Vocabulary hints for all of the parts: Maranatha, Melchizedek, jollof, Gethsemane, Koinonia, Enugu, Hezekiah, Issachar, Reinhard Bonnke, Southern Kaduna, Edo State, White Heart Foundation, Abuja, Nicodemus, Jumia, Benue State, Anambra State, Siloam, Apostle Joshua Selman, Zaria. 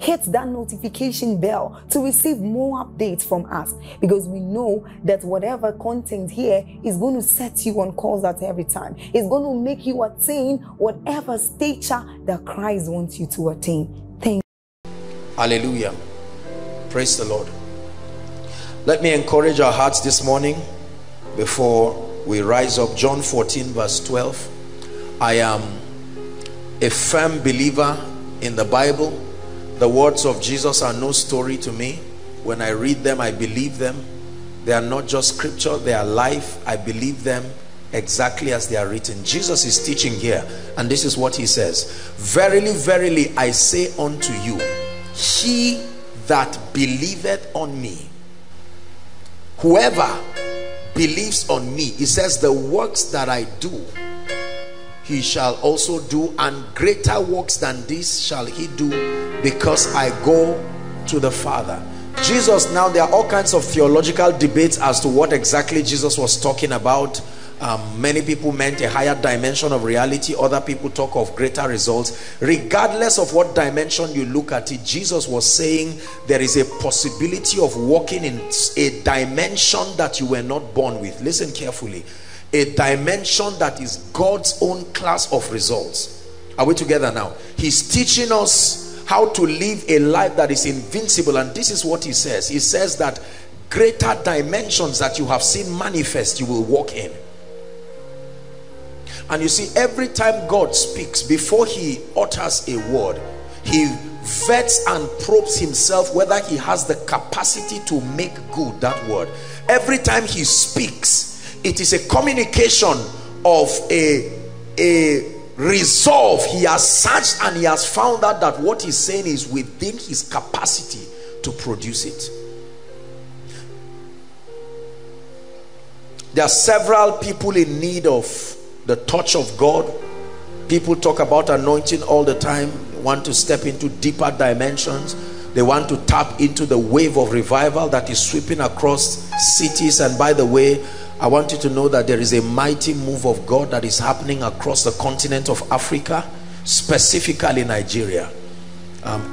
Hit that notification bell to receive more updates from us, because we know that whatever content here is going to set you on course at every time. It's going to make you attain whatever stature that Christ wants you to attain. Thank you. Hallelujah. Praise the Lord. Let me encourage our hearts this morning before we rise up. John 14 verse 12. I am a firm believer in the Bible. The words of Jesus are no story to me. When I read them, I believe them. They are not just scripture, they are life. I believe them exactly as they are written. Jesus is teaching here, and this is what he says. Verily, verily, I say unto you, he that believeth on me, whoever believes on me, he says, the works that I do, he shall also do, and greater works than this shall he do, because I go to the Father. Jesus, now there are all kinds of theological debates as to what exactly Jesus was talking about. Many people meant a higher dimension of reality. Other people talk of greater results. Regardless of what dimension you look at it, Jesus was saying there is a possibility of walking in a dimension that you were not born with. Listen carefully. A dimension that is God's own class of results. Are we together now? He's teaching us how to live a life that is invincible, and this is what he says. He says that greater dimensions that you have seen manifest, you will walk in. And you see, every time God speaks, before he utters a word, he vets and probes himself whether he has the capacity to make good that word. Every time he speaks, it is a communication of a resolve. He has searched and he has found out that what he's saying is within his capacity to produce it. There are several people in need of the touch of God. People talk about anointing all the time. They want to step into deeper dimensions. They want to tap into the wave of revival that is sweeping across cities. And by the way, I want you to know that there is a mighty move of God that is happening across the continent of Africa, specifically Nigeria.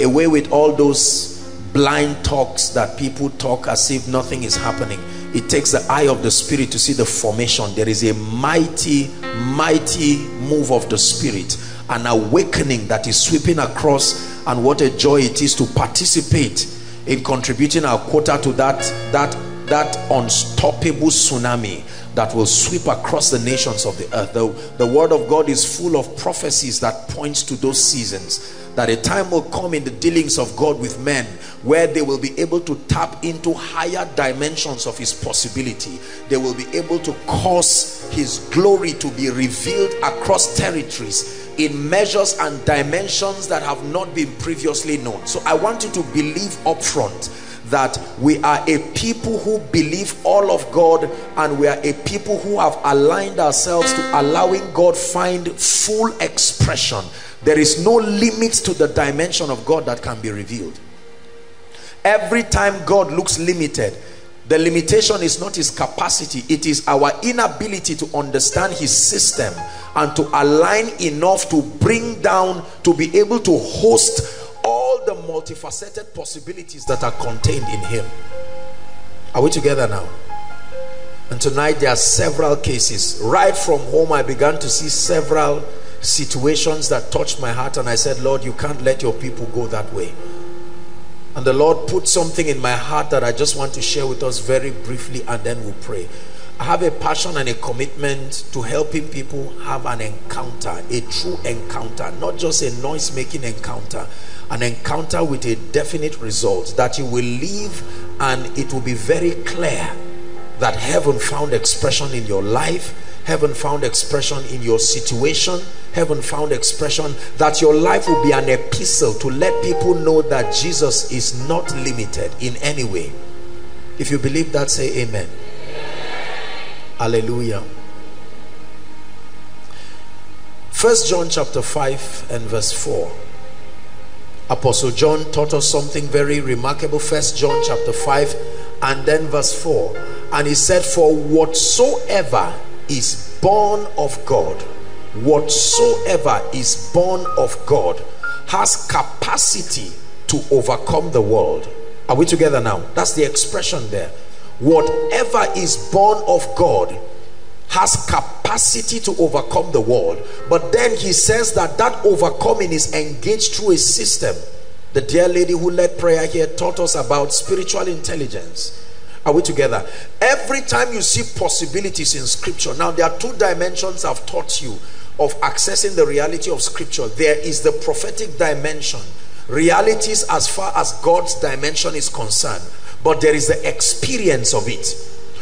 Away with all those blind talks that people talk as if nothing is happening. It takes the eye of the Spirit to see the formation. There is a mighty, mighty move of the Spirit, an awakening that is sweeping across, and what a joy it is to participate in contributing our quota to that unstoppable tsunami that will sweep across the nations of the earth. The word of God is full of prophecies that points to those seasons, that a time will come in the dealings of God with men where they will be able to tap into higher dimensions of his possibility. They will be able to cause his glory to be revealed across territories in measures and dimensions that have not been previously known. So I want you to believe up front that we are a people who believe all of God, and we are a people who have aligned ourselves to allowing God find full expression. There is no limit to the dimension of God that can be revealed. Every time God looks limited, the limitation is not his capacity, it is our inability to understand his system and to align enough to bring down, to be able to host all the multifaceted possibilities that are contained in him. Are we together now? And tonight there are several cases. Right from home, I began to see several situations that touched my heart, and I said, Lord, you can't let your people go that way. And the Lord put something in my heart that I just want to share with us very briefly, and then we'll pray. I have a passion and a commitment to helping people have an encounter, a true encounter, not just a noise-making encounter, an encounter with a definite result, that you will leave and it will be very clear that heaven found expression in your life, heaven found expression in your situation, heaven found expression, that your life will be an epistle to let people know that Jesus is not limited in any way. If you believe that, say amen. Hallelujah. 1 John chapter 5 and verse 4. Apostle John taught us something very remarkable. 1 John chapter 5 and then verse 4, and he said, for whatsoever is born of God, whatsoever is born of God has capacity to overcome the world. Are we together now? That's the expression there. Whatever is born of God has capacity to overcome the world. But then he says that that overcoming is engaged through a system. The dear lady who led prayer here taught us about spiritual intelligence. Are we together? Every time you see possibilities in scripture, now there are two dimensions I've taught you of accessing the reality of scripture. There is the prophetic dimension, realities as far as God's dimension is concerned, but there is the experience of it,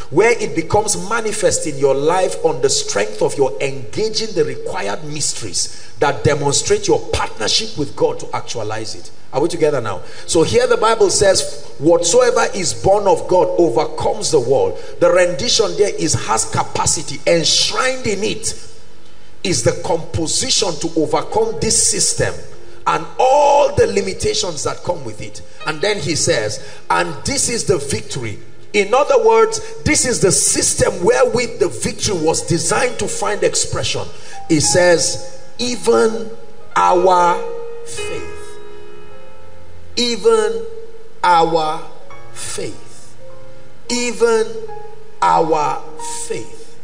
where it becomes manifest in your life on the strength of your engaging the required mysteries that demonstrate your partnership with God to actualize it. Are we together now? So here the Bible says, whatsoever is born of God overcomes the world. The rendition there is has capacity. Enshrined in it is the composition to overcome this system and all the limitations that come with it. And then he says, and this is the victory. In other words, this is the system wherewith the victory was designed to find expression. It says, even our faith. Even our faith. Even our faith.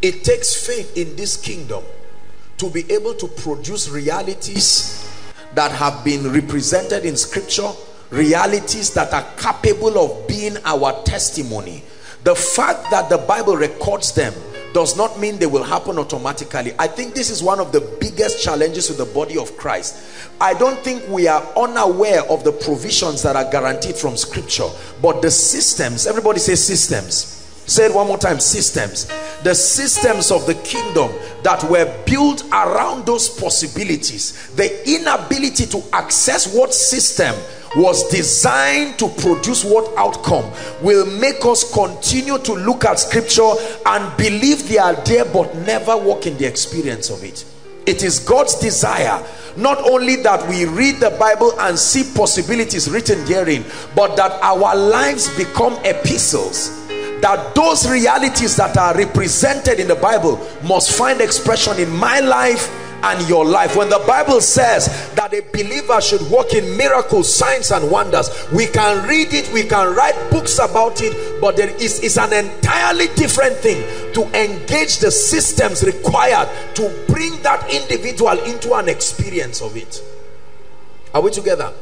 It takes faith in this kingdom to be able to produce realities that have been represented in scripture, realities that are capable of being our testimony. The fact that the Bible records them does not mean they will happen automatically. I think this is one of the biggest challenges with the body of Christ. I don't think we are unaware of the provisions that are guaranteed from scripture, but the systems, everybody say systems. Say it one more time, systems. The systems of the kingdom that were built around those possibilities, the inability to access what system was designed to produce what outcome, will make us continue to look at scripture and believe they are there but never walk in the experience of it. It is God's desire not only that we read the Bible and see possibilities written therein, but that our lives become epistles, that those realities that are represented in the Bible must find expression in my life and your life. When the Bible says that a believer should walk in miracles, signs and wonders, we can read it, we can write books about it, but there is an entirely different thing to engage the systems required to bring that individual into an experience of it. Are we together?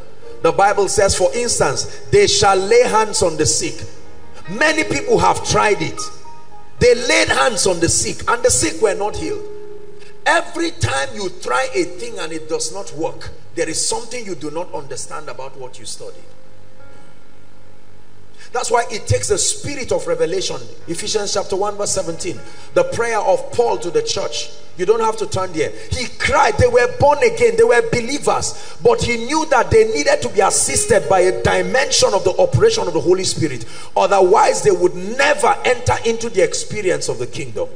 The Bible says, for instance, they shall lay hands on the sick. Many people have tried it. They laid hands on the sick and the sick were not healed. Every time you try a thing and it does not work, there is something you do not understand about what you studied. That's why it takes the spirit of revelation. Ephesians chapter 1 verse 17. The prayer of Paul to the church. You don't have to turn there. He cried. They were born again. They were believers. But he knew that they needed to be assisted by a dimension of the operation of the Holy Spirit. Otherwise, they would never enter into the experience of the kingdom.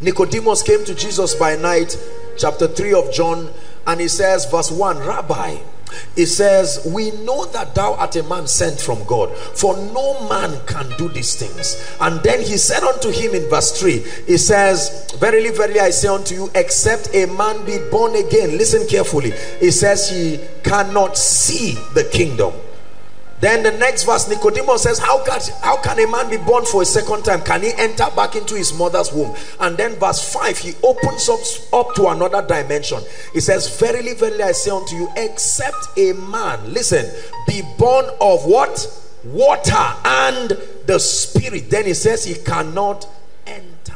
Nicodemus came to Jesus by night. Chapter 3 of John. And he says, verse 1, Rabbi, it says, we know that thou art a man sent from God, for no man can do these things. And then he said unto him in verse 3, he says, verily, verily, I say unto you, except a man be born again, listen carefully, he says he cannot see the kingdom. Then the next verse, Nicodemus says, how can a man be born for a second time? Can he enter back into his mother's womb? And then verse 5, he opens up to another dimension. He says, verily, verily, I say unto you, except a man, listen, be born of what? Water and the Spirit. Then he says he cannot enter.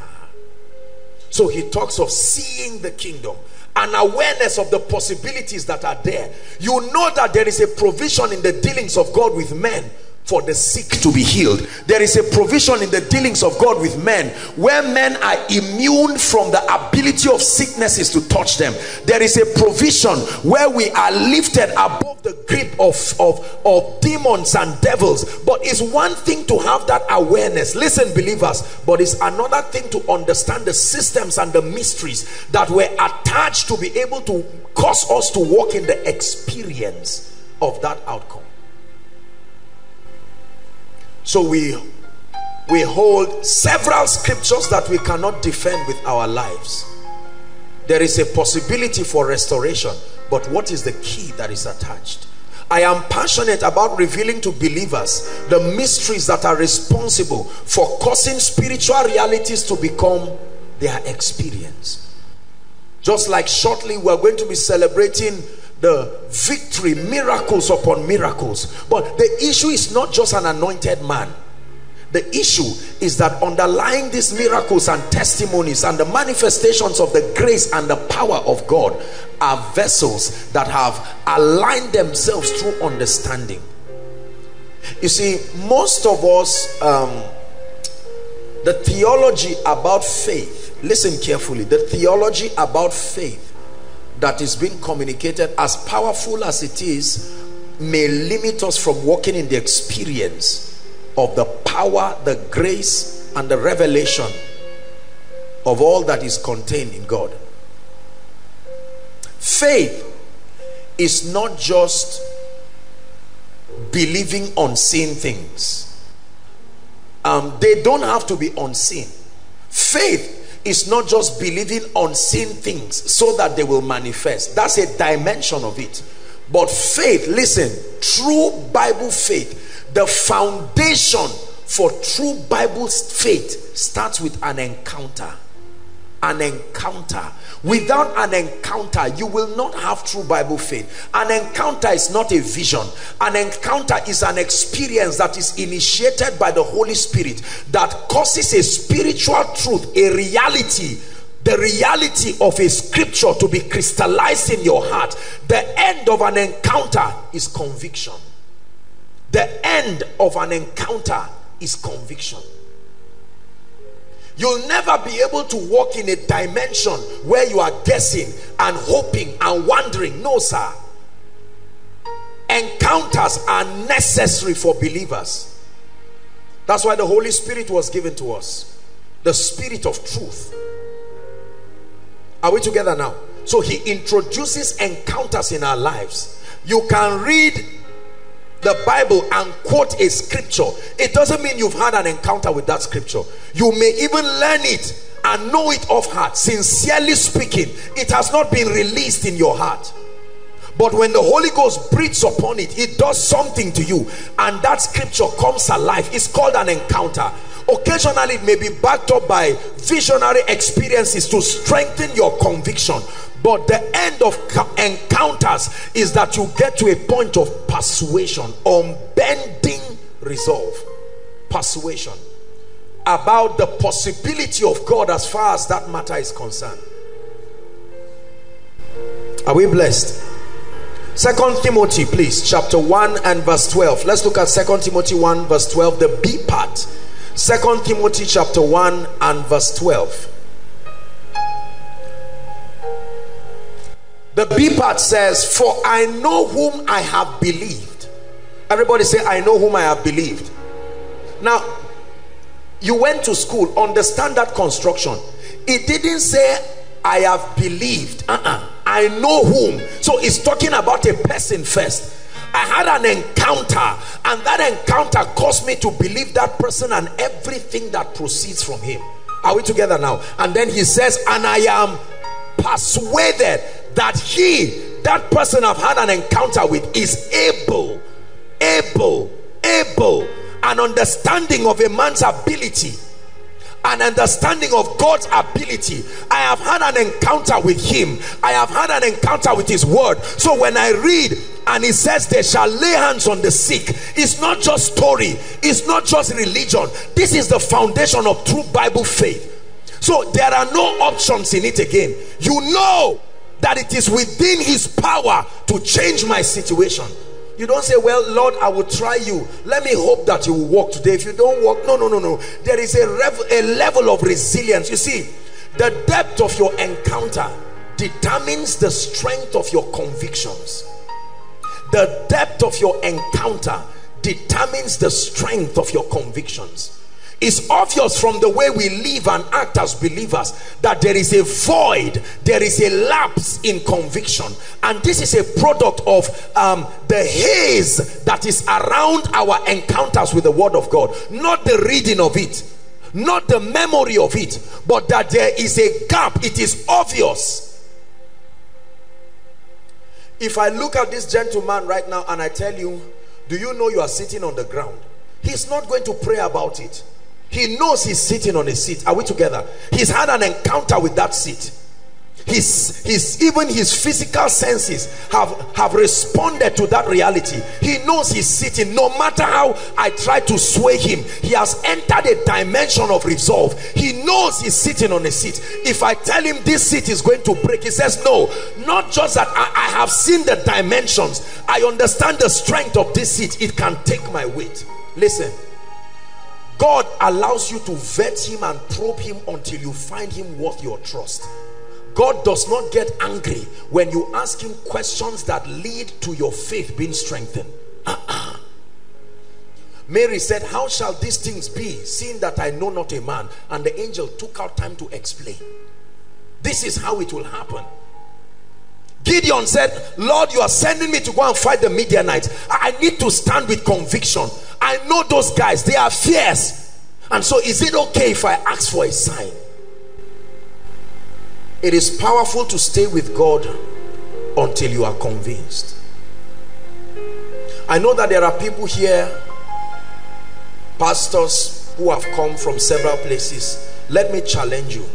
So he talks of seeing the kingdom. An awareness of the possibilities that are there. You know that there is a provision in the dealings of God with men for the sick to be healed. There is a provision in the dealings of God with men where men are immune from the ability of sicknesses to touch them. There is a provision where we are lifted above the grip of demons and devils. But it's one thing to have that awareness, listen believers, but it's another thing to understand the systems and the mysteries that were attached to be able to cause us to walk in the experience of that outcome. So we hold several scriptures that we cannot defend with our lives. There is a possibility for restoration, but what is the key that is attached? I am passionate about revealing to believers the mysteries that are responsible for causing spiritual realities to become their experience. Just like shortly we are going to be celebrating the victory, miracles upon miracles. But the issue is not just an anointed man. The issue is that underlying these miracles and testimonies and the manifestations of the grace and the power of God are vessels that have aligned themselves through understanding. You see, most of us, the theology about faith, listen carefully, the theology about faith that is being communicated, as powerful as it is, may limit us from walking in the experience of the power, the grace, and the revelation of all that is contained in God. Faith is not just believing unseen things. They don't have to be unseen. Faith is not just believing unseen things so that they will manifest. That's a dimension of it. But faith, listen, true Bible faith, the foundation for true Bible faith starts with an encounter. An encounter. Without an encounter, you will not have true Bible faith. An encounter is not a vision. An encounter is an experience that is initiated by the Holy Spirit that causes a spiritual truth, a reality, the reality of a scripture to be crystallized in your heart. The end of an encounter is conviction. The end of an encounter is conviction. You'll never be able to walk in a dimension where you are guessing and hoping and wondering. No, sir. Encounters are necessary for believers. That's why the Holy Spirit was given to us. The Spirit of truth. Are we together now? So he introduces encounters in our lives. You can read the Bible and quote a scripture. It doesn't mean you've had an encounter with that scripture. You may even learn it and know it off heart. Sincerely speaking, it has not been released in your heart. But when the Holy Ghost breathes upon it, it does something to you, and that scripture comes alive. It's called an encounter. Occasionally it may be backed up by visionary experiences to strengthen your conviction. But the end of encounters is that you get to a point of persuasion, unbending resolve, persuasion about the possibility of God as far as that matter is concerned. Are we blessed? 2 Timothy, please, chapter 1 and verse 12. Let's look at 2 Timothy 1 verse 12, the B part. 2 Timothy chapter 1 and verse 12. The B part says, for I know whom I have believed. Everybody say, I know whom I have believed. Now, you went to school, understand that construction. It didn't say, I have believed. I know whom. So it's talking about a person first. I had an encounter, and that encounter caused me to believe that person and everything that proceeds from him. Are we together now? And then he says, and I am persuaded that he, that person I've had an encounter with, is able an understanding of a man's ability, an understanding of God's ability. I have had an encounter with him. I have had an encounter with his word. So when I read and it says they shall lay hands on the sick, it's not just story, it's not just religion. This is the foundation of true Bible faith. So there are no options in it again. You know that it is within his power to change my situation. You don't say, well, Lord, I will try you, let me hope that you will walk today. If you don't walk, no, there is a level of resilience. You see, the depth of your encounter determines the strength of your convictions. The depth of your encounter determines the strength of your convictions. It's obvious from the way we live and act as believers that there is a void, there is a lapse in conviction, and this is a product of the haze that is around our encounters with the Word of God. Not the reading of it, not the memory of it, but that there is a gap. It is obvious. If I look at this gentleman right now and I tell you, do you know you are sitting on the ground? He's not going to pray about it. He knows he's sitting on a seat. Are we together? He's had an encounter with that seat. Even his physical senses have responded to that reality. He knows he's sitting. No matter how I try to sway him, he has entered a dimension of resolve. He knows he's sitting on a seat. If I tell him this seat is going to break, he says no. Not just that, I have seen the dimensions. I understand the strength of this seat. It can take my weight. Listen, God allows you to vet him and probe him until you find him worth your trust. God does not get angry when you ask him questions that lead to your faith being strengthened. Mary said, how shall these things be, seeing that I know not a man? And the angel took out time to explain. This is how it will happen. Gideon said, Lord, you are sending me to go and fight the Midianites. I need to stand with conviction. I know those guys, they are fierce. And so is it okay if I ask for a sign? It is powerful to stay with God until you are convinced. I know that there are people here, pastors who have come from several places. Let me challenge you.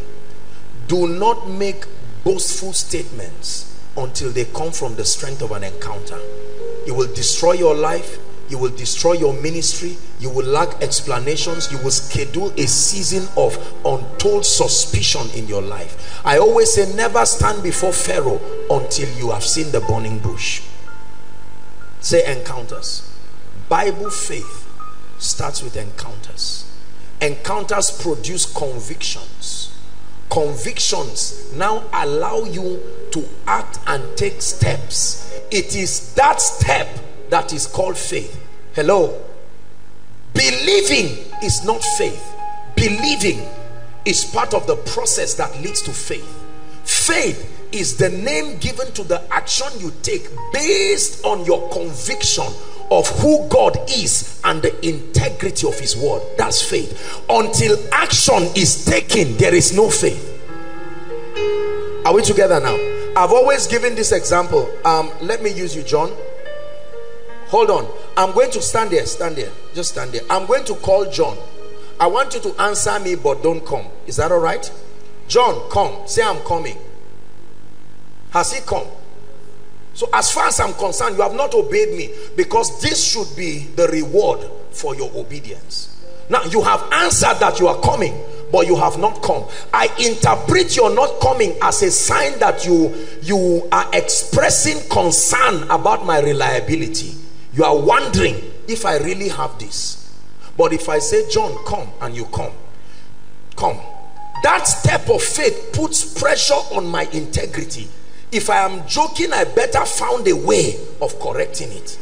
Do not make boastful statements until they come from the strength of an encounter. You will destroy your life, you will destroy your ministry, you will lack explanations, you will schedule a season of untold suspicion in your life. I always say, never stand before Pharaoh until you have seen the burning bush. Say encounters. Bible faith starts with encounters. Encounters produce convictions. Convictions now allow you to act and take steps. It is that step that is called faith. Hello? Believing is not faith. Believing is part of the process that leads to faith. Faith is the name given to the action you take based on your conviction of who God is and the integrity of his word. That's faith. Until action is taken, there is no faith. Are we together now? I've always given this example. Let me use you, John. Hold on. I'm going to stand there. Stand there. Just stand there. I'm going to call John. I want you to answer me, but don't come. Is that all right? John, come. Say, I'm coming. Has he come? So as far as I'm concerned, you have not obeyed me, because this should be the reward for your obedience. Now, you have answered that you are coming, but you have not come. I interpret your not coming as a sign that you are expressing concern about my reliability. You are wondering if I really have this. But if I say, John, come, and you come, that step of faith puts pressure on my integrity. If I am joking, I better found a way of correcting it.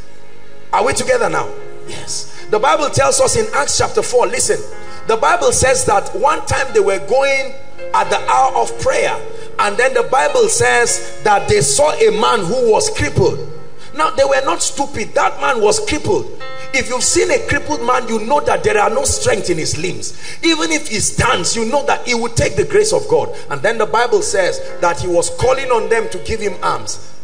Are we together now? Yes. The Bible tells us in Acts chapter 4, listen, the Bible says that one time they were going at the hour of prayer, and then the Bible says that they saw a man who was crippled. Now, they were not stupid. That man was crippled. If you've seen a crippled man, you know that there are no strength in his limbs. Even if he stands, you know that he would take the grace of God. And then the Bible says that he was calling on them to give him alms.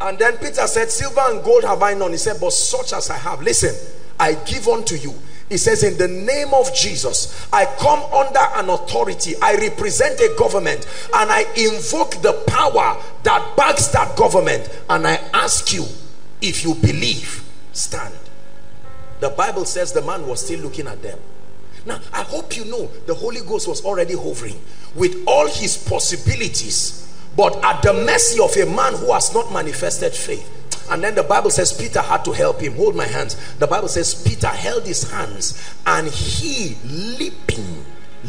And then Peter said, silver and gold have I none. He said, but such as I have. Listen, I give unto you. He says, in the name of Jesus, I come under an authority. I represent a government, and I invoke the power that backs that government. And I ask you, if you believe, stand. The Bible says the man was still looking at them. Now, I hope you know the Holy Ghost was already hovering with all his possibilities, but at the mercy of a man who has not manifested faith. And then the Bible says Peter had to help him. Hold my hands. The Bible says Peter held his hands, and he leaping.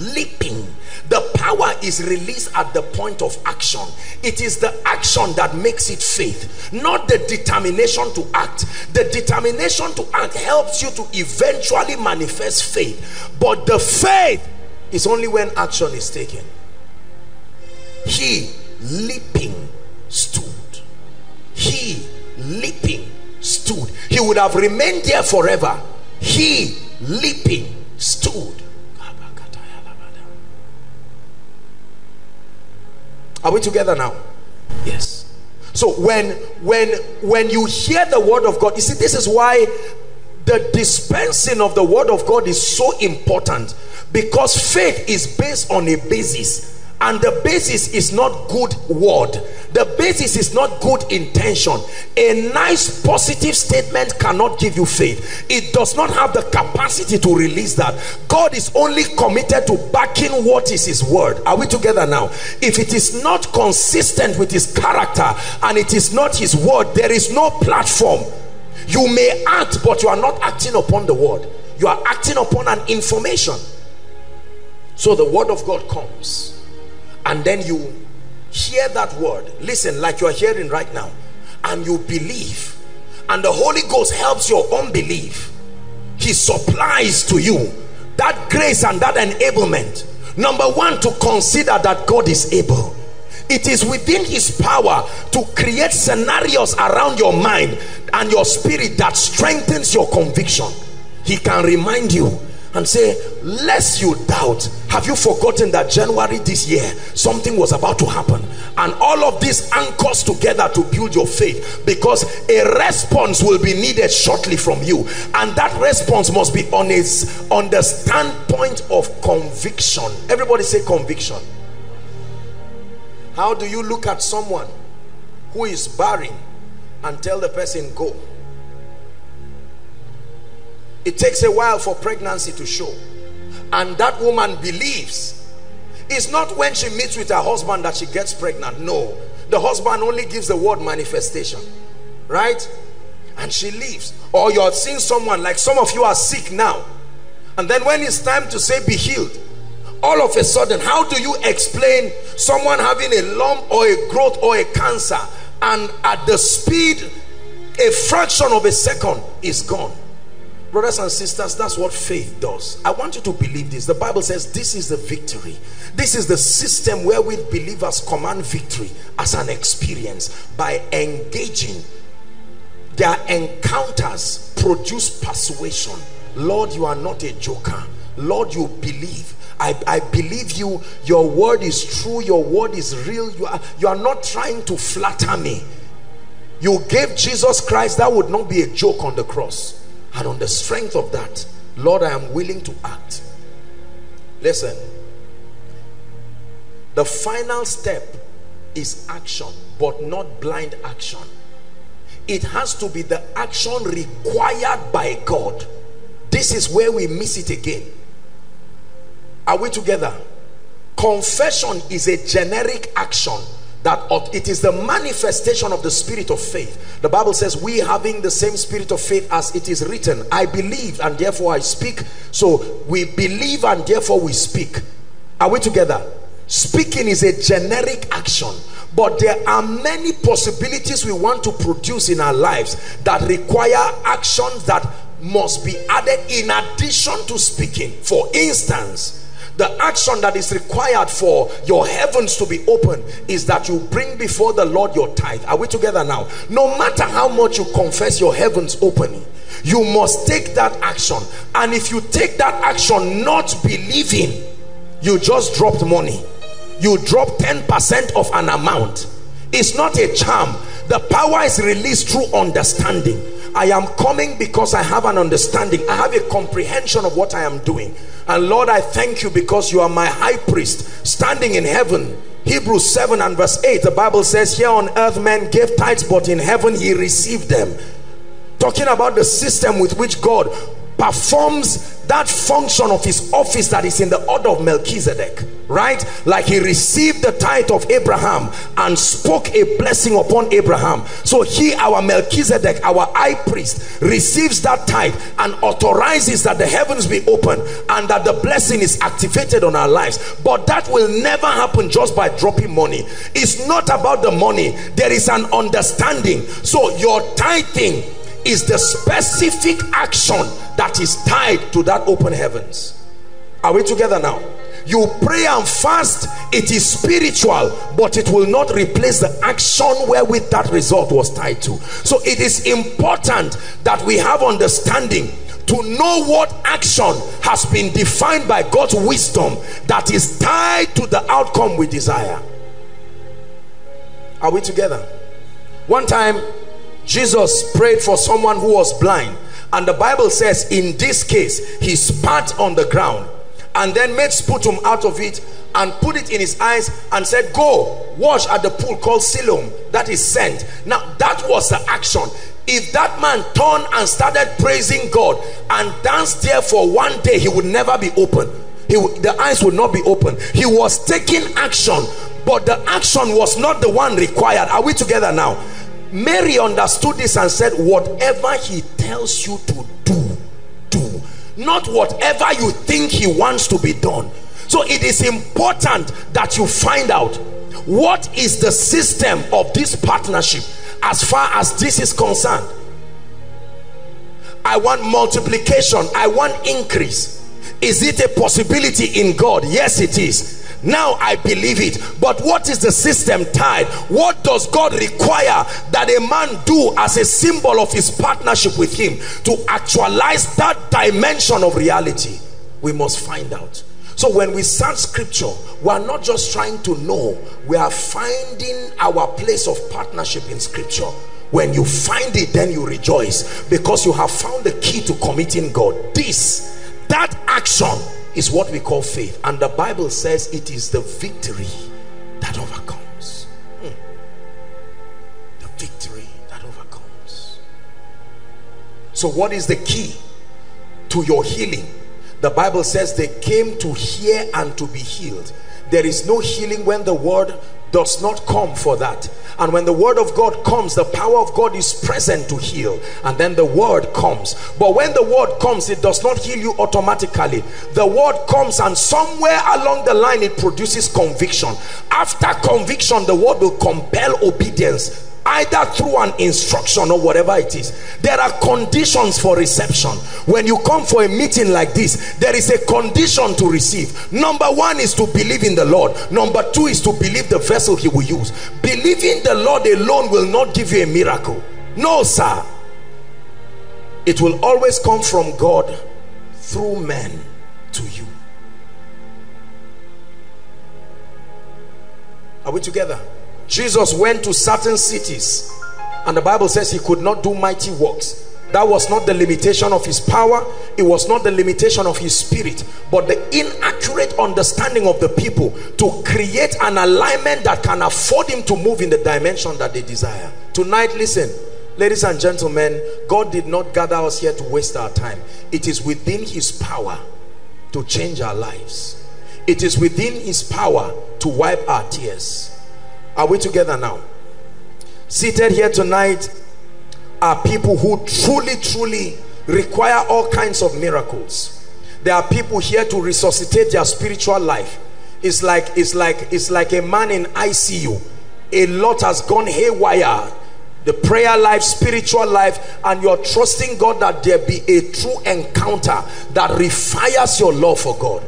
The power is released at the point of action. It is the action that makes it faith, not the determination to act. The determination to act helps you to eventually manifest faith, but the faith is only when action is taken. He leaping stood. He leaping stood. He would have remained there forever. He leaping stood. Are we together now? Yes. So when you hear the word of God, you see, this is why the dispensing of the word of God is so important, because faith is based on a basis, and the basis is not good word. The basis is not good intention. A nice positive statement cannot give you faith. It does not have the capacity to release that. God is only committed to backing what is his word. Are we together now? If it is not consistent with his character and it is not his word, there is no platform. You may act, but you are not acting upon the word. You are acting upon an information. So the word of God comes, and then you hear that word, listen, like you're hearing right now, and you believe, and the Holy Ghost helps your unbelief. He supplies to you that grace and that enablement, number one, to consider that God is able. It is within his power to create scenarios around your mind and your spirit that strengthens your conviction. He can remind you and say, lest you doubt, have you forgotten that January this year something was about to happen? And all of this anchors together to build your faith, because a response will be needed shortly from you, and that response must be on the standpoint of conviction. Everybody say conviction. How do you look at someone who is barren and tell the person go? It takes a while for pregnancy to show, and that woman believes. It's not when she meets with her husband that she gets pregnant. No, the husband only gives the word manifestation, right? And she leaves. Or you're seeing someone, like some of you are sick now, and then when it's time to say be healed, all of a sudden, how do you explain someone having a lump or a growth or a cancer, and at the speed a fraction of a second is gone? Brothers and sisters, that's what faith does. I want you to believe this. The Bible says this is the victory. This is the system where we believers command victory as an experience by engaging. Their encounters produce persuasion. Lord, you are not a joker. Lord, you believe. I believe you. Your word is true. Your word is real. You are not trying to flatter me. You gave Jesus Christ. That would not be a joke on the cross. And on the strength of that, Lord, I am willing to act. Listen, the final step is action, but not blind action. It has to be the action required by God. This is where we miss it again. Are we together? Confession is a generic action. That it is the manifestation of the spirit of faith. The Bible says we having the same spirit of faith as it is written, I believe and therefore I speak. So we believe and therefore we speak. Are we together? Speaking is a generic action, but there are many possibilities we want to produce in our lives that require actions that must be added in addition to speaking. For instance, the action that is required for your heavens to be open is that you bring before the Lord your tithe. Are we together now? No matter how much you confess your heavens opening, you must take that action. And if you take that action not believing, you just dropped money. You dropped 10% of an amount. It's not a charm. The power is released through understanding. I am coming because I have an understanding. I have a comprehension of what I am doing. And Lord, I thank you because you are my high priest standing in heaven. Hebrews 7 and verse 8, the Bible says, here on earth men gave tithes, but in heaven he received them. Talking about the system with which God performs that function of his office that is in the order of Melchizedek, right? Like he received the tithe of Abraham and spoke a blessing upon Abraham. So he, our Melchizedek, our high priest, receives that tithe and authorizes that the heavens be open and that the blessing is activated on our lives. But that will never happen just by dropping money. It's not about the money. There is an understanding. So your tithing is the specific action that is tied to that open heavens. Are we together now? You pray and fast, it is spiritual, but it will not replace the action wherewith that result was tied to. So it is important that we have understanding to know what action has been defined by God's wisdom that is tied to the outcome we desire. Are we together? One time Jesus prayed for someone who was blind, and the Bible says in this case he spat on the ground and then made sputum out of it and put it in his eyes and said, go wash at the pool called Siloam, that is sent. Now that was the action. If that man turned and started praising God and danced there for one day, he would never be open. The eyes would not be open. He was taking action, but the action was not the one required. Are we together now? Mary understood this and said, whatever he tells you to do, do. Not whatever you think he wants to be done. So it is important that you find out what is the system of this partnership as far as this is concerned. I want multiplication. I want increase. Is it a possibility in God? Yes, it is. Now I believe it, but what is the system tied? What does God require that a man do as a symbol of his partnership with him to actualize that dimension of reality? We must find out. So when we search scripture, we are not just trying to know, we are finding our place of partnership in scripture. When you find it, then you rejoice because you have found the key to committing God. That action is what we call faith, and the Bible says it is the victory that overcomes. The victory that overcomes. So what is the key to your healing? The Bible says they came to hear and to be healed. There is no healing when the word does not come for that. And when the word of God comes, the power of God is present to heal, and then the word comes. But when the word comes, it does not heal you automatically. The word comes, and somewhere along the line it produces conviction. After conviction, the word will compel obedience, either through an instruction or whatever it is. There are conditions for reception. When you come for a meeting like this, there is a condition to receive. Number one is to believe in the Lord. Number two is to believe the vessel he will use. Believing the Lord alone will not give you a miracle. No, sir. It will always come from God through men to you. Are we together? Jesus went to certain cities, and the Bible says he could not do mighty works. That was not the limitation of his power. It was not the limitation of his spirit, but the inaccurate understanding of the people to create an alignment that can afford him to move in the dimension that they desire. Tonight, listen, ladies and gentlemen, God did not gather us here to waste our time. It is within his power to change our lives. It is within his power to wipe our tears. Are we together now? Seated here tonight are people who truly require all kinds of miracles. There are people here to resuscitate their spiritual life. It's like a man in ICU. A lot has gone haywire. The prayer life, spiritual life, and you're trusting God that there be a true encounter that refires your love for God.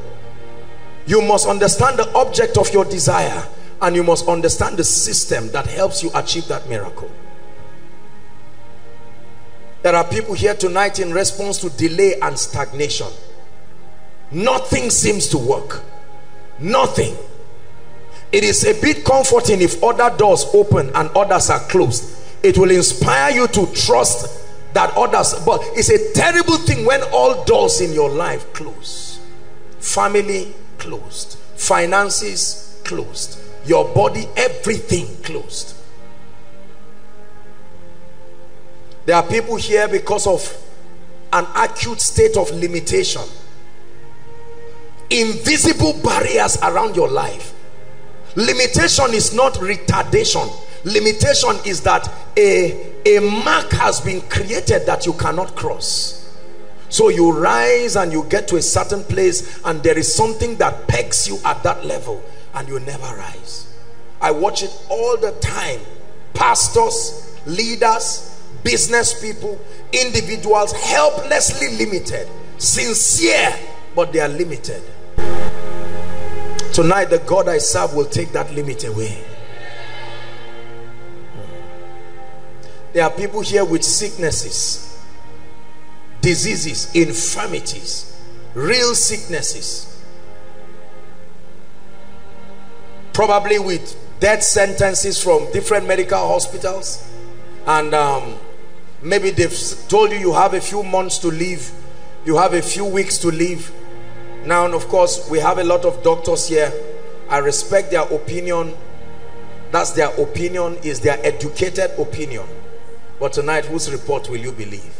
You must understand the object of your desire, and you must understand the system that helps you achieve that miracle. There are people here tonight in response to delay and stagnation. Nothing seems to work. Nothing. It is a bit comforting if other doors open and others are closed. It will inspire you to trust that others. But it's a terrible thing when all doors in your life close. Family closed, finances closed, your body, everything closed. There are people here because of an acute state of limitation, invisible barriers around your life. Limitation is not retardation. Limitation is that a mark has been created that you cannot cross. So you rise and you get to a certain place and there is something that pegs you at that level and you never rise. I watch it all the time. Pastors, leaders, business people, individuals, helplessly limited, sincere, but they are limited. Tonight the God I serve will take that limit away. There are people here with sicknesses, diseases, infirmities, real sicknesses, probably with death sentences from different medical hospitals, and maybe they've told you you have a few months to live, you have a few weeks to live. Now, and of course, we have a lot of doctors here. I respect their opinion. That's their opinion, is their educated opinion. But tonight, whose report will you believe?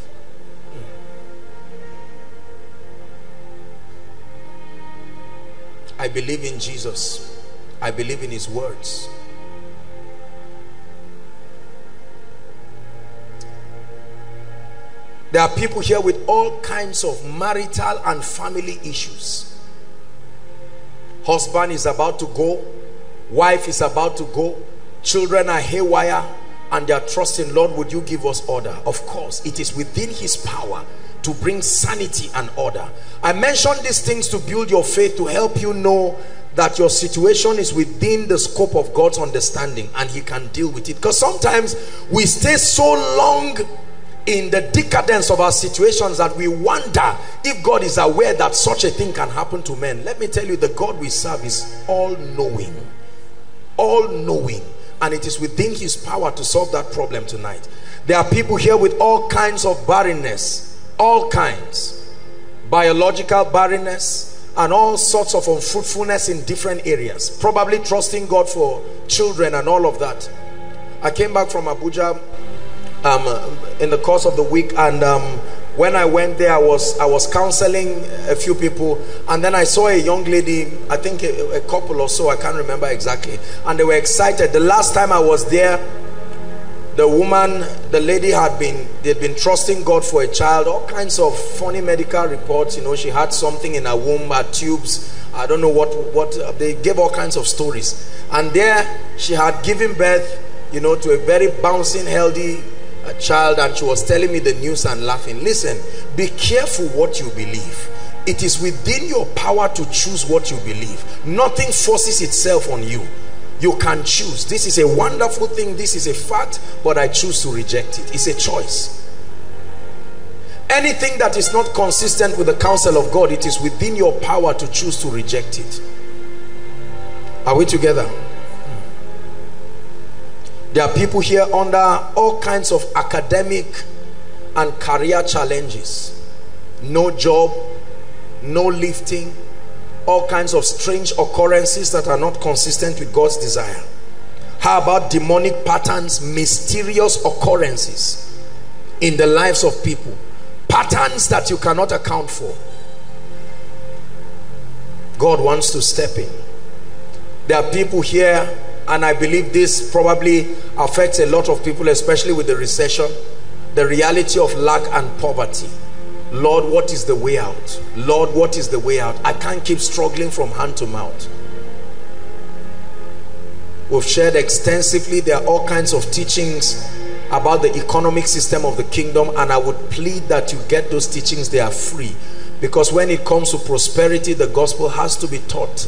I believe in Jesus. I believe in his words. There are people here with all kinds of marital and family issues. Husband is about to go, wife is about to go, children are haywire, and they are trusting, Lord, would you give us order? Of course, it is within his power to bring sanity and order. I mentioned these things to build your faith, to help you know that your situation is within the scope of God's understanding and he can deal with it. Because sometimes we stay so long in the decadence of our situations that we wonder if God is aware that such a thing can happen to men. Let me tell you, the God we serve is all-knowing, all-knowing, and it is within his power to solve that problem tonight. There are people here with all kinds of barrenness, all kinds, biological barrenness and all sorts of unfruitfulness in different areas, probably trusting God for children and all of that. I came back from Abuja in the course of the week, and when I went there, I was counseling a few people, and then I saw a young lady, I think a couple or so, I can't remember exactly, and they were excited. The last time I was there, the lady they'd been trusting God for a child, all kinds of funny medical reports, you know, she had something in her womb, her tubes, I don't know what they gave all kinds of stories, and there she had given birth, you know, to a very bouncing, healthy a child, and she was telling me the news and laughing. Listen, be careful what you believe. It is within your power to choose what you believe. Nothing forces itself on you. You can choose. This is a wonderful thing, this is a fact, but I choose to reject it. It's a choice. Anything that is not consistent with the counsel of God, it is within your power to choose to reject it. Are we together? There are people here under all kinds of academic and career challenges. No job, no lifting, all kinds of strange occurrences that are not consistent with God's desire. How about demonic patterns, mysterious occurrences in the lives of people? Patterns that you cannot account for. God wants to step in. There are people here, and I believe this probably affects a lot of people, especially with the recession, the reality of lack and poverty. Lord, what is the way out? Lord, what is the way out? I can't keep struggling from hand to mouth. We've shared extensively, there are all kinds of teachings about the economic system of the kingdom, and I would plead that you get those teachings, they are free. Because when it comes to prosperity, the gospel has to be taught.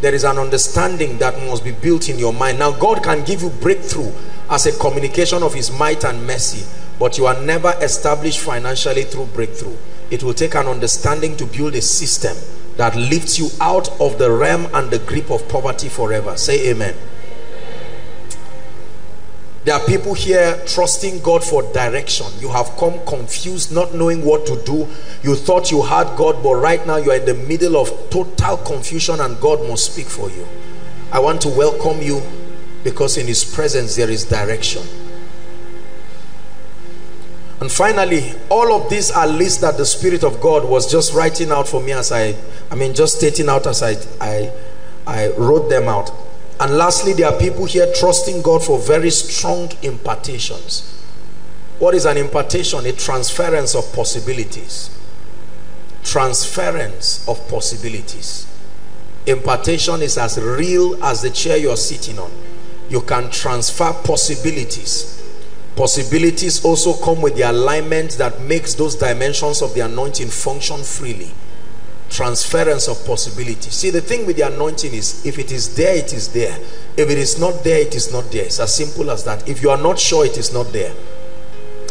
There is an understanding that must be built in your mind. Now, God can give you breakthrough as a communication of his might and mercy, but you are never established financially through breakthrough. It will take an understanding to build a system that lifts you out of the realm and the grip of poverty forever. Say amen. There are people here trusting God for direction. You have come confused, not knowing what to do. You thought you had God, but right now you are in the middle of total confusion and God must speak for you. I want to welcome you because in his presence there is direction. And finally, all of these are lists that the Spirit of God was just writing out for me as I wrote them out. And lastly, there are people here trusting God for very strong impartations. What is an impartation? A transference of possibilities. Transference of possibilities. Impartation is as real as the chair you're sitting on. You can transfer possibilities. Possibilities also come with the alignment that makes those dimensions of the anointing function freely. Transference of possibility. See, the thing with the anointing is, if it is there, it is there. If it is not there, it is not there. It's as simple as that. If you are not sure, it is not there.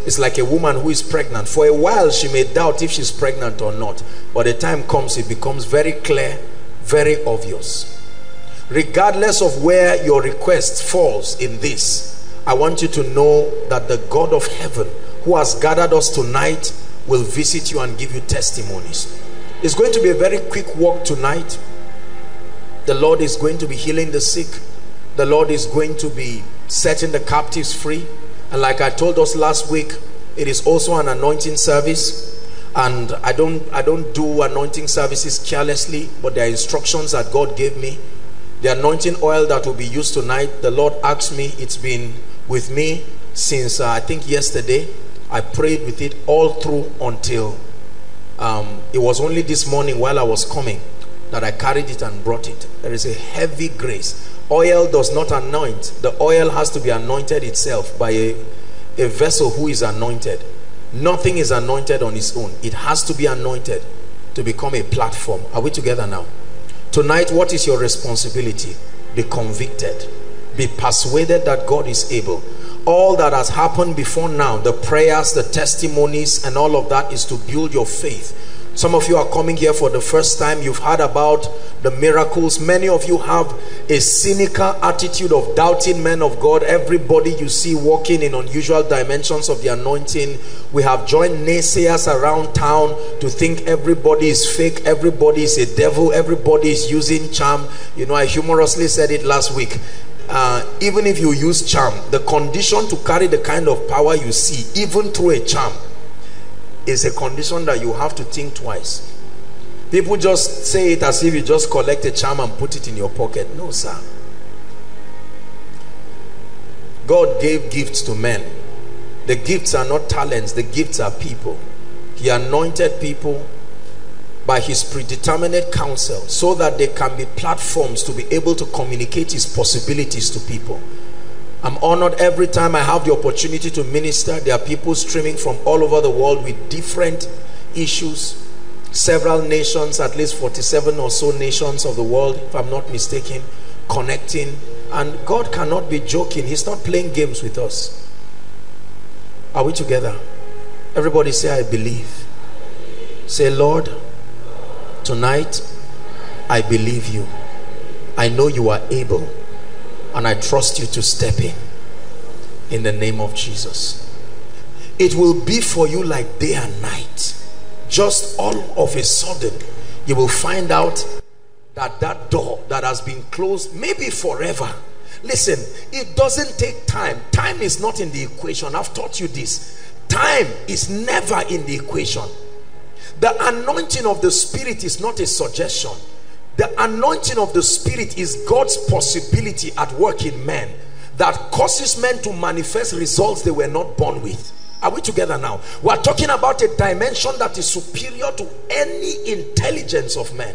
It's like a woman who is pregnant. For a while, she may doubt if she's pregnant or not. But the time comes, it becomes very clear, very obvious. Regardless of where your request falls in this, I want you to know that the God of heaven, who has gathered us tonight, will visit you and give you testimonies. It's going to be a very quick walk tonight. The Lord is going to be healing the sick. The Lord is going to be setting the captives free. And like I told us last week, it is also an anointing service. And I don't do anointing services carelessly, but there are instructions that God gave me. The anointing oil that will be used tonight, the Lord asked me, it's been with me since I think yesterday. I prayed with it all through until it was only this morning while I was coming that I carried it and brought it. There is a heavy grace. Oil does not anoint. The oil has to be anointed itself by a vessel who is anointed. Nothing is anointed on its own. It has to be anointed to become a platform. Are we together now? Tonight, what is your responsibility? Be convicted. Be persuaded that God is able. All that has happened before now, the prayers, the testimonies, and all of that is to build your faith. Some of you are coming here for the first time. You've heard about the miracles. Many of you have a cynical attitude of doubting men of God. Everybody you see walking in unusual dimensions of the anointing. We have joined naysayers around town to think everybody is fake, everybody is a devil, everybody is using charm. You know, I humorously said it last week. Even if you use charm, the condition to carry the kind of power you see, even through a charm, is a condition that you have to think twice. People just say it as if you just collect a charm and put it in your pocket. No, sir. God gave gifts to men. The gifts are not talents. The gifts are people. He anointed people by his predetermined counsel so that they can be platforms to be able to communicate his possibilities to people. I'm honored every time I have the opportunity to minister. There are people streaming from all over the world with different issues. Several nations, at least 47 or so nations of the world, if I'm not mistaken, connecting. And God cannot be joking. He's not playing games with us. Are we together? Everybody say, I believe. Say, Lord, tonight, I believe you. I know you are able, and I trust you to step in the name of Jesus. It will be for you like day and night. Just all of a sudden, you will find out that that door that has been closed, maybe forever. Listen, it doesn't take time. Time is not in the equation. I've taught you this. Time is never in the equation. The anointing of the Spirit is not a suggestion. The anointing of the Spirit is God's possibility at work in men that causes men to manifest results they were not born with. Are we together now? We're talking about a dimension that is superior to any intelligence of men.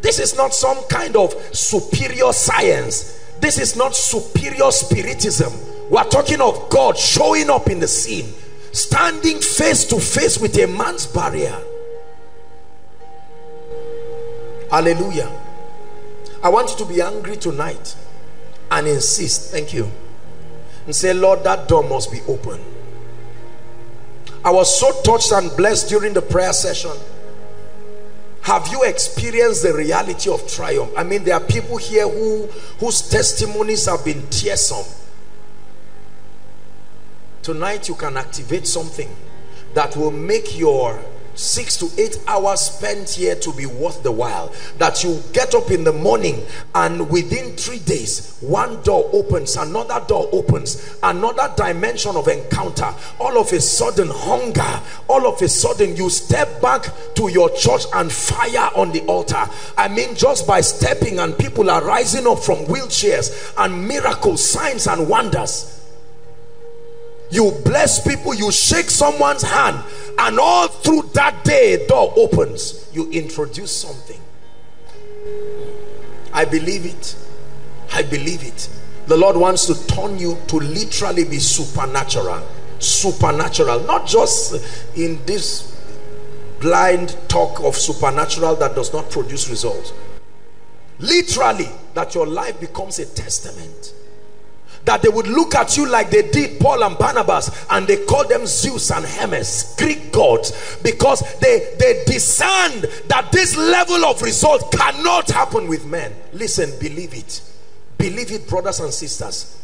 This is not some kind of superior science. This is not superior spiritism. We're talking of God showing up in the scene, standing face to face with a man's barrier. Hallelujah. I want you to be angry tonight and insist. Thank you. And say, Lord, that door must be open. I was so touched and blessed during the prayer session. Have you experienced the reality of triumph? I mean, there are people here whose testimonies have been tearsome. Tonight you can activate something that will make your 6 to 8 hours spent here to be worth the while. That you get up in the morning and within 3 days, one door opens, another door opens, another dimension of encounter. All of a sudden, hunger. All of a sudden, you step back to your church and fire on the altar. I mean, just by stepping, and people are rising up from wheelchairs, and miracles, signs and wonders. You bless people, you shake someone's hand, and all through that day a door opens. You introduce something. I believe it. I believe it. The Lord wants to turn you to literally be supernatural. Supernatural, not just in this blind talk of supernatural that does not produce results. Literally, that your life becomes a testament. That they would look at you like they did Paul and Barnabas, and they called them Zeus and Hermes, Greek gods, because they discerned that this level of result cannot happen with men. Listen, believe it. Believe it, brothers and sisters.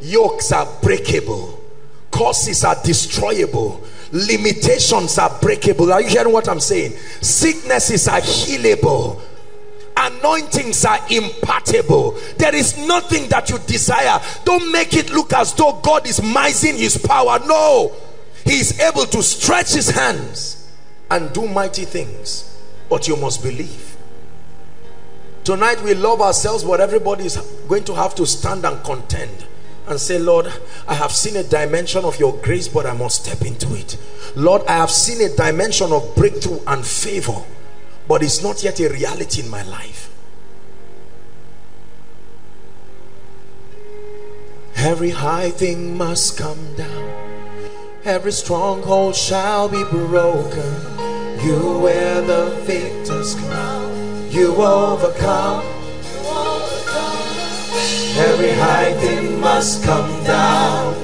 Yokes are breakable. Curses are destroyable. Limitations are breakable. Are you hearing what I'm saying? Sicknesses are healable. Anointings are impartable. There is nothing that you desire. Don't make it look as though God is mincing his power. No, he is able to stretch his hands and do mighty things, but you must believe. Tonight we love ourselves, but everybody is going to have to stand and contend and say, Lord, I have seen a dimension of your grace, but I must step into it. Lord, I have seen a dimension of breakthrough and favor, but it's not yet a reality in my life. Every high thing must come down. Every stronghold shall be broken. You wear the victor's crown. You overcome. Every high thing must come down.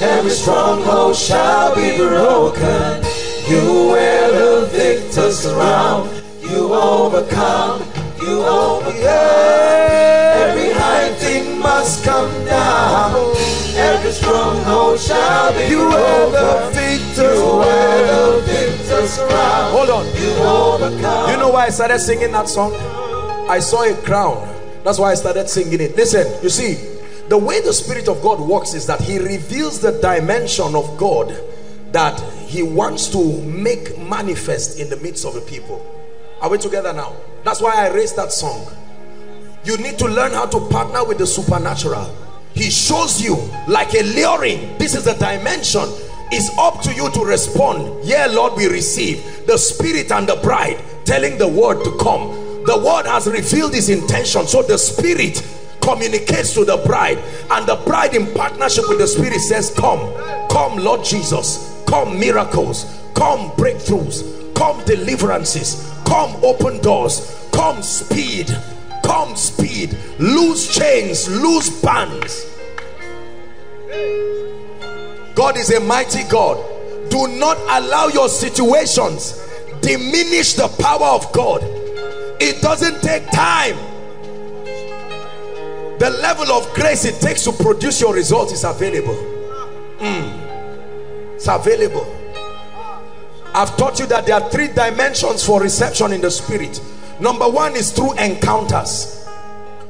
Every stronghold shall be broken. You wear the victor's crown. You overcome, you overcome. Every high thing must come down. Every stronghold shall be broken. You are the victors. You are the victors around. Hold on. You overcome. You know why I started singing that song? I saw a crown. That's why I started singing it. Listen, you see, the way the Spirit of God works is that he reveals the dimension of God that he wants to make manifest in the midst of the people. Are we together now? That's why I raised that song. You need to learn how to partner with the supernatural. He shows you like a luring. This is the dimension. It's up to you to respond. Yeah, Lord, we receive. The Spirit and the bride telling the word to come. The word has revealed his intention. So the Spirit communicates to the bride, and the bride in partnership with the Spirit says, come, come Lord Jesus, come miracles, come breakthroughs, come deliverances, come open doors, come speed, come speed, loose chains, loose bands. God is a mighty God. Do not allow your situations diminish the power of God. It doesn't take time. The level of grace it takes to produce your results is available. It's available. I've taught you that there are 3 dimensions for reception in the Spirit. Number 1 is through encounters.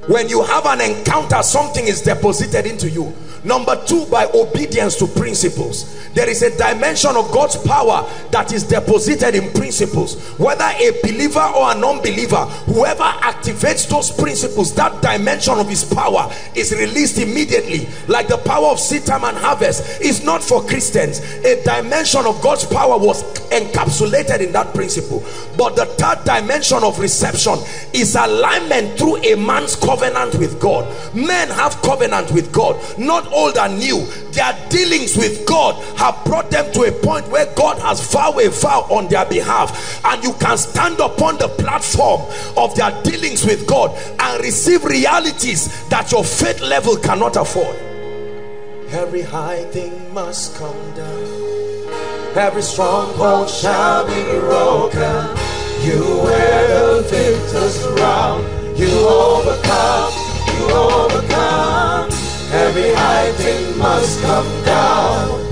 When you have an encounter, something is deposited into you. Number 2, by obedience to principles. There is a dimension of God's power that is deposited in principles. Whether a believer or an unbeliever, whoever activates those principles, that dimension of his power is released immediately. Like the power of seed time and harvest is not for Christians. A dimension of God's power was encapsulated in that principle. But the 3rd dimension of reception is alignment through a man's covenant with God. Men have covenant with God, not old and new. Their dealings with God have brought them to a point where God has vowed a vow on their behalf, and you can stand upon the platform of their dealings with God and receive realities that your faith level cannot afford. Every high thing must come down. Every stronghold shall be broken. You wear the victor's crown. You overcome. You overcome. Every high thing must come down.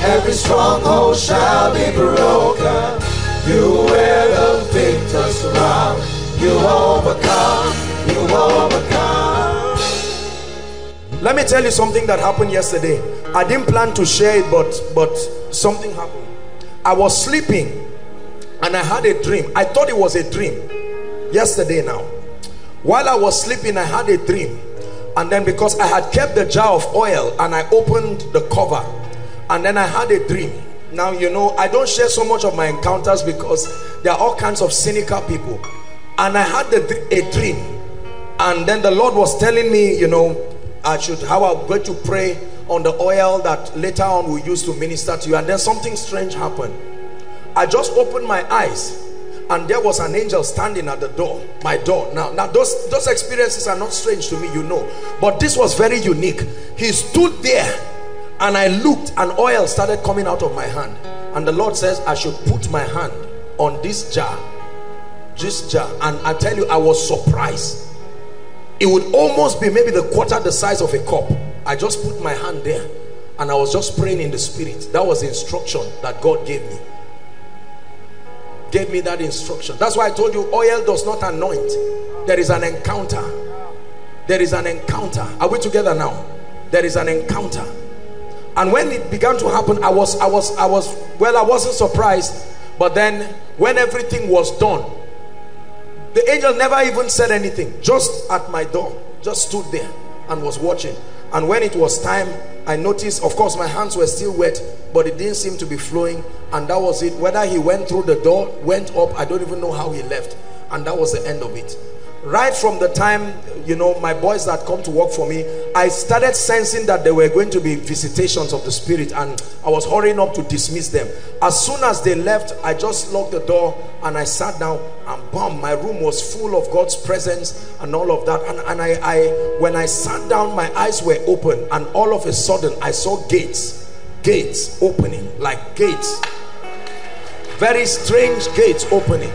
Every stronghold shall be broken. You wear the victor's crown. You overcome. You overcome. Let me tell you something that happened yesterday. I didn't plan to share it, but something happened. I was sleeping and I had a dream. I thought it was a dream. Yesterday now. While I was sleeping, I had a dream. And then because I had kept the jar of oil and I opened the cover, and then I had a dream. Now, you know, I don't share so much of my encounters because there are all kinds of cynical people. And I had a dream. And then the Lord was telling me, you know, I'm going to pray on the oil that later on we use to minister to you. And then something strange happened. I just opened my eyes and there was an angel standing at the door, my door. Now those experiences are not strange to me, you know, but this was very unique. He stood there and I looked and oil started coming out of my hand, and the Lord says I should put my hand on this jar. And I tell you, I was surprised. It would almost be maybe the quarter the size of a cup. I just put my hand there and I was just praying in the spirit. That was the instruction that God gave me that instruction. That's why I told you, oil does not anoint. There is an encounter. There is an encounter. Are we together now? There is an encounter. And when it began to happen, I wasn't surprised. But then when everything was done, the angel never even said anything, just at my door, just stood there and was watching. And when it was time, I noticed, of course, my hands were still wet, but it didn't seem to be flowing. And that was it. Whether he went through the door, went up, I don't even know how he left. And that was the end of it. Right from the time, you know, my boys that come to work for me, I started sensing that there were going to be visitations of the spirit, and I was hurrying up to dismiss them. As soon as they left, I just locked the door and I sat down, and boom, my room was full of God's presence and all of that. And when I sat down, my eyes were open, and all of a sudden I saw gates opening, like gates, very strange gates opening.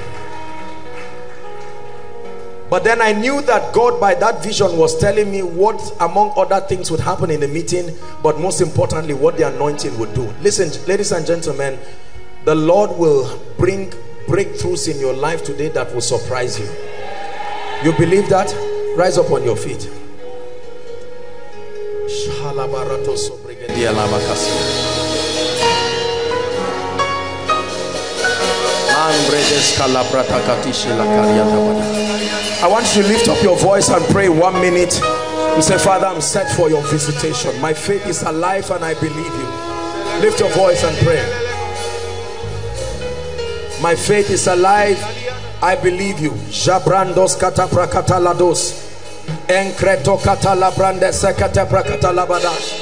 But then I knew that God, by that vision, was telling me what, among other things, would happen in the meeting, but most importantly, what the anointing would do. Listen, ladies and gentlemen, the Lord will bring breakthroughs in your life today that will surprise you. You believe that? Rise up on your feet. I want you to lift up your voice and pray 1 minute and say, Father, I'm set for your visitation. My faith is alive and I believe you. Lift your voice and pray. My faith is alive, I believe you. Jabrandos katapra katalados. Enkreto katalabrande sekatepra katalabadash.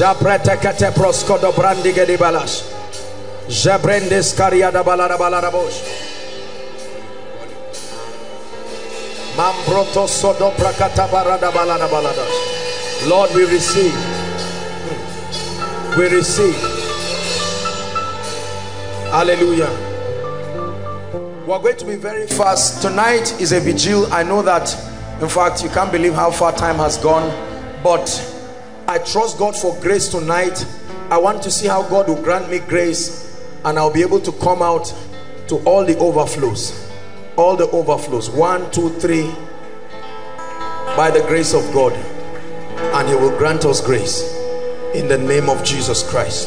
Jabrete kateproskodo brandigedibalash. Jabrendes kariada balarabalabosh. Lord, we receive. We receive. Hallelujah. We're going to be very fast. Tonight is a vigil. I know that, in fact, you can't believe how far time has gone. But I trust God for grace tonight. I want to see how God will grant me grace, and I'll be able to come out to all the overflows. All the overflows, 1, 2, 3, by the grace of God, and he will grant us grace in the name of Jesus Christ,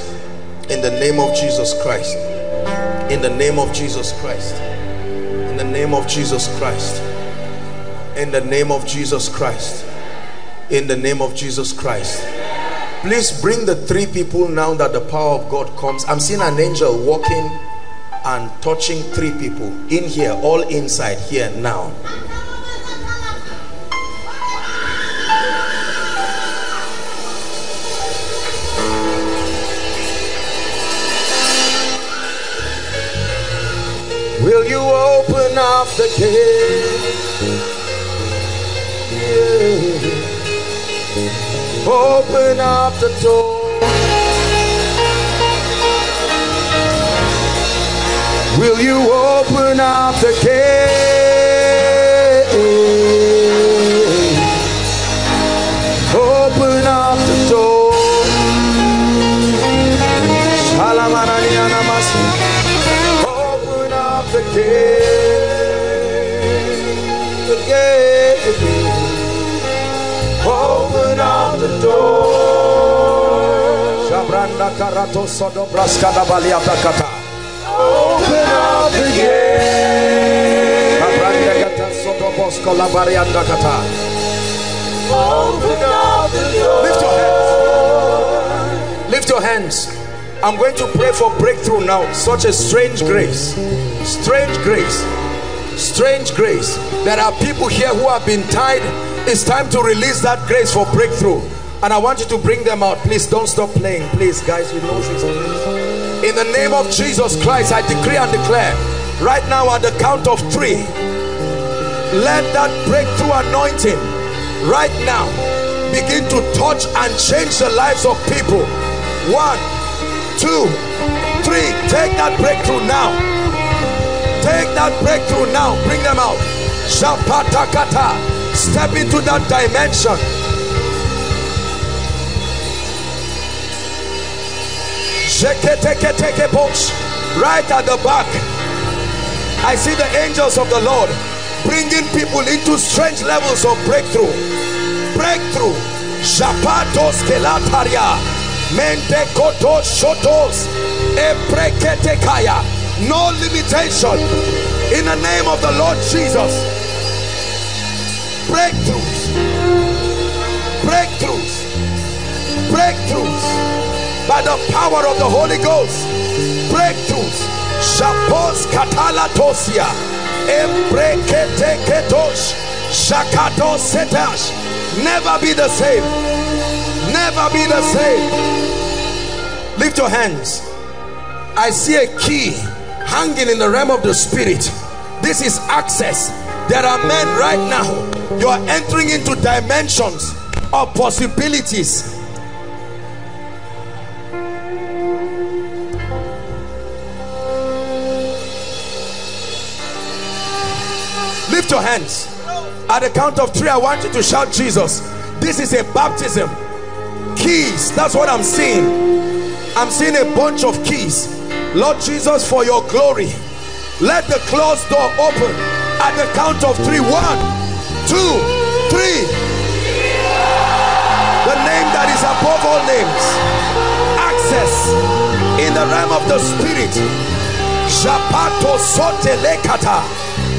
in the name of Jesus Christ, in the name of Jesus Christ, in the name of Jesus Christ, in the name of Jesus Christ, in the name of Jesus Christ. Please bring the 3 people now that the power of God comes. I'm seeing an angel walking and touching 3 people in here, all inside here now. Will you open up the gate? Yeah. Open up the door. Will you open up the gate? Open up the door. up the gate. Lift your hands. Lift your hands. I'm going to pray for breakthrough now. Such a strange grace. Strange grace. Strange grace. There are people here who have been tied. It's time to release that grace for breakthrough. And I want you to bring them out. Please don't stop playing. Please, guys, you know this. In the name of Jesus Christ, I decree and declare right now at the count of 3, let that breakthrough anointing right now begin to touch and change the lives of people. 1, 2, 3. Take that breakthrough now. Take that breakthrough now. Bring them out. Shapatakata. Step into that dimension. Right at the back, I see the angels of the Lord bringing people into strange levels of breakthrough. Breakthrough. Shapatos kelataria. No limitation in the name of the Lord Jesus. Breakthroughs, breakthroughs, breakthroughs by the power of the Holy Ghost. Breakthroughs. Shapos katalatosia ebreketeketos shakatos setash. Never be the same. Never be the same. Lift your hands. I see a key hanging in the realm of the spirit. This is access. There are men right now, you are entering into dimensions of possibilities. Lift your hands. At the count of 3, I want you to shout Jesus. This is a baptism. Keys, that's what I'm seeing. I'm seeing a bunch of keys. Lord Jesus, for your glory, let the closed door open at the count of 3. 1, 2, 3. The name that is above all names. Access in the realm of the spirit. Shapato sote lekata.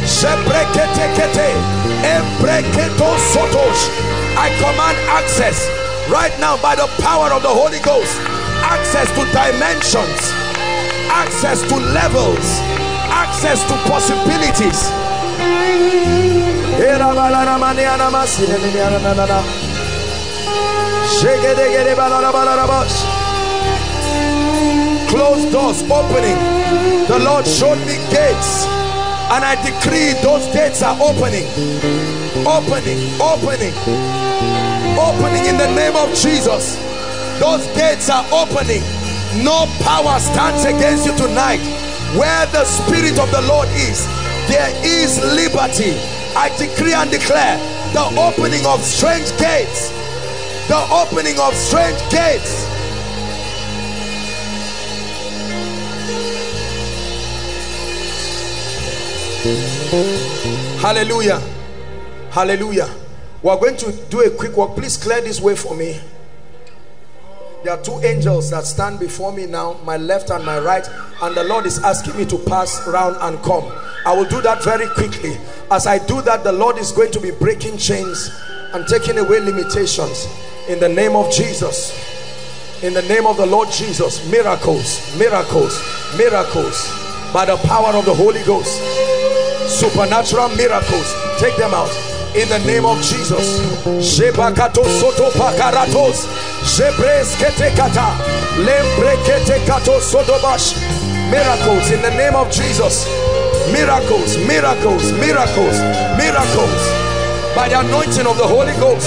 Shebreketekete. Ebreketo sotosh. I command access right now by the power of the Holy Ghost. Access to dimensions, access to levels, access to possibilities. Closed doors opening. The Lord showed me gates, and I decree those gates are opening, opening, opening, opening in the name of Jesus. Those gates are opening. No power stands against you tonight. Where the spirit of the Lord is, there is liberty. I decree and declare the opening of strange gates, the opening of strange gates. Hallelujah, hallelujah. We are going to do a quick walk. Please clear this way for me. There are 2 angels that stand before me now, my left and my right, and the Lord is asking me to pass round and come. I will do that very quickly. As I do that, the Lord is going to be breaking chains and taking away limitations in the name of Jesus. In the name of the Lord Jesus, miracles, miracles, miracles by the power of the Holy Ghost. Supernatural miracles. Take them out. In the name of Jesus. Miracles in the name of Jesus. Miracles, miracles, miracles, miracles by the anointing of the Holy Ghost.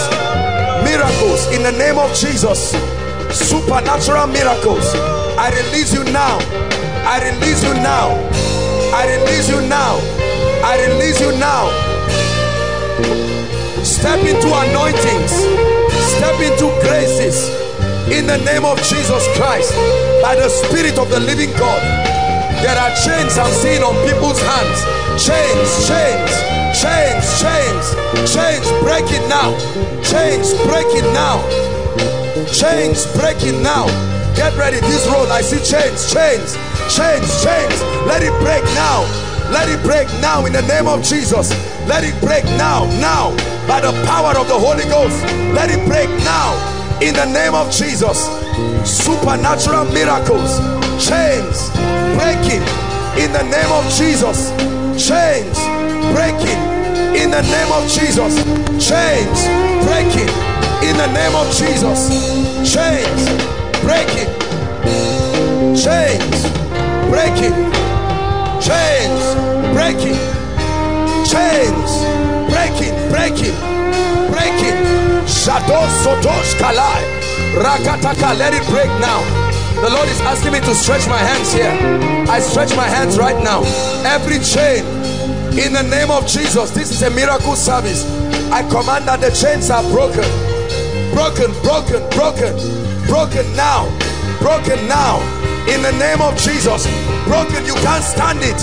Miracles in the name of Jesus. Supernatural miracles. I release you now. I release you now. I release you now. I release you now. Step into anointings, step into graces in the name of Jesus Christ by the Spirit of the living God. There are chains I'm seeing on people's hands. Chains, chains, chains, chains, chains breaking now. Chains breaking now. Chains breaking now. Get ready, this road, I see chains, chains, chains, chains. Let it break now. Let it break now in the name of Jesus. Let it break now, now, by the power of the Holy Ghost. Let it break now in the name of Jesus. Supernatural miracles, chains breaking in the name of Jesus. Chains breaking in the name of Jesus. Chains breaking in the name of Jesus. Chains breaking, chains breaking, chains breaking, chains breaking, breaking, breaking. Shadow Sotosh Kalai Rakataka, let it break now. The Lord is asking me to stretch my hands here. I stretch my hands right now. Every chain in the name of Jesus. This is a miracle service. I command that the chains are broken. Broken, broken, broken, broken now. Broken now. In the name of Jesus. Broken, you can't stand it.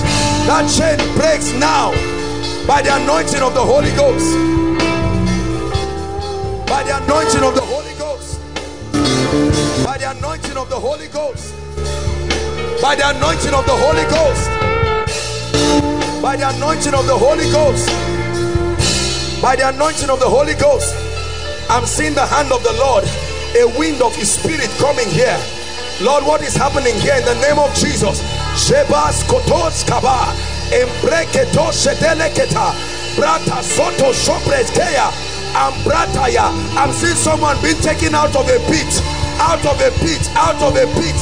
That chain breaks now by the anointing of the Holy Ghost. By the anointing of the Holy Ghost. By the anointing of the Holy Ghost. By the anointing of the Holy Ghost. By the anointing of the Holy Ghost. By the anointing of the Holy Ghost. I'm seeing the hand of the Lord, a wind of his spirit coming here. Lord, what is happening here in the name of Jesus? Shebas kotos kaba, embreketo shedeleketa, brata soto shopreskeya, ambrataya. I'm seeing someone being taken out of a pit, out of a pit, out of a pit.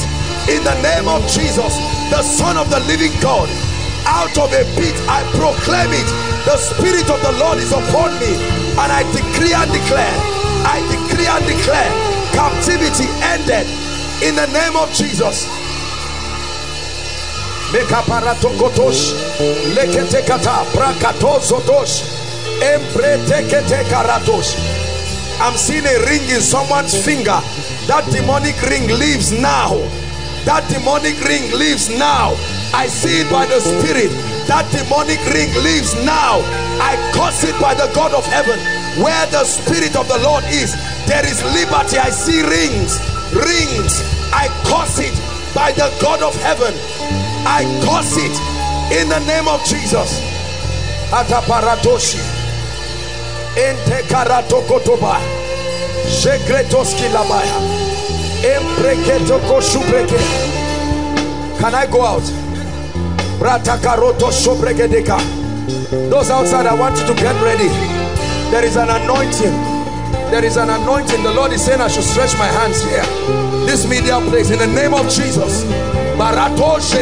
In the name of Jesus, the Son of the Living God, out of a pit, I proclaim it. The Spirit of the Lord is upon me, and I decree and declare, I decree and declare, captivity ended. In the name of Jesus. I'm seeing a ring in someone's finger. That demonic ring leaves now. That demonic ring leaves now. I see it by the Spirit. That demonic ring leaves now. I curse it by the God of heaven. Where the Spirit of the Lord is, there is liberty. I see rings. Rings, I curse it by the God of heaven. I curse it in the name of Jesus. Ataparatoshi, entekarato kotoba, shekretoski labaya, embreketo koshubreke. Can I go out? Ratakaroto shobregedeka. Those outside, I want you to get ready. There is an anointing. There is an anointing. The Lord is saying I should stretch my hands here. This media place, in the name of Jesus. Those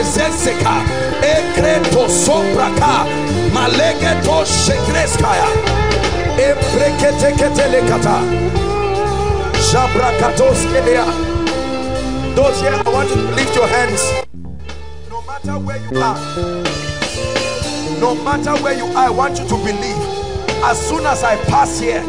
here, I want you to lift your hands. No matter where you are, no matter where you are, I want you to believe. As soon as I pass here,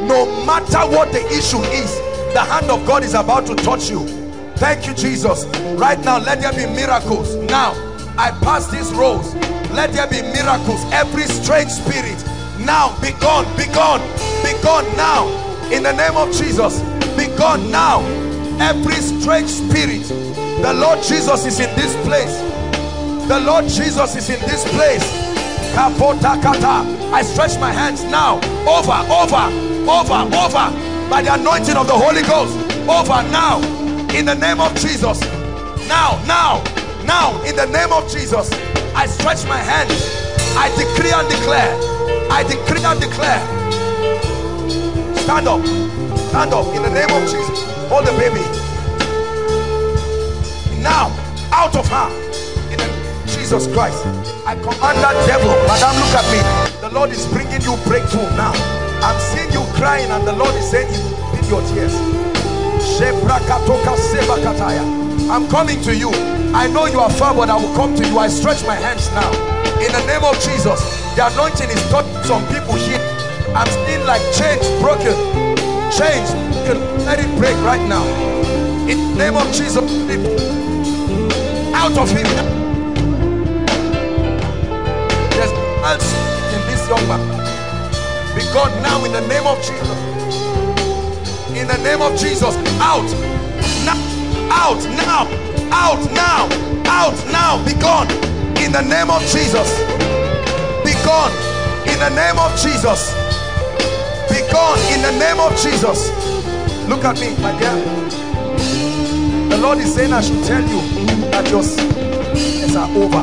no matter what the issue is, the hand of God is about to touch you. Thank you, Jesus. Right now, let there be miracles. Now, I pass these roads. Let there be miracles. Every strange spirit, now be gone, be gone, be gone now. In the name of Jesus, be gone now. Every strange spirit, the Lord Jesus is in this place. The Lord Jesus is in this place. I stretch my hands now. Over, over. Over, over, by the anointing of the Holy Ghost. Over now, in the name of Jesus. Now, now, now, in the name of Jesus. I stretch my hands. I decree and declare. I decree and declare. Stand up. Stand up, in the name of Jesus. Hold the baby. Now, out of her. In the name of Jesus Christ. I command that devil. Madam, look at me. The Lord is bringing you breakthrough now. I'm seeing you crying and the Lord is saying, in your tears. I'm coming to you. I know you are far, but I will come to you. I stretch my hands now. In the name of Jesus, the anointing is touching some people here. I'm seeing like chains broken. Chains, let it break right now. In the name of Jesus, out of him. There's else in this young man. Be gone now in the name of Jesus. In the name of Jesus. Out. Now. out now, out now, out now. Be gone in the name of Jesus. Be gone in the name of Jesus. Be gone in the name of Jesus. Look at me, my dear. The Lord is saying I should tell you that your sins are over.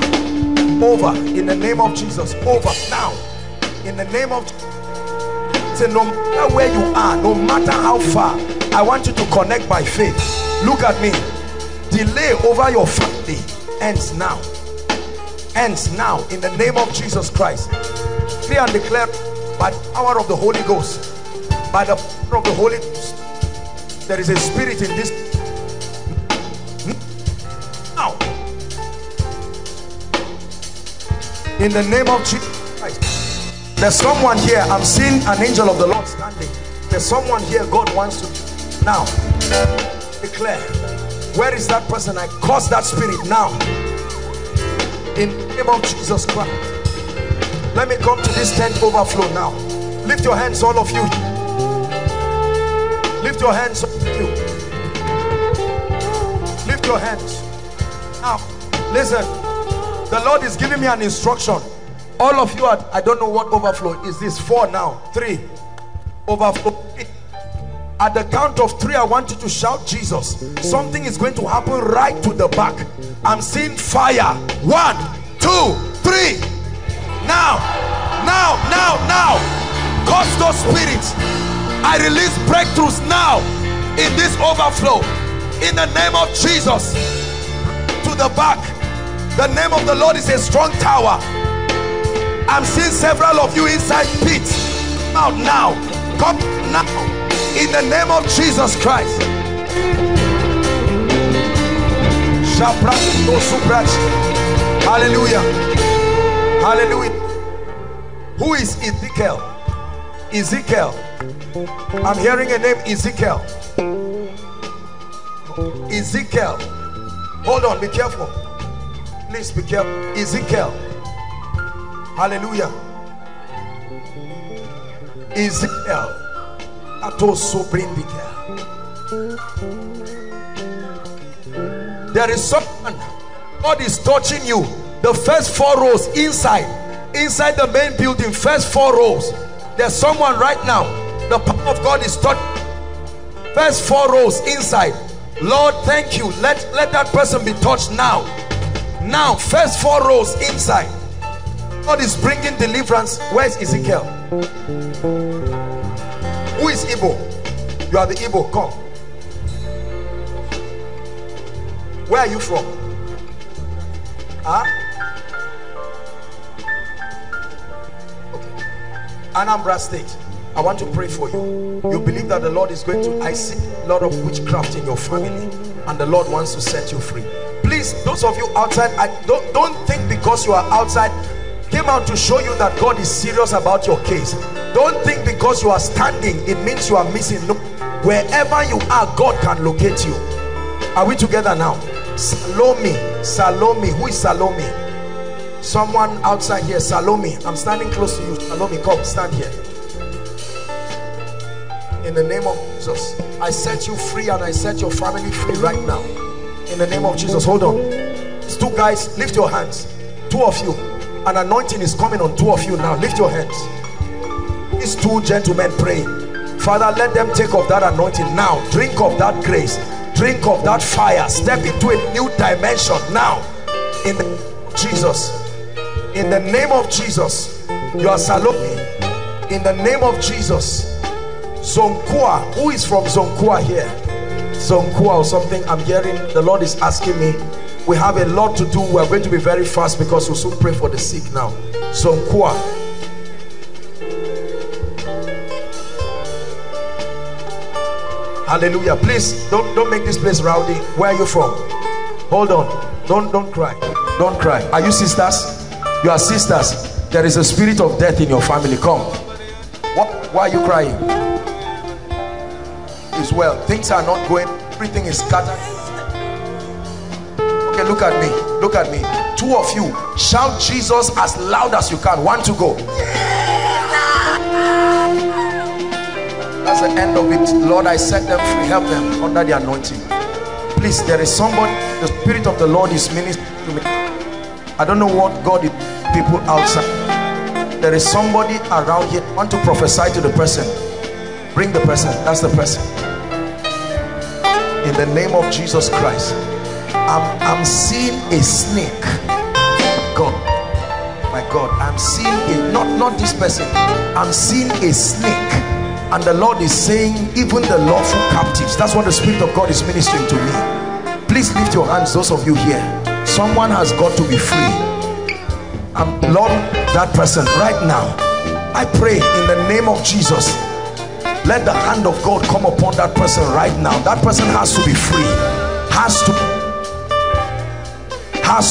Over in the name of Jesus. Over now in the name of Jesus. Say, no matter where you are, no matter how far, I want you to connect by faith. Look at me. Delay over your family ends now. Ends now in the name of Jesus Christ. Clear and declare by the power of the Holy Ghost. By the power of the Holy Ghost. There is a spirit in this. Now. In the name of Jesus Christ. There's someone here. I'm seeing an angel of the Lord standing. There's someone here God wants to. Now. Declare. Where is that person? I curse that spirit now. In the name of Jesus Christ. Let me come to this tent overflow now. Lift your hands, all of you. Lift your hands, all of you. Lift your hands. Now, listen. The Lord is giving me an instruction. All of you are, I don't know what overflow is this for now. 3. Overflow. At the count of 3, I want you to shout Jesus. Something is going to happen right to the back. I'm seeing fire. 1, 2, 3. Now, now, now, now. Cause those spirits. I release breakthroughs now in this overflow. In the name of Jesus. To the back. The name of the Lord is a strong tower. I'm seeing several of you inside pits. Out now. Come now. In the name of Jesus Christ. Hallelujah. Hallelujah. Who is Ezekiel? Ezekiel. I'm hearing a name, Ezekiel. Ezekiel. Hold on, be careful. Please be careful. Ezekiel. Hallelujah. Ezekiel. There is someone, God is touching you. The first 4 rows inside the main building, first 4 rows. There's someone right now. The power of God is touching. First 4 rows inside. Lord, thank you. Let that person be touched now. Now, first 4 rows inside. God is bringing deliverance. Where's Ezekiel? Who is Igbo? You are the Igbo. Come. Where are you from? Huh? Okay. Anambra State. I want to pray for you. You believe that the Lord is going to. I see a lot of witchcraft in your family, and the Lord wants to set you free. Please, those of you outside, don't think because you are outside. Came out to show you that God is serious about your case. Don't think because you are standing it means you are missing. No, wherever you are, God can locate you. Are we together now? Salome. Who is Salome? Someone outside here. Salome, I'm standing close to you. Salome, come stand here. In the name of Jesus, I set you free and I set your family free right now. In the name of Jesus. Hold on. It's 2 guys. Lift your hands. 2 of you. An anointing is coming on 2 of you now. Lift your hands. These 2 gentlemen pray. Father, let them take of that anointing now. Drink of that grace. Drink of that fire. Step into a new dimension now. In the name of Jesus. In the name of Jesus. You are Salome. In the name of Jesus. Zonkua. Who is from Zonkua here? Zonkua or something. I'm hearing the Lord is asking me. We have a lot to do. We are going to be very fast because we should pray for the sick now. Zonkua. Hallelujah. Please don't make this place rowdy. Where are you from? Hold on. Don't cry. Don't cry. Are you sisters? You are sisters. There is a spirit of death in your family. Come. What? Why are you crying? It's well. Things are not going. Everything is scattered. Okay, look at me. Look at me. 2 of you, shout Jesus as loud as you can. 1 to go. That's the end of it. Lord, I set them free. Help them under the anointing. Please, there is somebody, the Spirit of the Lord is ministering to me. I don't know what God is, people outside. There is somebody around here. Want to prophesy to the person. Bring the person. That's the person. In the name of Jesus Christ. I'm seeing a snake. God. My God. I'm seeing a, not this person. I'm seeing a snake. And the Lord is saying, even the lawful captives. That's what the Spirit of God is ministering to me. Please lift your hands, those of you here. Someone has got to be free. And Lord, that person right now, I pray in the name of Jesus, let the hand of God come upon that person right now. That person has to be free. Has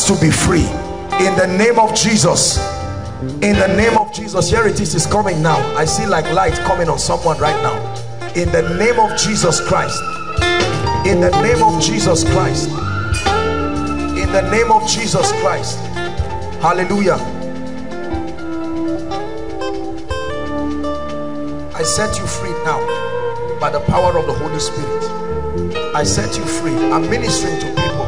to be free. In the name of Jesus. In the name of Jesus, here it is, it's coming now. I see like light coming on someone right now. In the name of Jesus Christ. In the name of Jesus Christ. In the name of Jesus Christ. Hallelujah. I set you free now by the power of the Holy Spirit. I set you free. I'm ministering to people.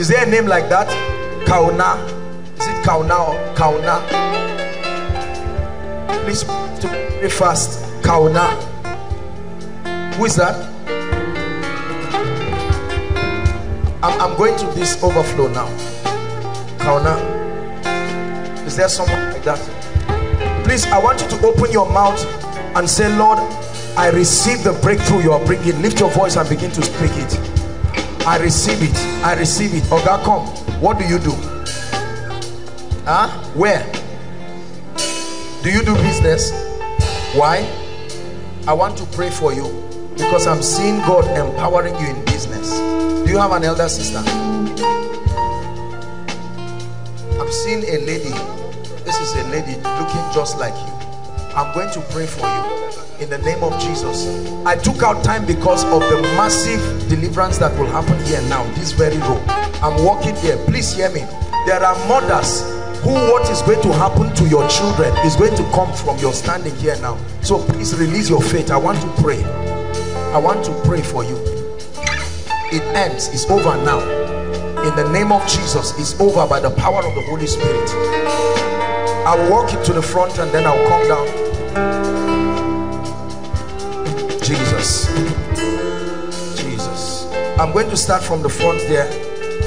Is there a name like that? Kauna, is it Kauna or Kauna? Please to be fast. Kauna. Who is that? I'm going to this overflow now. Kauna. Is there someone like that? Please, I want you to open your mouth and say, Lord, I receive the breakthrough you are bringing. Lift your voice and begin to speak it. I receive it. I receive it. Oga, come. What do you do? Huh? Where? Do you do business? Why? I want to pray for you because I'm seeing God empowering you in business. Do you have an elder sister? I'm seeing a lady. This is a lady looking just like you. I'm going to pray for you. In the name of Jesus. I took out time because of the massive deliverance that will happen here now, this very room. I'm walking here. Please hear me. There are mothers who what is going to happen to your children is going to come from your standing here now. So please release your faith. I want to pray. I want to pray for you. It ends. It's over now. In the name of Jesus, it's over by the power of the Holy Spirit. I'll walk it to the front and then I'll come down. Jesus, Jesus. I'm going to start from the front there.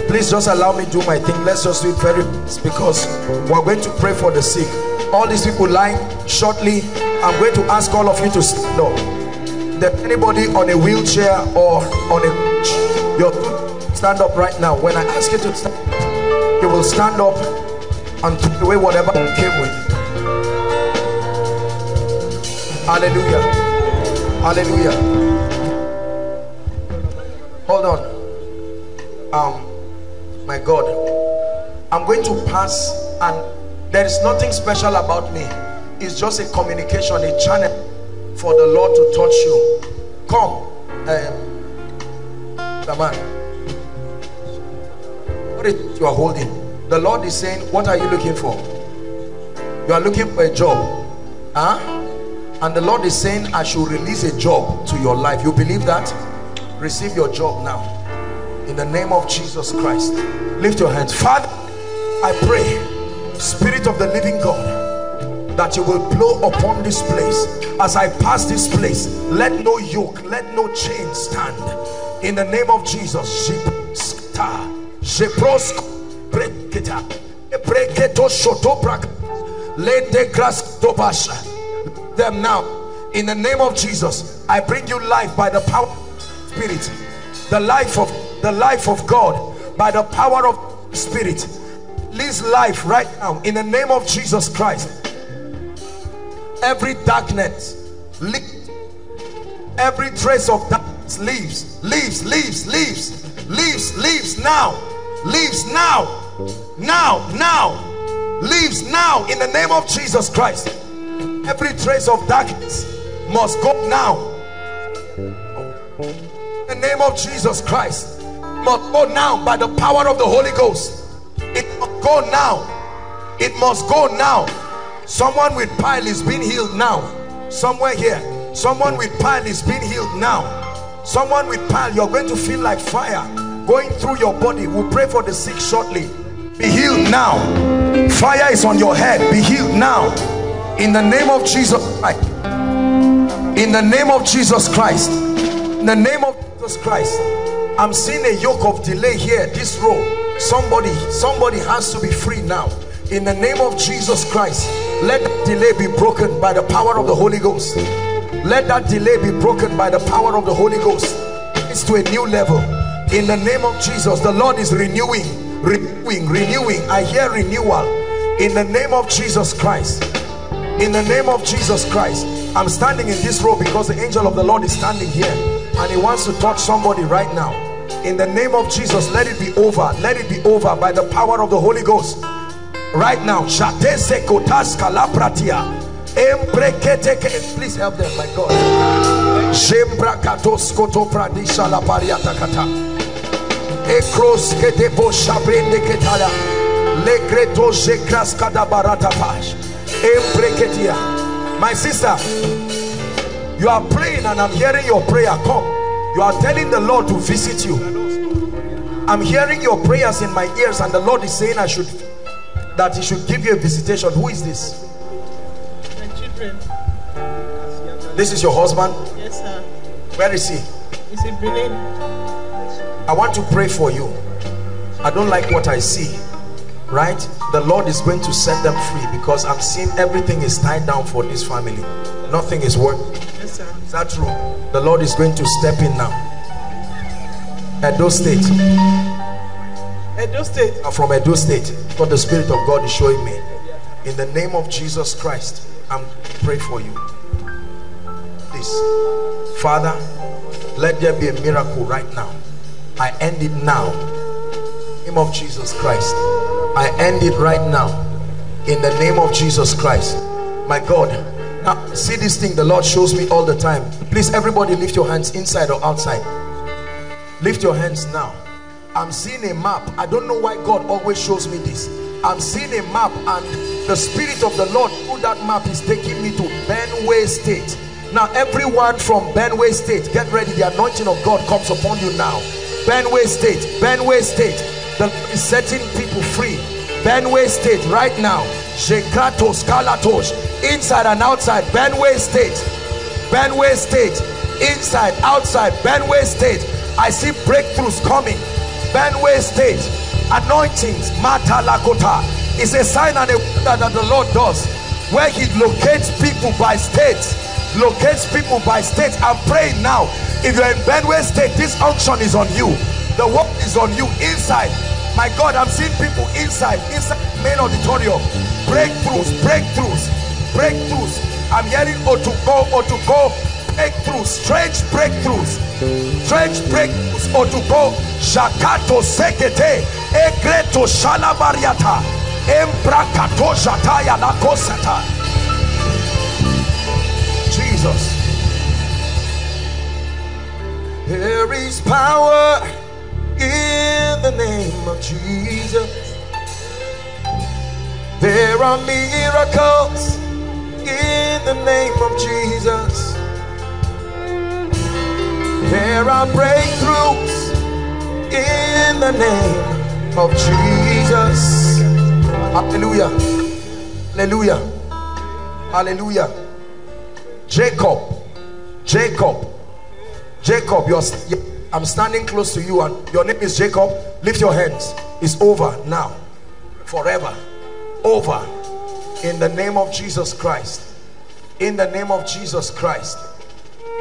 Please just allow me to do my thing. Let's just do it very fast because we're going to pray for the sick. All these people lying shortly, I'm going to ask all of you to stand up. That anybody on a wheelchair or on a stand up right now. When I ask you to stand up, you will stand up and take away whatever you came with. Hallelujah. Hallelujah. Hold on. My God, I'm going to pass and there is nothing special about me. It's just a communication, a channel for the Lord to touch you. Come. The man. What is it you are holding? The Lord is saying, what are you looking for? You are looking for a job. Huh? And the Lord is saying, I should release a job to your life. You believe that? Receive your job now. In the name of Jesus Christ. Lift your hands. Father, I pray, Spirit of the living God, that you will blow upon this place. As I pass this place, let no yoke, let no chain stand. In the name of Jesus. Them now in the name of Jesus. I bring you life by the power of Spirit, the life of God by the power of Spirit. Live life right now in the name of Jesus Christ. Every darkness, every trace of darkness leaves now, leaves now in the name of Jesus Christ. Every trace of darkness must go now. In the name of Jesus Christ, must go now by the power of the Holy Ghost. It must go now. It must go now. Someone with pile is being healed now. Somewhere here, someone with pile is being healed now. Someone with pal, you're going to feel like fire going through your body. We'll pray for the sick shortly. Be healed now. Fire is on your head. Be healed now. In the name of Jesus Christ. In the name of Jesus Christ. In the name of Jesus Christ. I'm seeing a yoke of delay here. This row. Somebody has to be free now. In the name of Jesus Christ, let that delay be broken by the power of the Holy Ghost. Let that delay be broken by the power of the Holy Ghost. It's to a new level. In the name of Jesus, the Lord is renewing, renewing, renewing. I hear renewal. In the name of Jesus Christ. In the name of Jesus Christ. I'm standing in this row because the angel of the Lord is standing here and he wants to touch somebody right now. In the name of Jesus, let it be over. Let it be over by the power of the Holy Ghost. Right now, please help them, my God. My sister, you are praying and I'm hearing your prayer. Come, you are telling the Lord to visit you. I'm hearing your prayers in my ears and the Lord is saying that he should give you a visitation. Who is this? My children. This is your husband? Yes, sir. Where is he? He's in Benin. I want to pray for you. I don't like what I see. Right? The Lord is going to set them free because I'm seeing everything is tied down for this family. Nothing is working. Yes, sir. Is that true? The Lord is going to step in now. Edo State. Edo State. I'm from Edo State. What the Spirit of God is showing me. In the name of Jesus Christ, I'm praying for you. Please. Father, let there be a miracle right now. I end it now. In the name of Jesus Christ. I end it right now. In the name of Jesus Christ. My God. Now, see this thing the Lord shows me all the time. Please, everybody lift your hands inside or outside. Lift your hands now. I'm seeing a map. I don't know why God always shows me this. I'm seeing a map and the Spirit of the Lord through that map is taking me to Benue State. Now everyone from Benue State, get ready. The anointing of God comes upon you now. Benue State, Benue State. The Lord is setting people free. Benue State right now. Shekatos, Kalatos. Inside and outside. Benue State. Benue State. Inside, outside. Benue State. I see breakthroughs coming. Benue State, anointings, Mata Lakota, is a sign and a wonder that the Lord does, where he locates people by states, locates people by states. I'm praying now, if you're in Benue State, this unction is on you, the work is on you, inside. My God, I'm seeing people inside, inside the main auditorium, breakthroughs, breakthroughs, breakthroughs. I'm hearing oh to go, breakthroughs, strange breakthroughs, strange breakthroughs, or to go Shakato Sekete, Egreto Shalabariata, Embrakato Shataya Lakosata. Jesus. There is power in the name of Jesus. There are miracles in the name of Jesus. There are breakthroughs in the name of Jesus. Hallelujah. Hallelujah. Hallelujah. Jacob. Jacob. Jacob, I'm standing close to you and your name is Jacob. Lift your hands. It's over now. Forever. Over. In the name of Jesus Christ. In the name of Jesus Christ.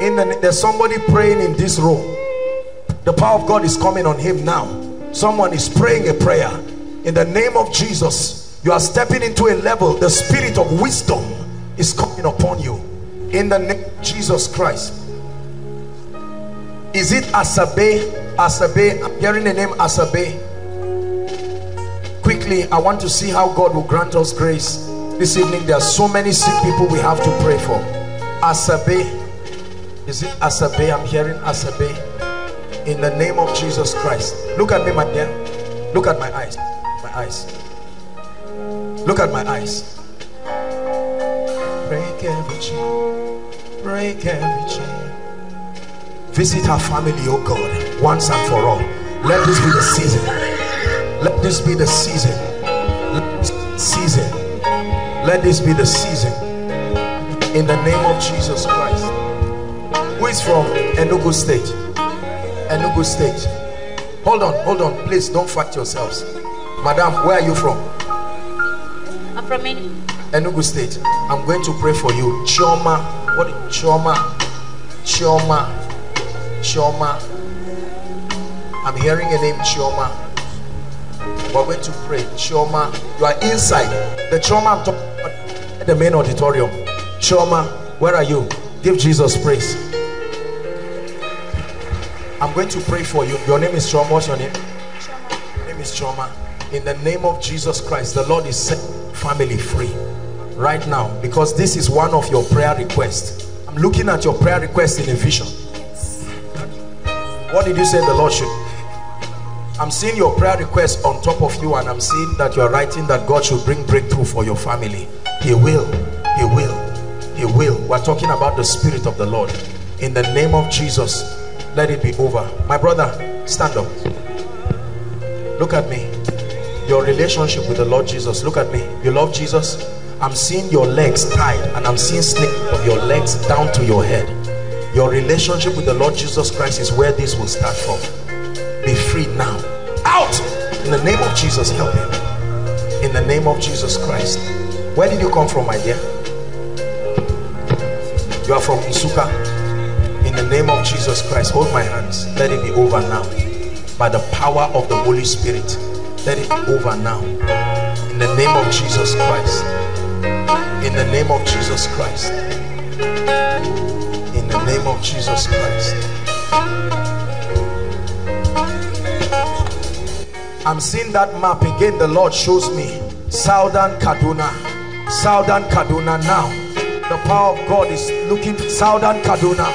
There's somebody praying in this room. The power of God is coming on him now. Someone is praying a prayer in the name of Jesus. You are stepping into a level. The spirit of wisdom is coming upon you in the name of Jesus Christ. Is it Asabe? Asabe, I'm hearing the name Asabe. Quickly, I want to see how God will grant us grace this evening. There are so many sick people we have to pray for. Asabe. Is it Asabe? I'm hearing Asabe. In the name of Jesus Christ. Look at me, my dear. Look at my eyes. My eyes. Look at my eyes. Break every chain. Break every chain. Visit her family, oh God, once and for all. Let this be the season. Let this be the season. Let this be the season. In the name of Jesus Christ. Who is from Enugu State? Enugu State. Hold on, please don't fight yourselves. Madam, where are you from? I'm from Enugu State. I'm going to pray for you. Chioma. What? Chioma. I'm hearing a name, Chioma. We're going to pray. Chioma, you are inside. The Chioma I'm talking about at the main auditorium. Chioma, where are you? Give Jesus praise. I'm going to pray for you. Your name is Chioma. What's your name? Chioma. Your name is Chioma. In the name of Jesus Christ, the Lord is setting family free right now, because this is one of your prayer requests. I'm looking at your prayer request in a vision. What did you say the Lord should? I'm seeing your prayer request on top of you, and I'm seeing that you're writing that God should bring breakthrough for your family. He will. He will. He will. We're talking about the Spirit of the Lord. In the name of Jesus, let it be over. My brother, stand up. Look at me. Your relationship with the Lord Jesus. Look at me. You love Jesus? I'm seeing your legs tied, and I'm seeing snakes of your legs down to your head. Your relationship with the Lord Jesus Christ is where this will start from. Be free now. Out! In the name of Jesus, help him. In the name of Jesus Christ. Where did you come from, my dear? You are from Isuka. In the name of Jesus Christ, hold my hands. Let it be over now. By the power of the Holy Spirit, let it be over now. In the name of Jesus Christ. In the name of Jesus Christ. In the name of Jesus Christ. I'm seeing that map again. The Lord shows me Southern Kaduna. Southern Kaduna now. The power of God is looking. Southern Kaduna.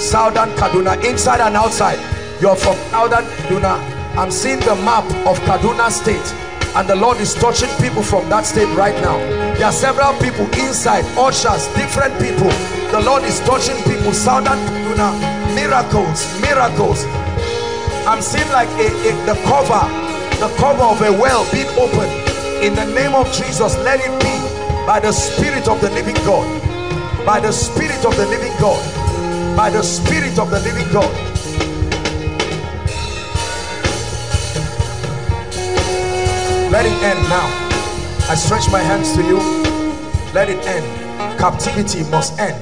Southern Kaduna. Inside and outside. You're from Southern Kaduna. I'm seeing the map of Kaduna State. And the Lord is touching people from that state right now. There are several people inside, ushers, different people. The Lord is touching people. Southern Kaduna, miracles. I'm seeing like the cover of a well being opened. In the name of Jesus, let it be by the Spirit of the living God. By the Spirit of the living God. By the Spirit of the living God. Let it end now. I stretch my hands to you. Let it end. Captivity must end.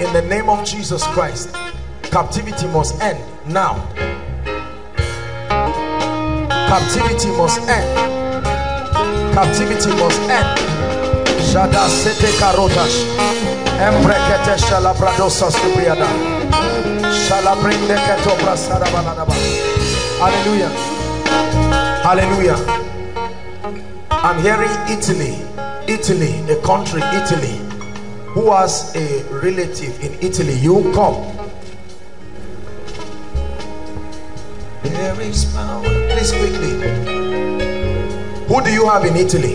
In the name of Jesus Christ, captivity must end now. Captivity must end. Captivity must end. Shada sete karotash. Embrekete shalabradosa subriada. Shalabrinde ketopra sarabanaba. Hallelujah. Hallelujah. I'm hearing Italy, a country, Italy. Who has a relative in Italy? You come. There is power. Please quickly. Who do you have in Italy?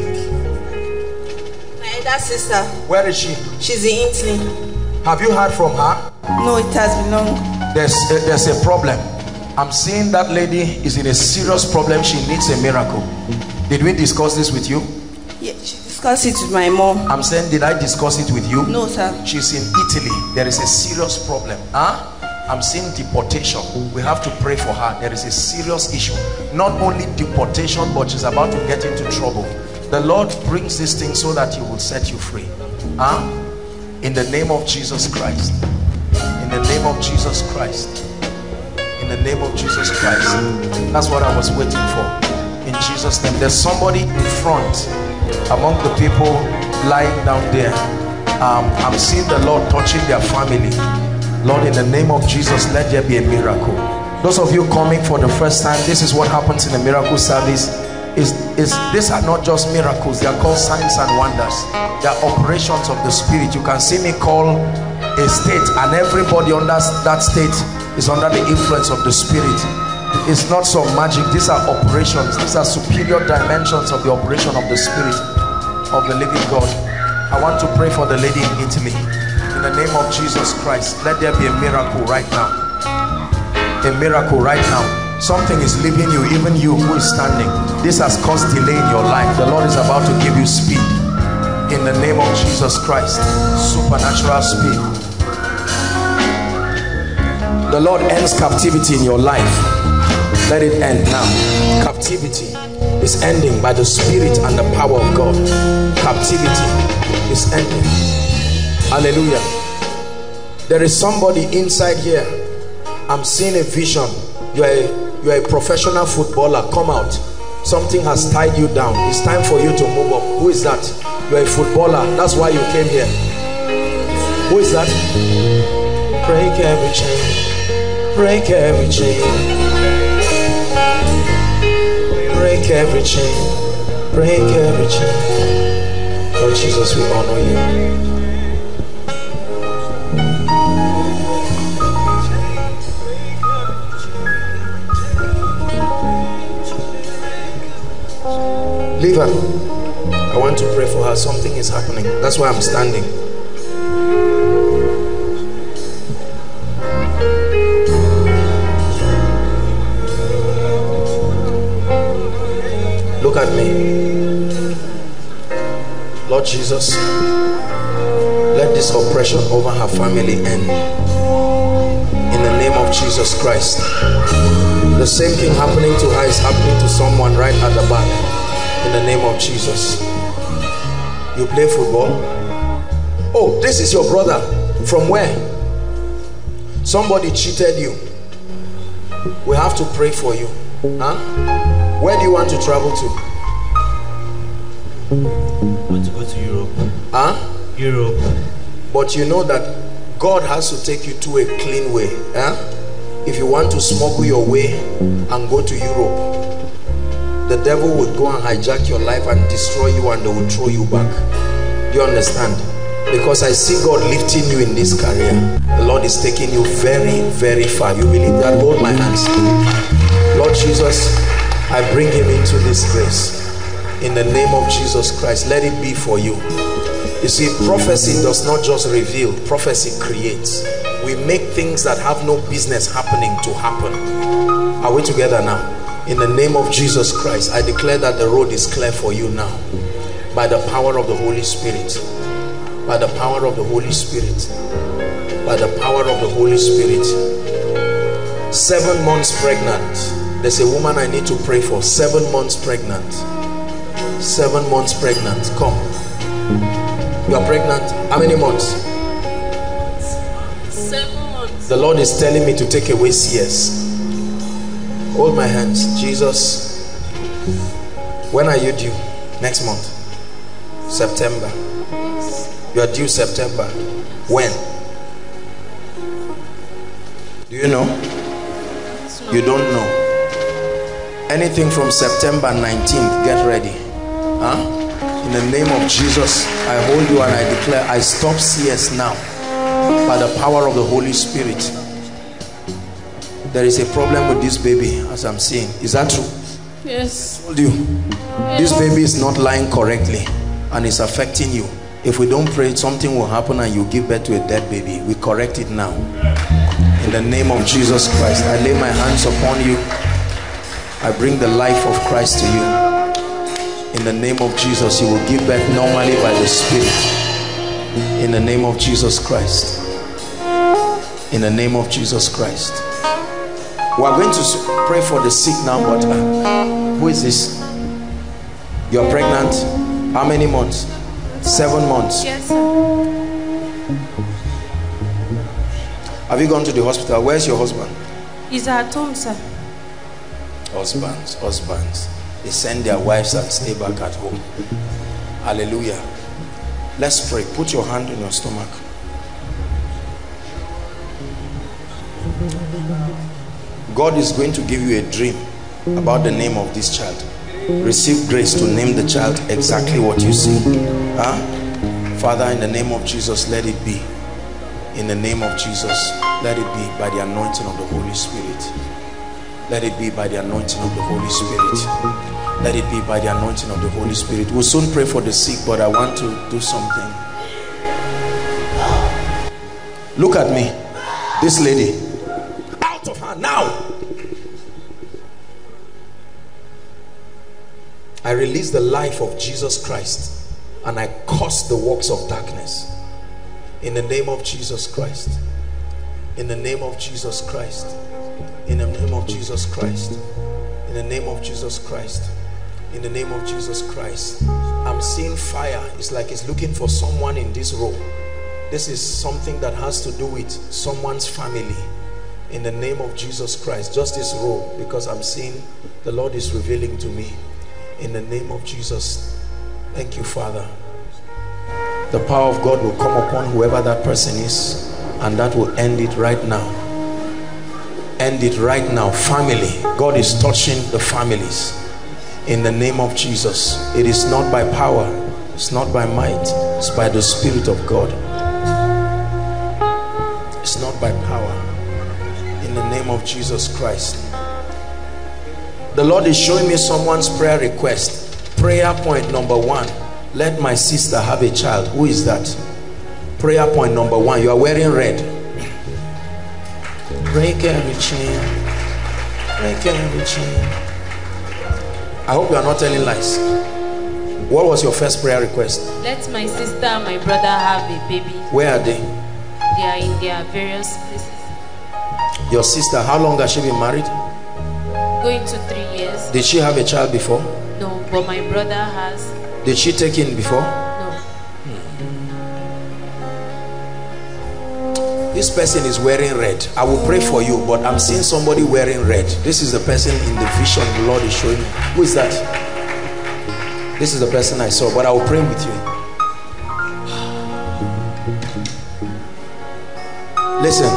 My elder sister. Where is she? She's in Italy. Have you heard from her? No, it has been long. There's a problem. I'm seeing that lady is in a serious problem. She needs a miracle. Did we discuss this with you? Yes, she discussed it with my mom. I'm saying, did I discuss it with you? No, sir. She's in Italy. There is a serious problem. Huh? I'm seeing deportation. We have to pray for her. There is a serious issue. Not only deportation, but she's about to get into trouble. The Lord brings this thing so that he will set you free. Huh? In the name of Jesus Christ. In the name of Jesus Christ. In the name of Jesus Christ. That's what I was waiting for. In Jesus' name. There's somebody in front among the people lying down there. I'm seeing the Lord touching their family. Lord, in the name of Jesus, let there be a miracle. Those of you coming for the first time, this is what happens in a miracle service. These are not just miracles. They are called signs and wonders. They are operations of the Spirit. You can see me call a state, and everybody under that state is under the influence of the Spirit. It's not some magic. These are operations. These are superior dimensions of the operation of the Spirit of the living God. I want to pray for the lady in Italy. In the name of Jesus Christ, let there be a miracle right now. a miracle right now. Something is leaving you, even you who is standing. This has caused delay in your life. The Lord is about to give you speed. In the name of Jesus Christ, supernatural speed. The Lord ends captivity in your life. Let it end now. Captivity is ending by the Spirit and the power of God. Captivity is ending. Hallelujah. There is somebody inside here. I'm seeing a vision. You are a professional footballer. Come out. Something has tied you down. It's time for you to move up. Who is that? You are a footballer. That's why you came here. Who is that? Break every chain. Break every chain. Break every chain, break every chain. Lord Jesus, we honor you. Leave her. I want to pray for her. Something is happening. That's why I'm standing. Look at me, Lord Jesus. Let this oppression over her family end in the name of Jesus Christ. The same thing happening to her is happening to someone right at the back in the name of Jesus. You play football? Oh, this is your brother. From where? Somebody cheated you. We have to pray for you. Huh? Where do you want to travel to? I want to go to Europe. Huh? Europe. But you know that God has to take you to a clean way. Huh? If you want to smuggle your way and go to Europe, the devil would go and hijack your life and destroy you, and they will throw you back. Do you understand? Because I see God lifting you in this career. The Lord is taking you very, very far. You believe that? Hold my hands. Lord Jesus, I bring him into this grace in the name of Jesus Christ. Let it be for you. You see, prophecy does not just reveal, prophecy creates. We make things that have no business happening to happen. Are we together now? In the name of Jesus Christ, I declare that the road is clear for you now. By the power of the Holy Spirit. By the power of the Holy Spirit. By the power of the Holy Spirit. 7 months pregnant. There's a woman I need to pray for. 7 months pregnant. 7 months pregnant. Come. You are pregnant. How many months? 7 months. The Lord is telling me to take away CS. Hold my hands. Jesus. When are you due? Next month. September. You are due September. When? Do you know? You don't know. Anything from September 19th, get ready. Huh? In the name of Jesus, I hold you and I declare, I stop CS now by the power of the Holy Spirit. There is a problem with this baby, as I'm seeing. Is that true? Yes. I told you, yes. This baby is not lying correctly and it's affecting you. If we don't pray, something will happen and you give birth to a dead baby. We correct it now. In the name of Jesus Christ, I lay my hands upon you. I bring the life of Christ to you. In the name of Jesus, you will give birth normally by the Spirit. In the name of Jesus Christ. In the name of Jesus Christ. We are going to pray for the sick now, but who is this? You are pregnant? How many months? 7 months. Yes, sir. Have you gone to the hospital? Where is your husband? He's at home, sir. Husbands, they send their wives and stay back at home. Hallelujah. Let's pray. Put your hand on your stomach. God is going to give you a dream about the name of this child. Receive grace to name the child exactly what you see. Huh? Father, in the name of Jesus, let it be. In the name of Jesus, let it be by the anointing of the Holy Spirit. Let it be by the anointing of the Holy Spirit. Let it be by the anointing of the Holy Spirit. We'll soon pray for the sick, but I want to do something. Look at me. This lady. Out of her Kaduna now. I release the life of Jesus Christ and I curse the works of darkness. In the name of Jesus Christ. In the name of Jesus Christ. In the name of Jesus Christ. In the name of Jesus Christ. In the name of Jesus Christ. I'm seeing fire. It's like it's looking for someone in this room. This is something that has to do with someone's family. In the name of Jesus Christ. Just this room, because I'm seeing the Lord is revealing to me. In the name of Jesus. Thank you, Father. The power of God will come upon whoever that person is, and that will end it right now. End it right now. Family. God is touching the families. In the name of Jesus. It is not by power. It's not by might. It's by the Spirit of God. It's not by power. In the name of Jesus Christ. The Lord is showing me someone's prayer request. Prayer point number one. Let my sister have a child. Who is that? Prayer point number one. You are wearing red. Break every chain. Break every chain. I hope you are not telling lies. What was your first prayer request? Let my sister and my brother have a baby. Where are they? They are in their various places. Your sister, how long has she been married? Going to 3 years. Did she have a child before? No, but my brother has. Did she take in before? No. This person is wearing red. I will pray for you, but I'm seeing somebody wearing red. This is the person in the vision the Lord is showing me. Who is that? This is the person I saw, but I will pray with you. Listen,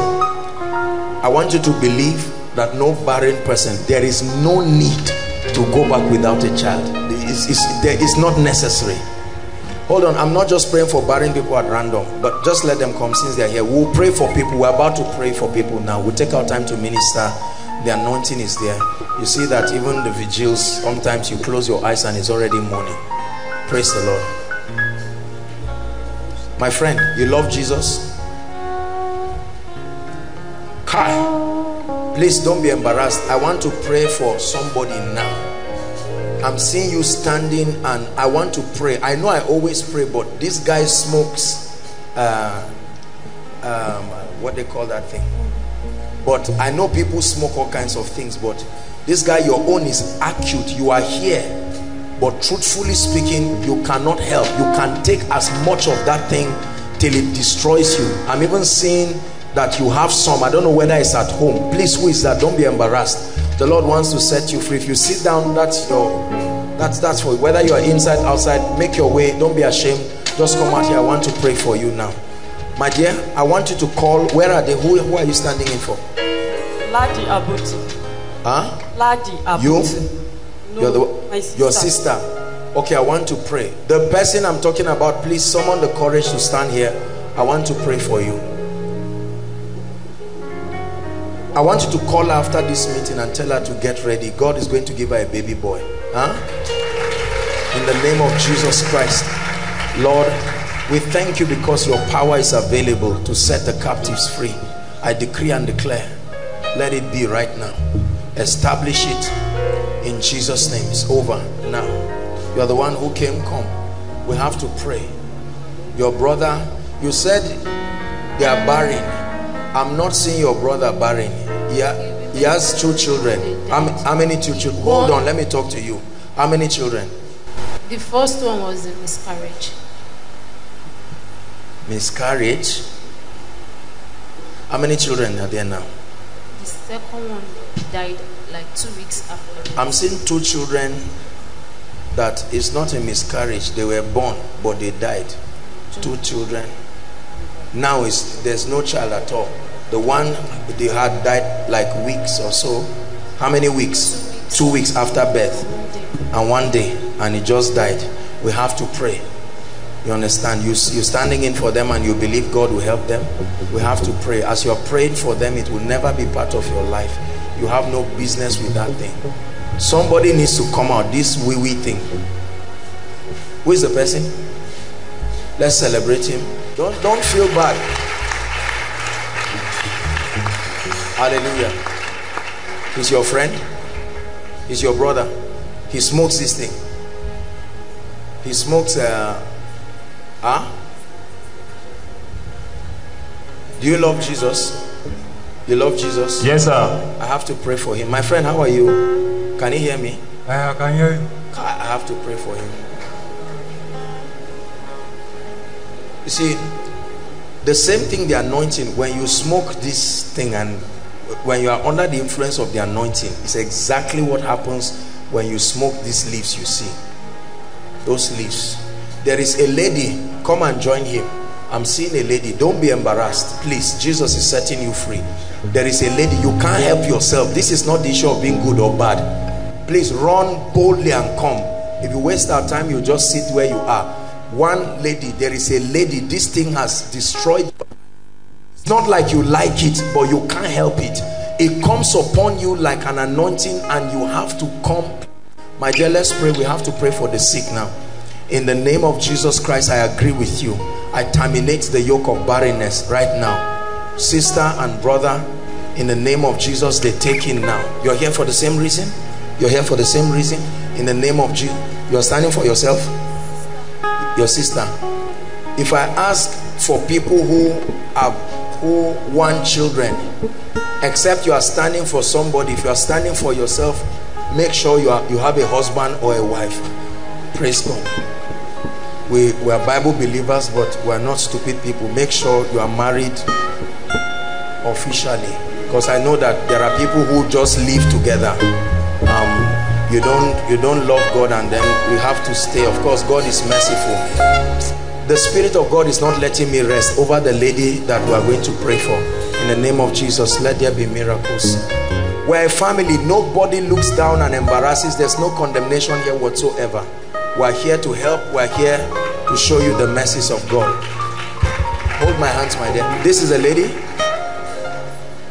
I want you to believe that no barren person, there is no need to go back without a child. It's not necessary. Hold on, I'm not just praying for barren people at random, but just let them come since they're here. We'll pray for people. We're about to pray for people now. We'll take our time to minister. The anointing is there. You see that even the vigils, sometimes you close your eyes and it's already morning. Praise the Lord. My friend, you love Jesus? Kai, please don't be embarrassed. I want to pray for somebody now. I'm seeing you standing and I want to pray. I know I always pray, but this guy smokes what they call that thing, but I know people smoke all kinds of things, but this guy, your own is acute. You are here, but truthfully speaking, you cannot help. You can take as much of that thing till it destroys you. I'm even seeing that you have some. I don't know whether it's at home. Please, who is that? Don't be embarrassed. The Lord wants to set you free. If you sit down, that's for you. Whether you are inside, outside, make your way. Don't be ashamed. Just come out here. I want to pray for you now. My dear, I want you to call. Where are they? Who are you standing in for? Ladi Abuti. Huh? Ladi Abuti. You? No, your sister. Okay, I want to pray. The person I'm talking about, please summon the courage to stand here. I want to pray for you. I want you to call after this meeting and tell her to get ready. God is going to give her a baby boy. Huh? In the name of Jesus Christ. Lord, we thank you because your power is available to set the captives free. I decree and declare, let it be right now. Establish it in Jesus' name. It's over now. You are the one who came, come. We have to pray. Your brother, you said they are barren. I'm not seeing your brother barren. He has 2 children. How many 2 children? Hold on, let me talk to you. How many children? The first one was a miscarriage. Miscarriage? How many children are there now? The second one died like 2 weeks after. I'm seeing 2 children that is not a miscarriage. They were born, but they died. 2 children. Now there's no child at all. The one they had died like weeks or so. How many weeks? 2 weeks after birth. And 1 day. And he just died. We have to pray. You understand? You're standing in for them and you believe God will help them. We have to pray. As you're praying for them, it will never be part of your life. You have no business with that thing. Somebody needs to come out. This wee-wee thing. Who is the person? Let's celebrate him. Don't feel bad. Hallelujah. He's your friend, he's your brother. He smokes this thing. He smokes Do you love Jesus? You love Jesus? Yes, sir. I have to pray for him. My friend, how are you? Can you hear me? I can hear you. I have to pray for him. You see, the same thing, the anointing, when you smoke this thing and when you are under the influence of the anointing, it's exactly what happens when you smoke these leaves you see. Those leaves. There is a lady, come and join him. I'm seeing a lady, don't be embarrassed, please. Jesus is setting you free. There is a lady, you can't help yourself. This is not the issue of being good or bad. Please run boldly and come. If you waste our time, you just sit where you are. One lady, there is a lady, this thing has destroyed. It's not like you like it, but you can't help it. It comes upon you like an anointing and you have to come. My dear, let's pray. We have to pray for the sick now. In the name of Jesus Christ, I agree with you. I terminate the yoke of barrenness right now. Sister and brother, in the name of Jesus, they take in now. You're here for the same reason? You're here for the same reason? In the name of Jesus, you're standing for yourself? Your sister. If I ask for people who want children, except you are standing for somebody, if you are standing for yourself, make sure you have a husband or a wife. Praise God. We are Bible believers, but we are not stupid people. Make sure you are married officially, because I know that there are people who just live together. You don't love God, and then we have to stay. Of course, God is merciful. The Spirit of God is not letting me rest over the lady that we are going to pray for. In the name of Jesus, let there be miracles. We're a family. Nobody looks down and embarrasses. There's no condemnation here whatsoever. We're here to help. We're here to show you the mercies of God. Hold my hands, my dear. This is a lady.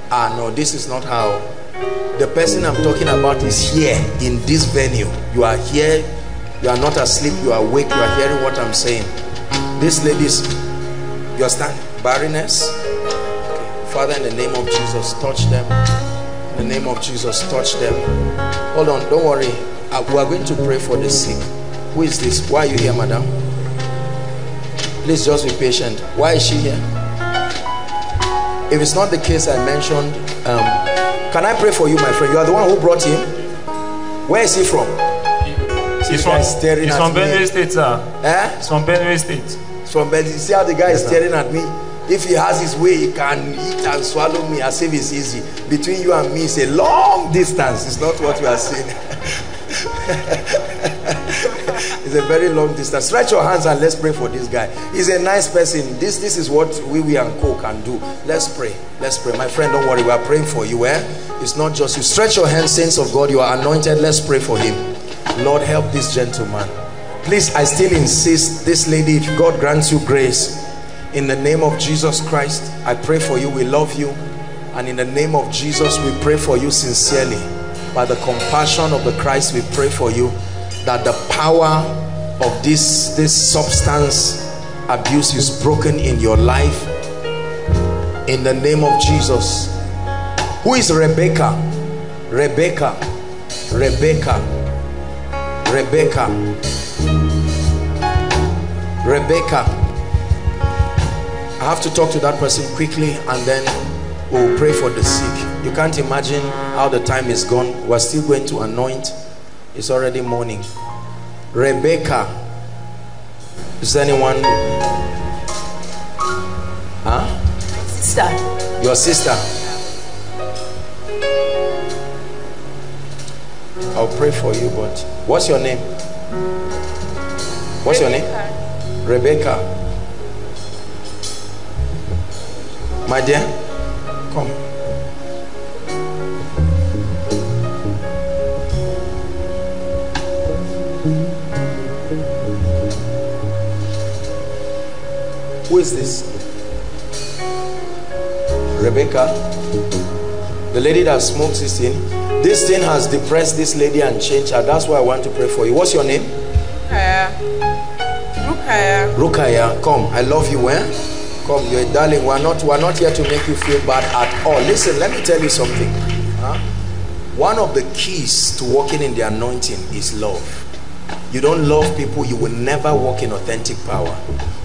Ah, no, this is not how. The person I'm talking about is here in this venue. You are here. You are not asleep. You are awake. You are hearing what I'm saying. These ladies, you understand? Barrenness. Okay. Father, in the name of Jesus, touch them. In the name of Jesus, touch them. Hold on, don't worry. We are going to pray for the sick. Who is this? Why are you here, madam? Please just be patient. Why is she here? If it's not the case I mentioned, can I pray for you, my friend? You are the one who brought him. Where is he from? He's from Benue State, sir. Eh? It's from Benue State. See how the guy is staring at me? If he has his way, he can eat and swallow me as if it's easy. Between you and me, it's a long distance. It's not what we are saying. It's a very long distance. Stretch your hands and let's pray for this guy. He's a nice person. This is what we and Co can do. Let's pray. Let's pray. My friend, don't worry. We are praying for you. Eh? It's not just you. Stretch your hands, saints of God. You are anointed. Let's pray for him. Lord, help this gentleman. Please, I still insist, this lady, if God grants you grace, in the name of Jesus Christ, I pray for you. We love you. And in the name of Jesus, we pray for you sincerely. By the compassion of the Christ, we pray for you that the power of this substance abuse is broken in your life. In the name of Jesus. Who is Rebecca? Rebecca. Rebecca. Rebecca. Rebecca, I have to talk to that person quickly and then we'll pray for the sick. You can't imagine how the time is gone. We're still going to anoint. It's already morning. Rebecca, is anyone? Huh? Sister. Your sister. I'll pray for you, but what's your name? What's your name? Rebecca, my dear, come. Who is this? Rebecca, the lady that smokes this thing. This thing has depressed this lady and changed her. That's why I want to pray for you. What's your name? Rukaya, come. I love you, eh? Come, you're a darling. We're not here to make you feel bad at all. Listen, let me tell you something. Huh? One of the keys to walking in the anointing is love. You don't love people, you will never walk in authentic power.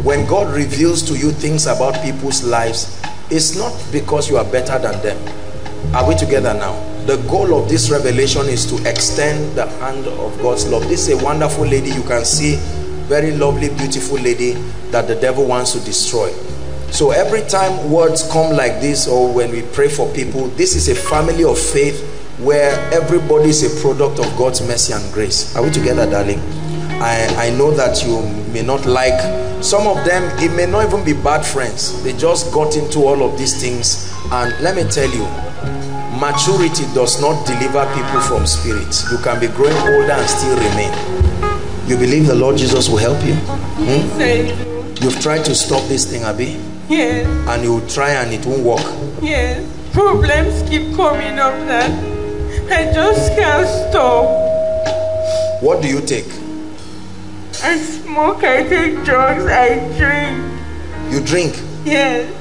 When God reveals to you things about people's lives, it's not because you are better than them. Are we together now? The goal of this revelation is to extend the hand of God's love. This is a wonderful lady, you can see, very lovely, beautiful lady that the devil wants to destroy. So every time words come like this, or when we pray for people, this is a family of faith where everybody is a product of God's mercy and grace. Are we together, darling? I know that you may not like some of them. It may not even be bad friends. They just got into all of these things. And let me tell you, maturity does not deliver people from spirits. You can be growing older and still remain. You believe the Lord Jesus will help you? Hmm? You've tried to stop this thing, Abi? Yes. And you try and it won't work? Yes. Problems keep coming up that I just can't stop. What do you take? I smoke, I take drugs, I drink. You drink? Yes.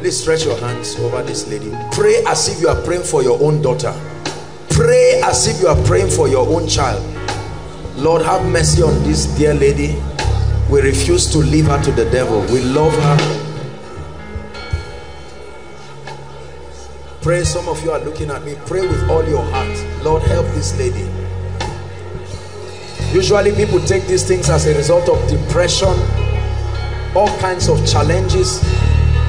Please stretch your hands over this lady. Pray as if you are praying for your own daughter. Pray as if you are praying for your own child. Lord, have mercy on this dear lady. We refuse to leave her to the devil. We love her. Pray, some of you are looking at me. Pray with all your heart. Lord, help this lady. Usually people take these things as a result of depression, all kinds of challenges,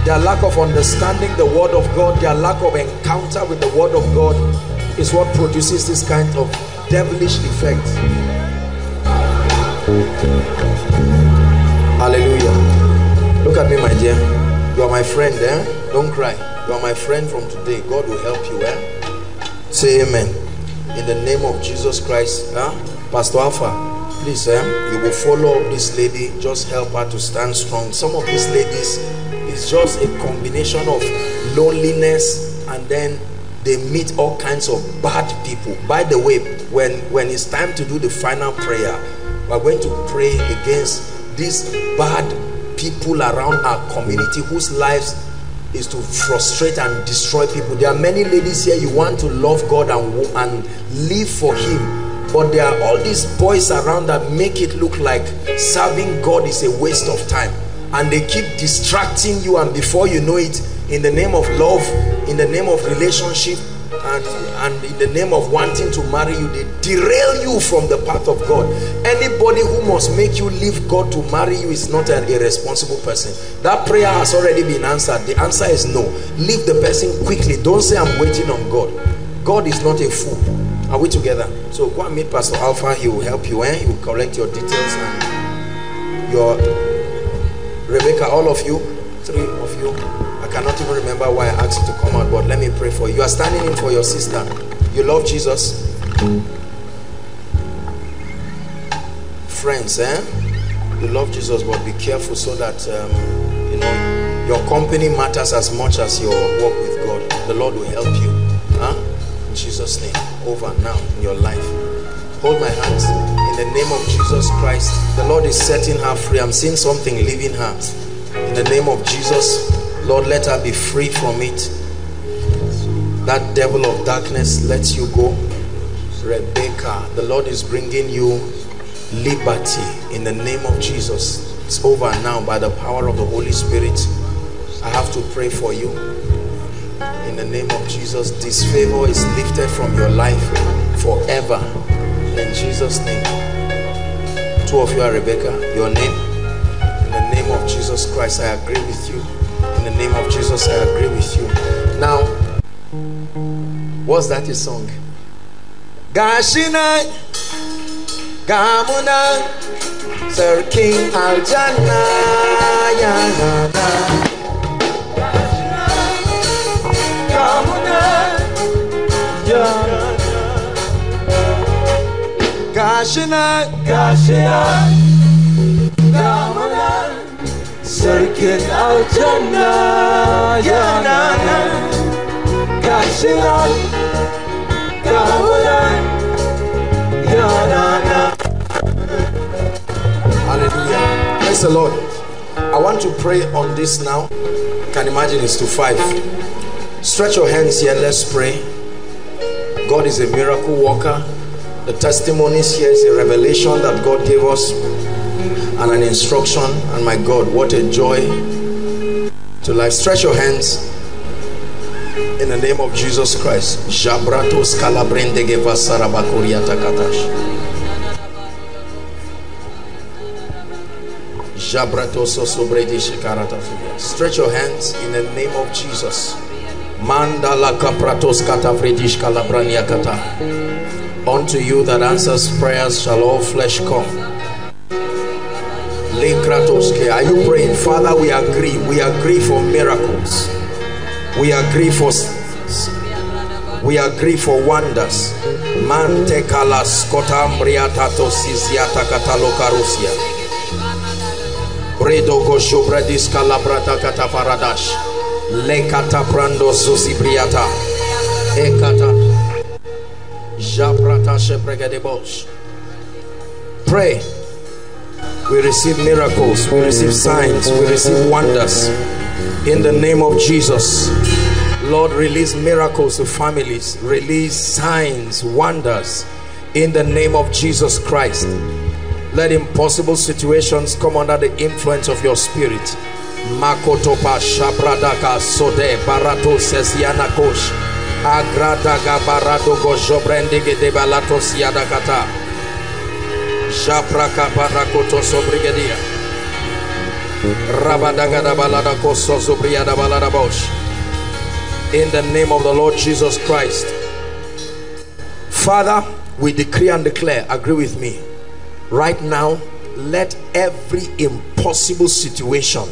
their lack of understanding the word of God, their lack of encounter with the word of God is what produces this kind of devilish effect. Hallelujah. Look at me, my dear. You are my friend, eh? Don't cry. You are my friend from today. God will help you, eh? Say amen. In the name of Jesus Christ, eh? Pastor Alpha, please, eh? You will follow this lady. Just help her to stand strong. Some of these ladies, it's just a combination of loneliness, and then they meet all kinds of bad people. By the way, when it's time to do the final prayer, we're going to pray against these bad people around our community whose lives is to frustrate and destroy people. There are many ladies here, you want to love God and live for him, but there are all these boys around that make it look like serving God is a waste of time, and they keep distracting you, and before you know it, in the name of love, in the name of relationship, and in the name of wanting to marry you, they derail you from the path of God. Anybody who must make you leave God to marry you is not an irresponsible person. That prayer has already been answered. The answer is no. Leave the person quickly. Don't say I'm waiting on God. God is not a fool. Are we together? So go and meet Pastor Alpha. He will help you, eh? He will collect your details and your Rebecca. All of you, three of you. I cannot even remember why I asked you to come out, but let me pray for you. You are standing in for your sister. You love Jesus. Friends, eh? You love Jesus, but be careful so that, you know, your company matters as much as your walk with God. The Lord will help you. Huh? In Jesus' name, over now in your life. Hold my hands. In the name of Jesus Christ, the Lord is setting her free. I'm seeing something leaving her. In the name of Jesus, Lord, let her be free from it. That devil of darkness, let you go. Rebecca, the Lord is bringing you liberty in the name of Jesus. It's over now by the power of the Holy Spirit. I have to pray for you. In the name of Jesus, disfavor is lifted from your life forever. In Jesus' name. Two of you are Rebecca. Your name? In the name of Jesus Christ, I agree with you. In the name of Jesus, I agree with you. Now, what's that his song? Gashina Gamuna Sir King Aljana Yanana Gamuna Yanana Gashina Gashina Gamuna Circuit Aljana Yanana Kashilan Kahulan Yanana. Hallelujah. Praise the Lord. I want to pray on this now. can imagine it's to 5. Stretch your hands here, let's pray. God is a miracle worker. The testimonies here is a revelation that God gave us and an instruction, and my God, what a joy to life. Stretch your hands in the name of Jesus Christ. Stretch your hands in the name of Jesus. Unto you that answers prayers shall all flesh come. Are you praying? Father, we agree. We agree for miracles. We agree for signs. We agree for wonders. Pray. We receive miracles, we receive signs, we receive wonders in the name of Jesus. Lord, release miracles to families, release signs, wonders in the name of Jesus Christ. Let impossible situations come under the influence of your spirit. Makotopa shabradaka sode barato sesianakosh agradaga baradogo jobrendege debalato siadakata. Shapraka barakoto sobrigadia rabadaga dabalada koso sobriada balada bosh. In the name of the Lord Jesus Christ, Father, we decree and declare, agree with me right now, let every impossible situation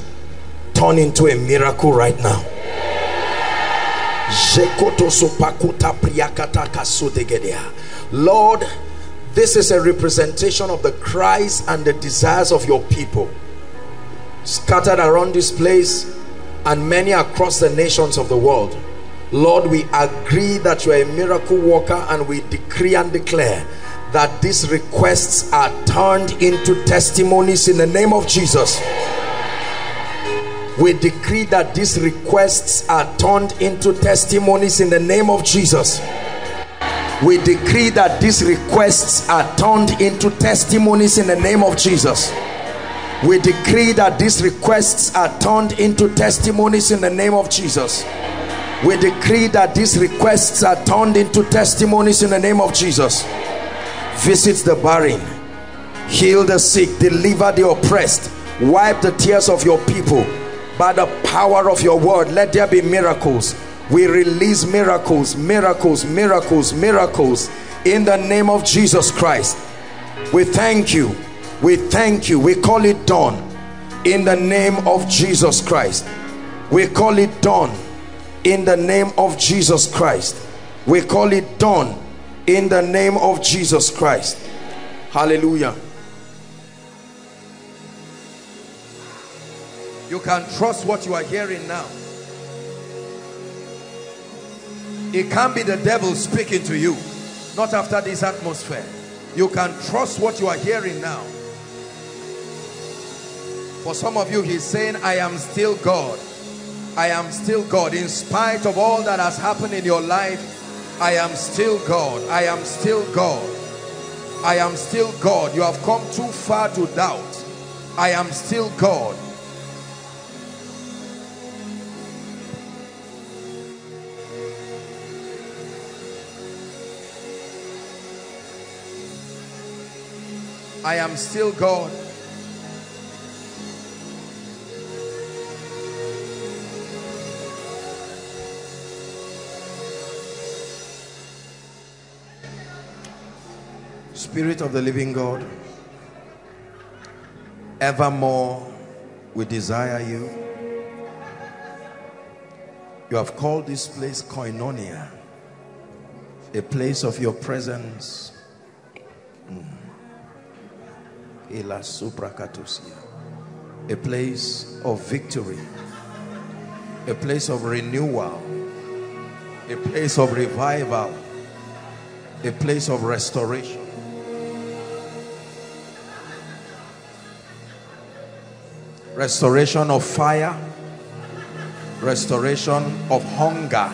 turn into a miracle right now. Lord, this is a representation of the cries and the desires of your people scattered around this place and many across the nations of the world. Lord, we agree that you are a miracle worker, and we decree and declare that these requests are turned into testimonies in the name of Jesus. We decree that these requests are turned into testimonies in the name of Jesus. We decree that these requests are turned into testimonies in the name of Jesus. We decree that these requests are turned into testimonies in the name of Jesus. We decree that these requests are turned into testimonies in the name of Jesus. Visit the barren, heal the sick, deliver the oppressed, wipe the tears of your people. By the power of your word, let there be miracles. We release miracles, miracles, miracles, miracles in the name of Jesus Christ. We thank you. We thank you. We call it done in the name of Jesus Christ. We call it done in the name of Jesus Christ. We call it done in the name of Jesus Christ. Hallelujah. You can trust what you are hearing now. It can't be the devil speaking to you, not after this atmosphere. You can trust what you are hearing now. For some of you, he's saying, I am still God. I am still God. In spite of all that has happened in your life, I am still God. I am still God. I am still God. You have come too far to doubt. I am still God. I am still God. Spirit of the living God, evermore we desire you. You have called this place Koinonia, a place of your presence. A place of victory, a place of renewal, a place of revival, a place of restoration. Restoration of fire, restoration of hunger,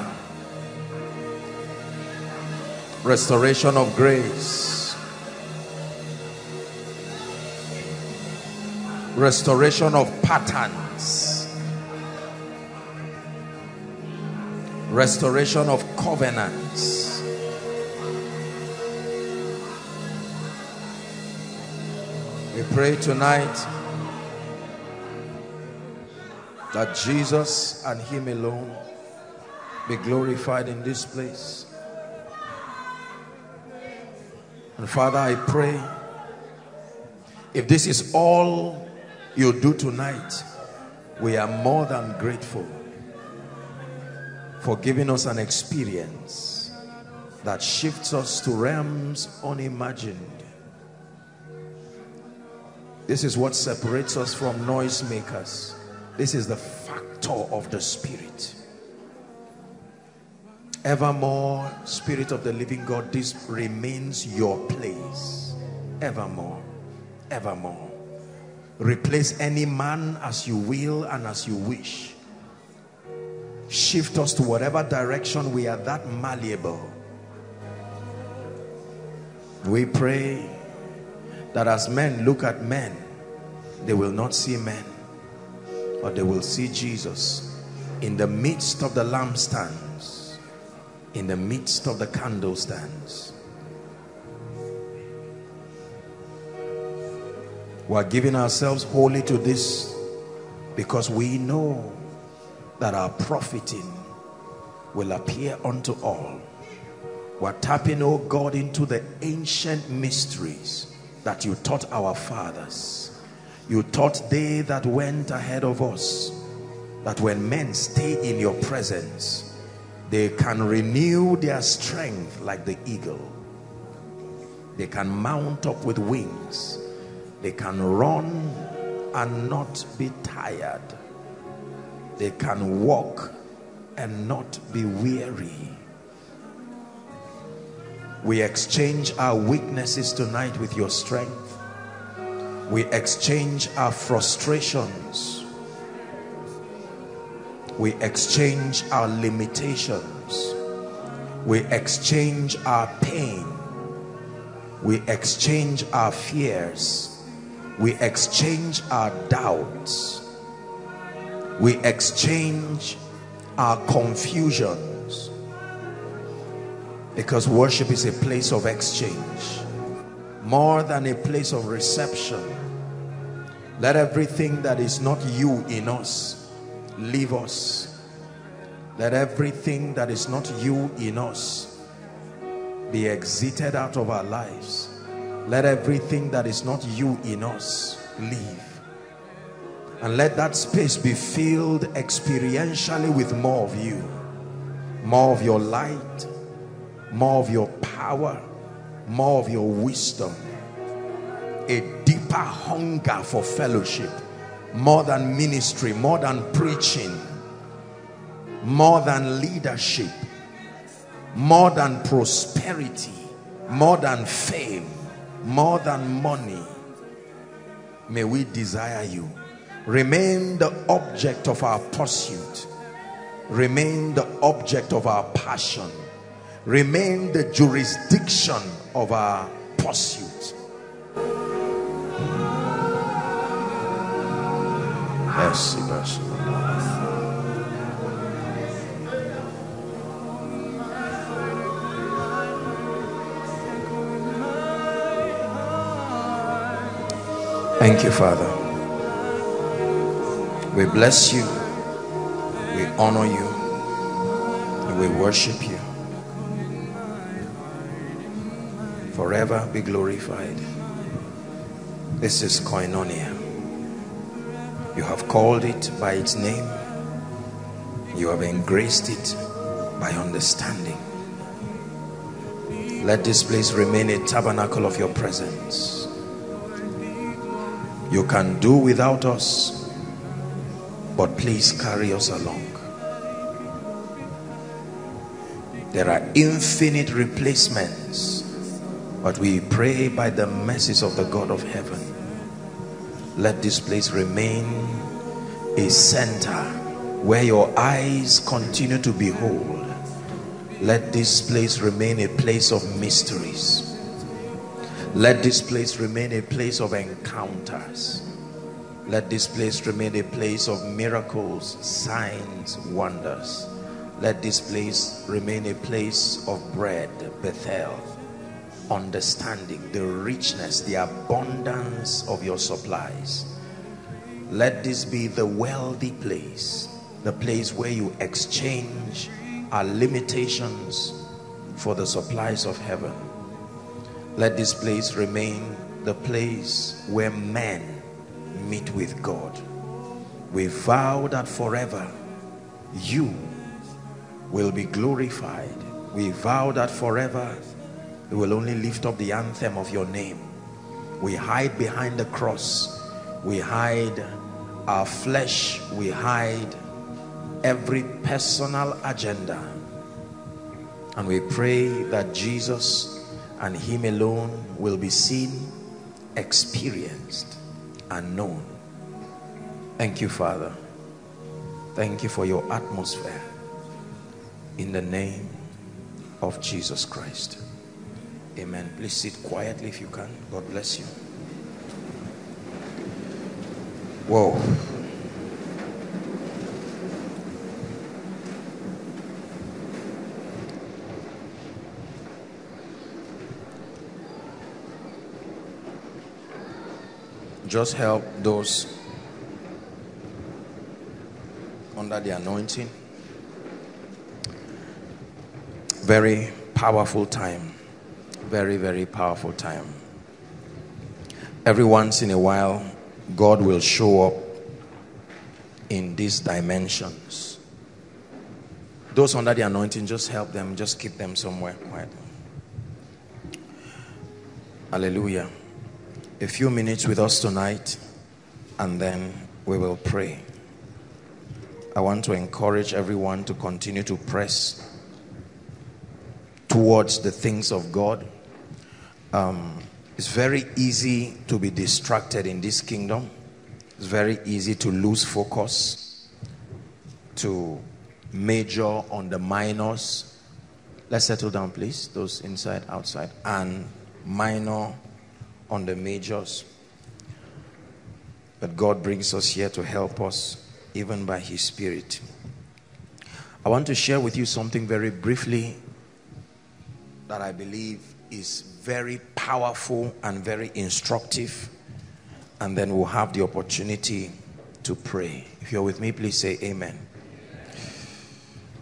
restoration of grace, restoration of patterns, restoration of covenants. We pray tonight that Jesus and Him alone be glorified in this place. And Father, I pray, if this is all you do tonight, we are more than grateful for giving us an experience that shifts us to realms unimagined. This is what separates us from noisemakers. This is the factor of the Spirit. Evermore, Spirit of the living God, this remains your place. Evermore, evermore. Replace any man as you will and as you wish. Shift us to whatever direction we are that malleable. We pray that as men look at men, they will not see men, but they will see Jesus in the midst of the lampstands, in the midst of the candlestands. We are giving ourselves wholly to this because we know that our profiting will appear unto all. We are tapping, oh God, into the ancient mysteries that you taught our fathers. You taught they that went ahead of us, that when men stay in your presence, they can renew their strength like the eagle. They can mount up with wings. They can run and not be tired. They can walk and not be weary. We exchange our weaknesses tonight with your strength. We exchange our frustrations. We exchange our limitations. We exchange our pain. We exchange our fears. We exchange our doubts. We exchange our confusions. Because worship is a place of exchange, more than a place of reception. Let everything that is not you in us leave us. Let everything that is not you in us be exited out of our lives. Let everything that is not you in us leave. And let that space be filled experientially with more of you, more of your light, more of your power, more of your wisdom, a deeper hunger for fellowship, more than ministry, more than preaching, more than leadership, more than prosperity, more than fame, more than money. May we desire you. Remain the object of our pursuit. Remain the object of our passion. Remain the jurisdiction of our pursuit. Mercy, mercy. Thank you, Father. We bless you, we honor you, and we worship you. Forever be glorified. This is Koinonia. You have called it by its name. You have embraced it by understanding. Let this place remain a tabernacle of your presence. You can do without us, but please carry us along. There are infinite replacements, but we pray by the mercies of the God of heaven, let this place remain a center where your eyes continue to behold, let this place remain a place of mysteries. Let this place remain a place of encounters. Let this place remain a place of miracles, signs, wonders. Let this place remain a place of bread, Bethel, understanding, the richness, the abundance of your supplies. Let this be the wealthy place, the place where you exchange our limitations for the supplies of heaven. Let this place remain the place where men meet with God. We vow that forever you will be glorified. We vow that forever we will only lift up the anthem of your name. We hide behind the cross. We hide our flesh. We hide every personal agenda. And we pray that Jesus and Him alone will be seen, experienced, and known. Thank you, Father. Thank you for your atmosphere. In the name of Jesus Christ. Amen. Please sit quietly if you can. God bless you. Whoa. Just help those under the anointing. Very powerful time. Very, very powerful time. Every once in a while, God will show up in these dimensions. Those under the anointing, just help them. Just keep them somewhere quiet. Hallelujah. A few minutes with us tonight, and then we will pray. I want to encourage everyone to continue to press towards the things of God. It's very easy to be distracted in this kingdom. It's very easy to lose focus, to major on the minors. Let's settle down, please. Those inside, outside, and minor on the majors. But God brings us here to help us, even by His Spirit. I want to share with you something very briefly that I believe is very powerful and very instructive, and then we'll have the opportunity to pray. If you're with me, please say amen.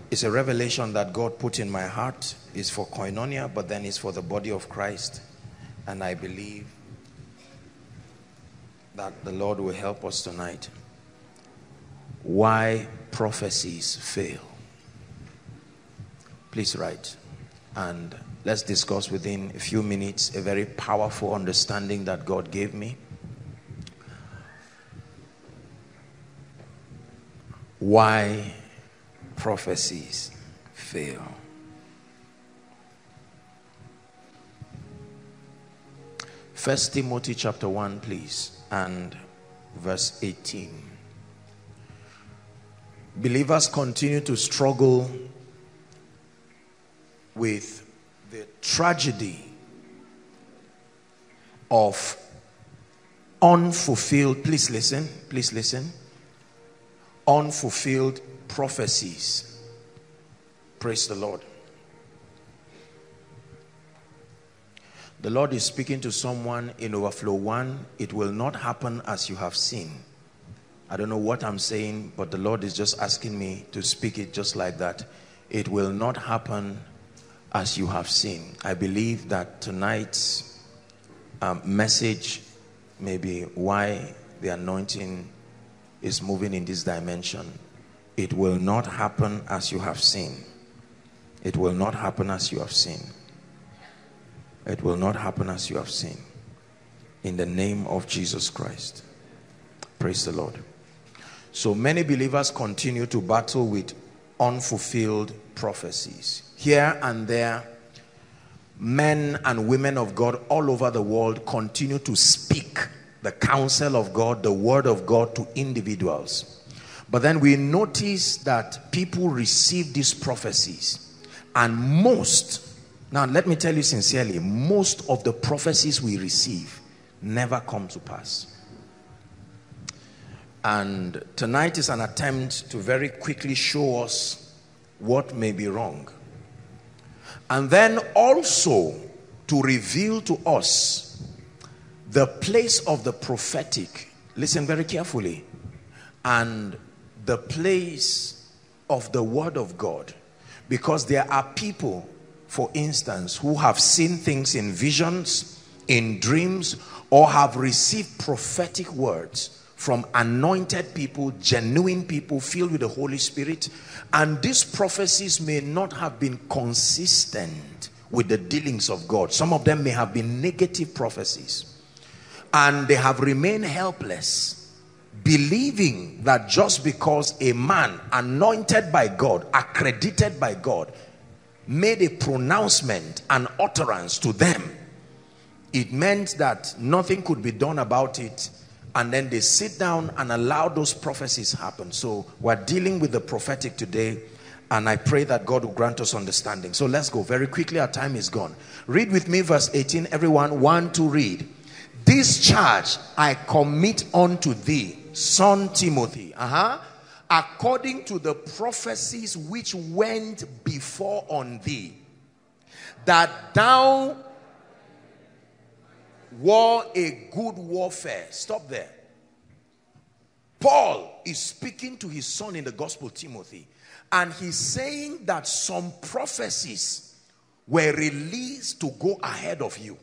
It's a revelation that God put in my heart. It's for Koinonia, but then it's for the body of Christ, and I believe that the Lord will help us tonight. Why prophecies fail. Please write, and let's discuss within a few minutes a very powerful understanding that God gave me. Why prophecies fail. First Timothy chapter 1, please, and verse 18. Believers continue to struggle with the tragedy of unfulfilled, please listen, unfulfilled prophecies. Praise the Lord. The Lord is speaking to someone in Overflow 1. It will not happen as you have seen. I don't know what I'm saying, but the Lord is just asking me to speak it just like that. It will not happen as you have seen. I believe that tonight's message may be why the anointing is moving in this dimension. It will not happen as you have seen. It will not happen as you have seen. It will not happen as you have seen. In the name of Jesus Christ. Praise the Lord. So many believers continue to battle with unfulfilled prophecies. Here and there, men and women of God all over the world continue to speak the counsel of God, the word of God to individuals. But then we notice that people receive these prophecies, and most, now let me tell you sincerely, most of the prophecies we receive never come to pass. And tonight is an attempt to very quickly show us what may be wrong, and then also to reveal to us the place of the prophetic. Listen very carefully. And the place of the word of God, because there are people, for instance, who have seen things in visions, in dreams, or have received prophetic words from anointed people, genuine people filled with the Holy Spirit, and these prophecies may not have been consistent with the dealings of God. Some of them may have been negative prophecies, and they have remained helpless, believing that just because a man anointed by God, accredited by God, made a pronouncement, an utterance to them, it meant that nothing could be done about it, and then they sit down and allow those prophecies happen. So we're dealing with the prophetic today, and I pray that God will grant us understanding. So let's go very quickly, our time is gone. Read with me verse 18, everyone. 1, 2, read. This charge I commit unto thee, son Timothy, according to the prophecies which went before on thee, that thou war a good warfare. Stop there. Paul is speaking to his son in the gospel, Timothy, and he's saying that some prophecies were released to go ahead of you.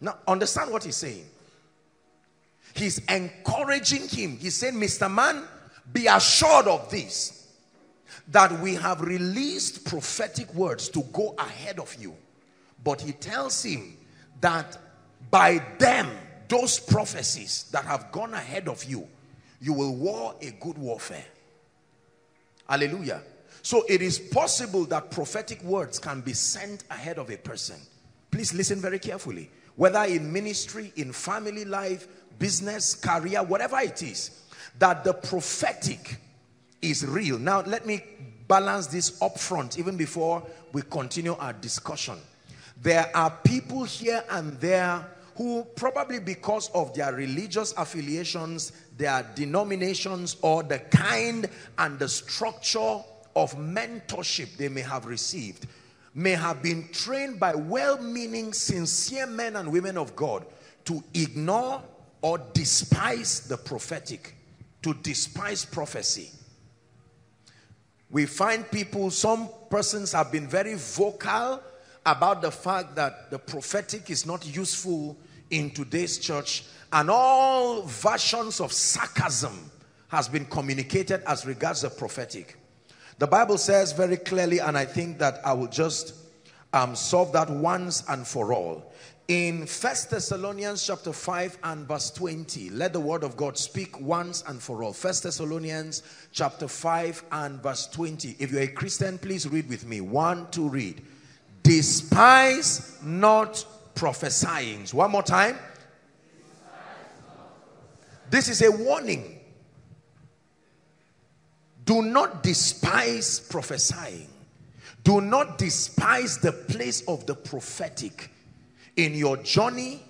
Now, understand what he's saying. He's encouraging him. He's saying, Mr. Man, be assured of this, that we have released prophetic words to go ahead of you. But he tells him that by them, those prophecies that have gone ahead of you, you will war a good warfare. Hallelujah. So it is possible that prophetic words can be sent ahead of a person. Please listen very carefully. Whether in ministry, in family life, business, career, whatever it is, that the prophetic is real. Now, let me balance this up front even before we continue our discussion. There are people here and there who, probably because of their religious affiliations, their denominations, or the kind and the structure of mentorship they may have received, may have been trained by well-meaning, sincere men and women of God to ignore or despise the prophetic, to despise prophecy. We find people, some persons have been very vocal about the fact that the prophetic is not useful in today's church, and all versions of sarcasm has been communicated as regards the prophetic. The Bible says very clearly, and I think that I will just solve that once and for all. In 1 Thessalonians chapter 5 and verse 20, let the word of God speak once and for all. 1 Thessalonians chapter 5 and verse 20. If you're a Christian, please read with me. 1, 2, read. Despise not prophesying. One more time. This is a warning. Do not despise prophesying. Do not despise the place of the prophetic in your journey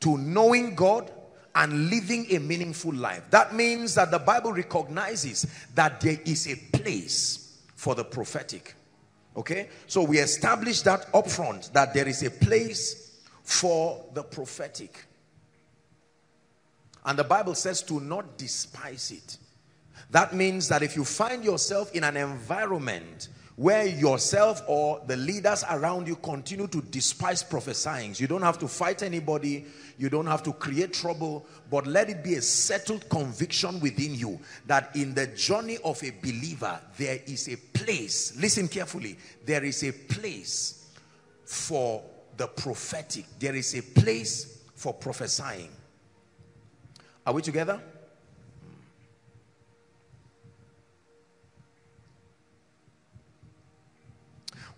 to knowing God and living a meaningful life. That means that the Bible recognizes that there is a place for the prophetic. Okay? So we establish that up front, that there is a place for the prophetic. And the Bible says to not despise it. That means that if you find yourself in an environment where yourself or the leaders around you continue to despise prophesying, you don't have to fight anybody, you don't have to create trouble, but let it be a settled conviction within you that in the journey of a believer, there is a place, listen carefully, there is a place for the prophetic. There is a place for prophesying. Are we together?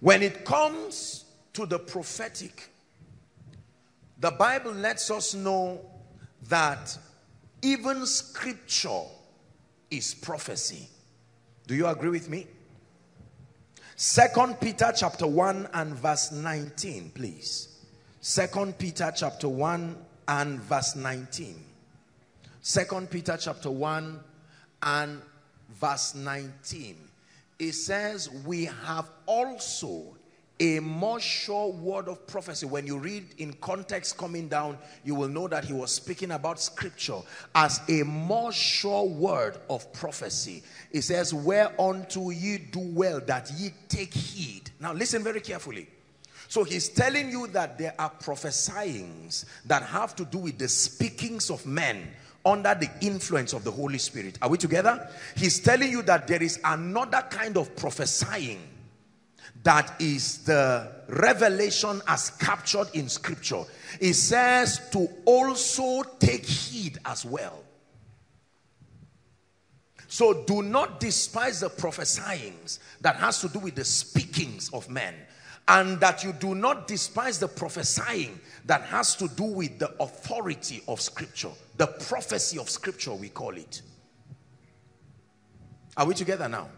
When it comes to the prophetic, the Bible lets us know that even scripture is prophecy. Do you agree with me? 2 Peter chapter 1 and verse 19, please. 2 Peter chapter 1 and verse 19. 2 Peter chapter 1 and verse 19. It says, we have also a more sure word of prophecy. When you read in context coming down, you will know that he was speaking about scripture as a more sure word of prophecy. It says, whereunto ye do well that ye take heed. Now listen very carefully. So he's telling you that there are prophesyings that have to do with the speakings of men under the influence of the Holy Spirit. Are we together? He's telling you that there is another kind of prophesying that is the revelation as captured in scripture. It says to also take heed as well. So do not despise the prophesyings that has to do with the speakings of men, and that you do not despise the prophesying that has to do with the authority of scripture, the prophecy of scripture, we call it. Are we together now?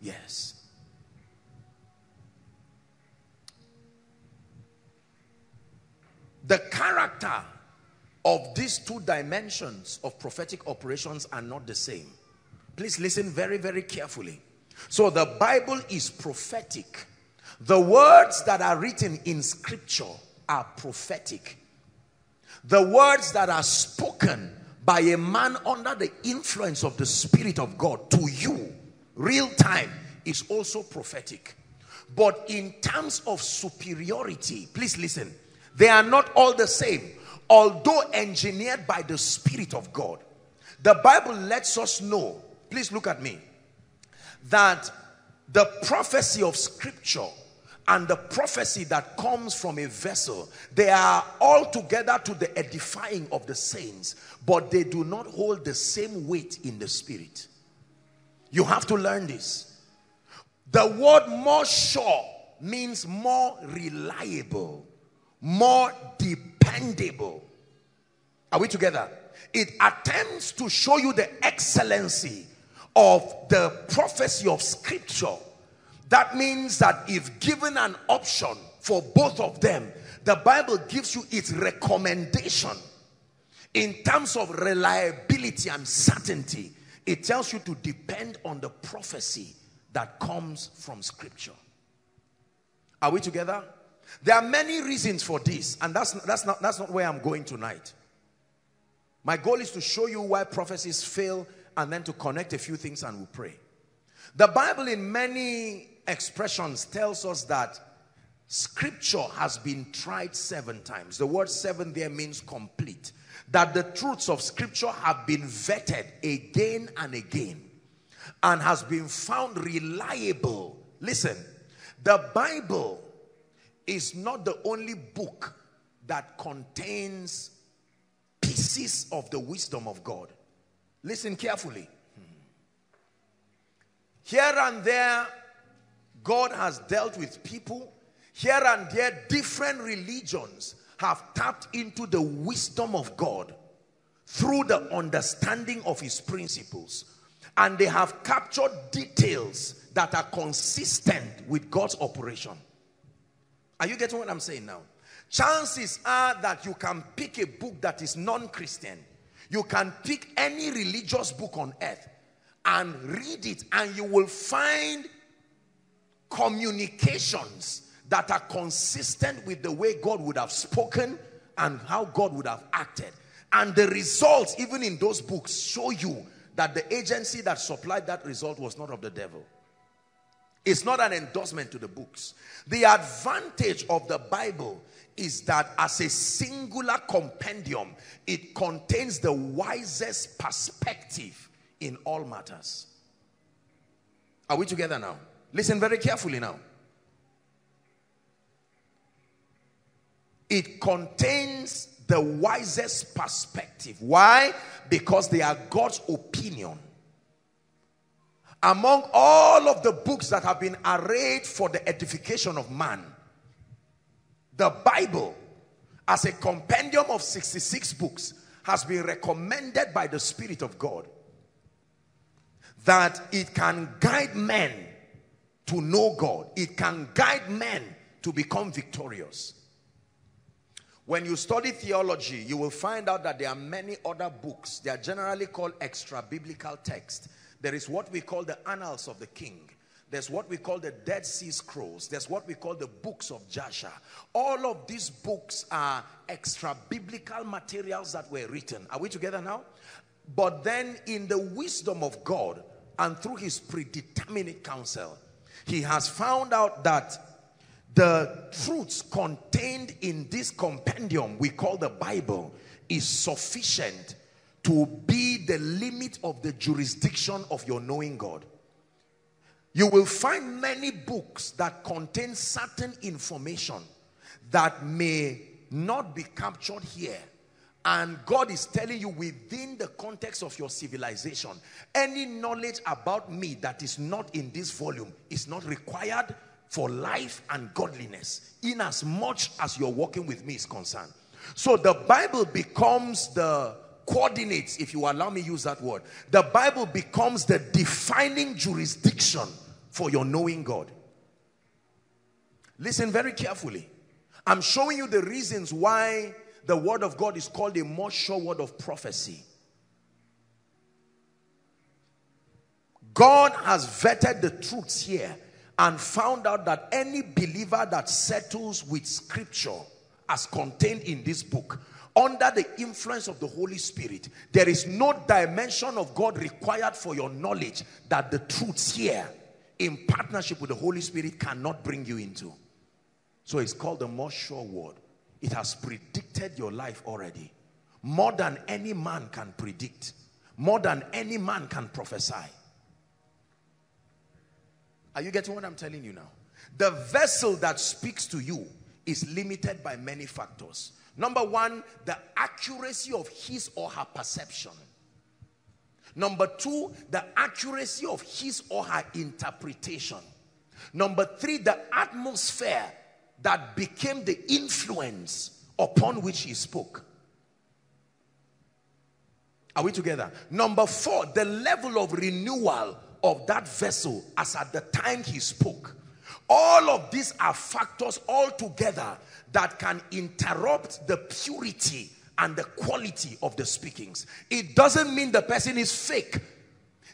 Yes. The character of these two dimensions of prophetic operations are not the same. Please listen very, very carefully. So the Bible is prophetic. The words that are written in scripture are prophetic. The words that are spoken by a man under the influence of the Spirit of God to you, real time, is also prophetic. But in terms of superiority, please listen, they are not all the same, although engineered by the Spirit of God. The Bible lets us know, please look at me, that the prophecy of scripture and the prophecy that comes from a vessel, they are all together to the edifying of the saints, but they do not hold the same weight in the spirit. You have to learn this. The word more sure means more reliable, more dependable. Are we together? It attempts to show you the excellency of the prophecy of scripture. That means that if given an option for both of them, the Bible gives you its recommendation in terms of reliability and certainty. It tells you to depend on the prophecy that comes from scripture. Are we together? There are many reasons for this, and that's not where I'm going tonight. My goal is to show you why prophecies fail and then to connect a few things, and we'll pray. The Bible in many expressions tells us that scripture has been tried 7 times. The word 7 there means complete. That the truths of scripture have been vetted again and again and has been found reliable. Listen, the Bible is not the only book that contains pieces of the wisdom of God. Listen carefully. Here and there, God has dealt with people. Here and there, different religions have tapped into the wisdom of God through the understanding of his principles. And they have captured details that are consistent with God's operation. Are you getting what I'm saying now? Chances are that you can pick a book that is non-Christian. You can pick any religious book on earth and read it, and you will find communications that are consistent with the way God would have spoken and how God would have acted. And the results, even in those books, show you that the agency that supplied that result was not of the devil. It's not an endorsement to the books. The advantage of the Bible is that as a singular compendium, it contains the wisest perspective in all matters. Are we together now? Listen very carefully now. It contains the wisest perspective. Why? Because they are God's opinion. Among all of the books that have been arrayed for the edification of man, the Bible, as a compendium of 66 books, has been recommended by the Spirit of God. that it can guide men to know God. It can guide men to become victorious. When you study theology, you will find out that there are many other books. They are generally called extra-biblical texts. There is what we call the Annals of the King. There's what we call the Dead Sea Scrolls. There's what we call the Books of Joshua. All of these books are extra-biblical materials that were written. Are we together now? But then in the wisdom of God and through his predeterminate counsel, he has found out that the truths contained in this compendium we call the Bible is sufficient to be the limit of the jurisdiction of your knowing God. You will find many books that contain certain information that may not be captured here. And God is telling you, within the context of your civilization, any knowledge about me that is not in this volume is not required for life and godliness, in as much as you're walking with me is concerned. So the Bible becomes the coordinates, if you allow me use that word. The Bible becomes the defining jurisdiction for your knowing God. Listen very carefully. I'm showing you the reasons why the word of God is called a more sure word of prophecy. God has vetted the truths here and found out that any believer that settles with scripture as contained in this book, under the influence of the Holy Spirit, there is no dimension of God required for your knowledge that the truths here, in partnership with the Holy Spirit, cannot bring you into. So it's called the more sure word. It has predicted your life already. More than any man can predict. More than any man can prophesy. Are you getting what I'm telling you now? The vessel that speaks to you is limited by many factors. Number one, the accuracy of his or her perception. Number two, the accuracy of his or her interpretation. Number three, the atmosphere that became the influence upon which he spoke. Are we together? Number four, the level of renewal of that vessel as at the time he spoke. All of these are factors altogether that can interrupt the purity and the quality of the speakings. It doesn't mean the person is fake.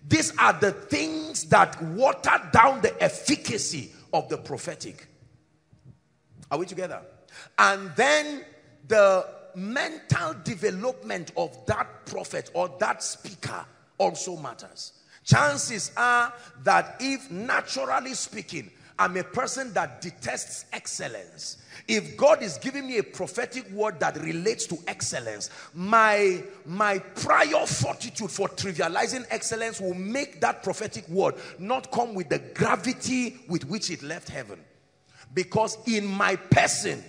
These are the things that water down the efficacy of the prophetic. Are we together? And then the mental development of that prophet or that speaker also matters. Chances are that if, naturally speaking, I'm a person that detests excellence, if God is giving me a prophetic word that relates to excellence, my prior fortitude for trivializing excellence will make that prophetic word not come with the gravity with which it left heaven. Because in my person,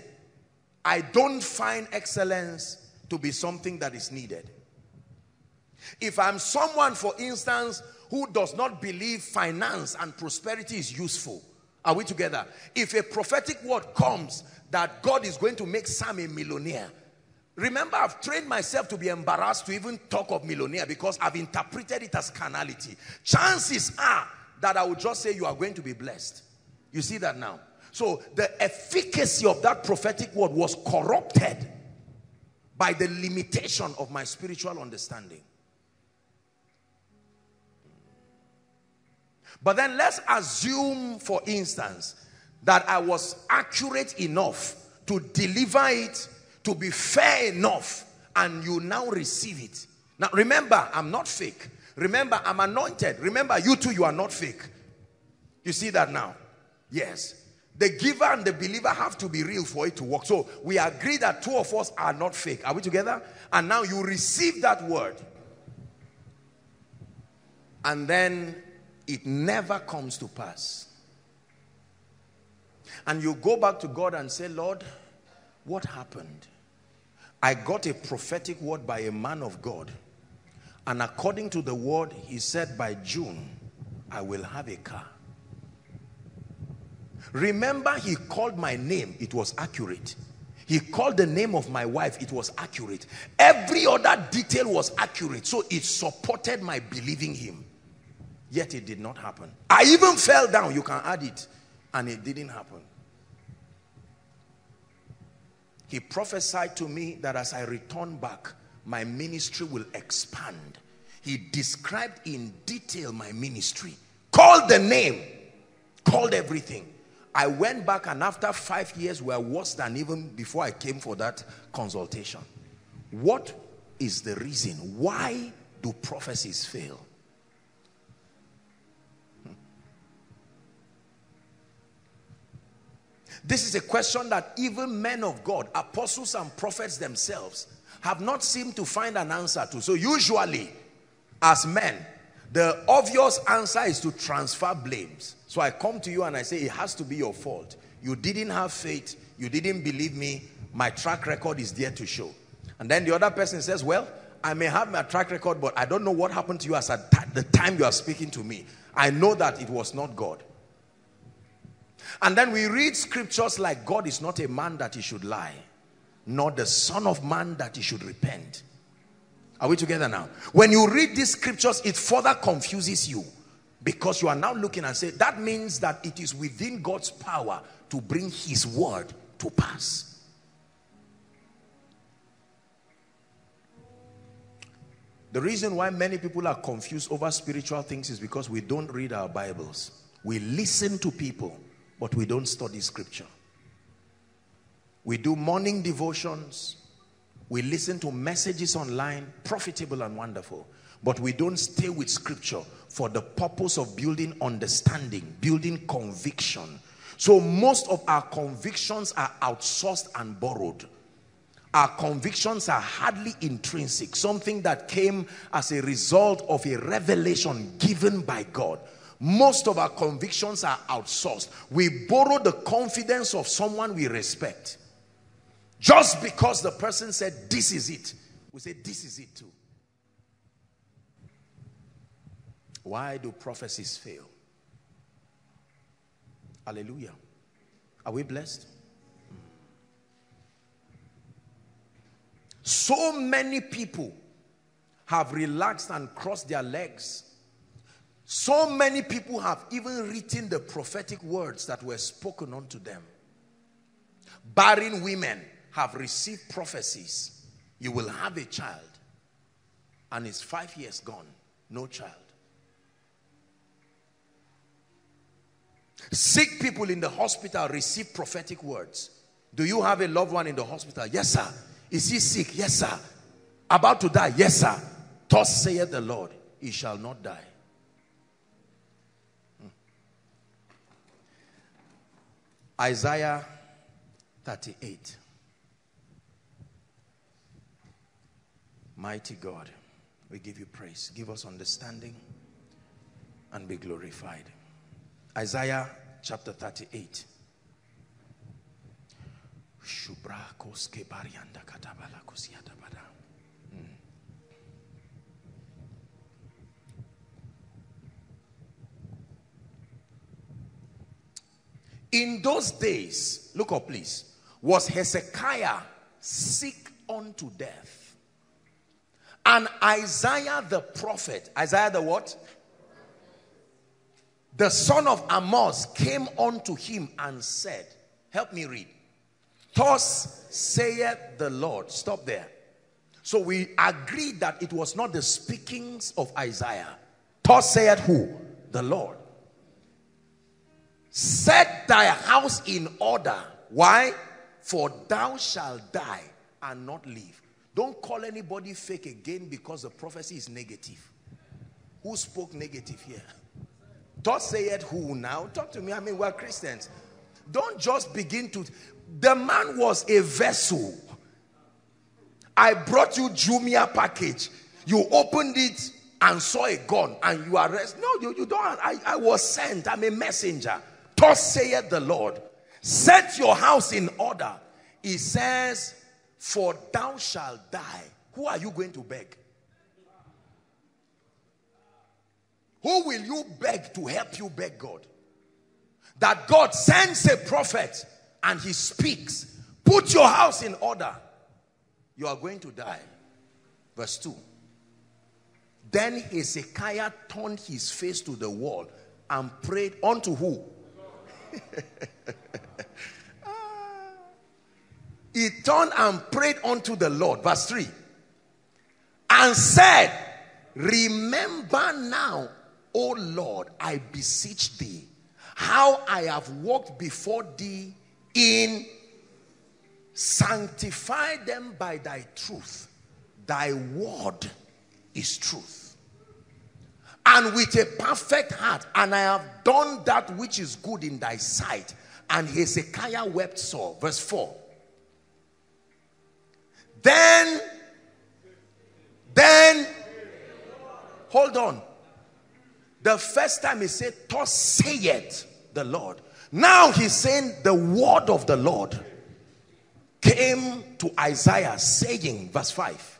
I don't find excellence to be something that is needed. If I'm someone, for instance, who does not believe finance and prosperity is useful, are we together? If a prophetic word comes that God is going to make Sam a millionaire, remember, I've trained myself to be embarrassed to even talk of millionaire because I've interpreted it as carnality. Chances are that I would just say you are going to be blessed. You see that now? So the efficacy of that prophetic word was corrupted by the limitation of my spiritual understanding. But then let's assume, for instance, that I was accurate enough to deliver it, to be fair enough, and you now receive it. Now remember, I'm not fake. Remember, I'm anointed. Remember, you too, you are not fake. You see that now? Yes. The giver and the believer have to be real for it to work. So we agree that two of us are not fake. Are we together? And now you receive that word. And then it never comes to pass. And you go back to God and say, Lord, what happened? I got a prophetic word by a man of God. And according to the word, he said, by June, I will have a car. Remember, he called my name. It was accurate. He called the name of my wife. It was accurate. Every other detail was accurate. So it supported my believing him. Yet it did not happen. I even fell down, you can add it, and it didn't happen. He prophesied to me that as I return back, my ministry will expand. He described in detail my ministry, called the name, called everything. I went back, and after 5 years, we were worse than even before I came for that consultation. What is the reason? Why do prophecies fail? This is a question that even men of God, apostles and prophets themselves, have not seemed to find an answer to. So usually, as men, the obvious answer is to transfer blames. So I come to you and I say, it has to be your fault. You didn't have faith. You didn't believe me. My track record is there to show. And then the other person says, well, I may have my track record, but I don't know what happened to you as at the time you are speaking to me. I know that it was not God. And then we read scriptures like, God is not a man that he should lie, nor the son of man that he should repent. Are we together now? When you read these scriptures, it further confuses you, because you are now looking and say, that means that it is within God's power to bring his word to pass. The reason why many people are confused over spiritual things is because we don't read our Bibles. We listen to people, but we don't study scripture. We do morning devotions. We listen to messages online, profitable and wonderful. But we don't stay with scripture for the purpose of building understanding, building conviction. So most of our convictions are outsourced and borrowed. Our convictions are hardly intrinsic, something that came as a result of a revelation given by God. Most of our convictions are outsourced. We borrow the confidence of someone we respect. Just because the person said, this is it, we say, this is it too. Why do prophecies fail? Hallelujah. Are we blessed? So many people have relaxed and crossed their legs. So many people have even written the prophetic words that were spoken unto them. Barren women have received prophecies. You will have a child. And it's 5 years gone. No child. Sick people in the hospital receive prophetic words. Do you have a loved one in the hospital? Yes, sir. Is he sick? Yes, sir. About to die? Yes, sir. Thus saith the Lord, he shall not die. Isaiah 38. Mighty God, we give you praise. Give us understanding and be glorified. Isaiah chapter 38. In those days, look up please, was Hezekiah sick unto death. And Isaiah the prophet, Isaiah the what? The son of Amoz came unto him and said, help me read. Thus saith the Lord. Stop there. So we agreed that it was not the speakings of Isaiah. Thus saith who? The Lord. Set thy house in order. Why? For thou shalt die and not live. Don't call anybody fake again, because the prophecy is negative. Who spoke negative here? Thus saith who now? Talk to me. I mean, we're Christians. Don't just begin to... The man was a vessel. I brought you Jumia package. You opened it and saw a gun and you are arrested. No, you don't. I was sent. I'm a messenger. Thus saith the Lord, set your house in order. He says, for thou shalt die. Who are you going to beg? Who will you beg to help you beg God? That God sends a prophet and he speaks. Put your house in order. You are going to die. Verse 2. Then Hezekiah turned his face to the wall and prayed unto who? He turned and prayed unto the Lord. Verse 3. And said, remember now, O Lord, I beseech thee, how I have walked before thee in sanctify them by thy truth. Thy word is truth. And with a perfect heart, and I have done that which is good in thy sight. And Hezekiah wept sore. Verse 4. Then, hold on. The first time he said, thus saith the Lord. Now he's saying the word of the Lord came to Isaiah saying, verse 5,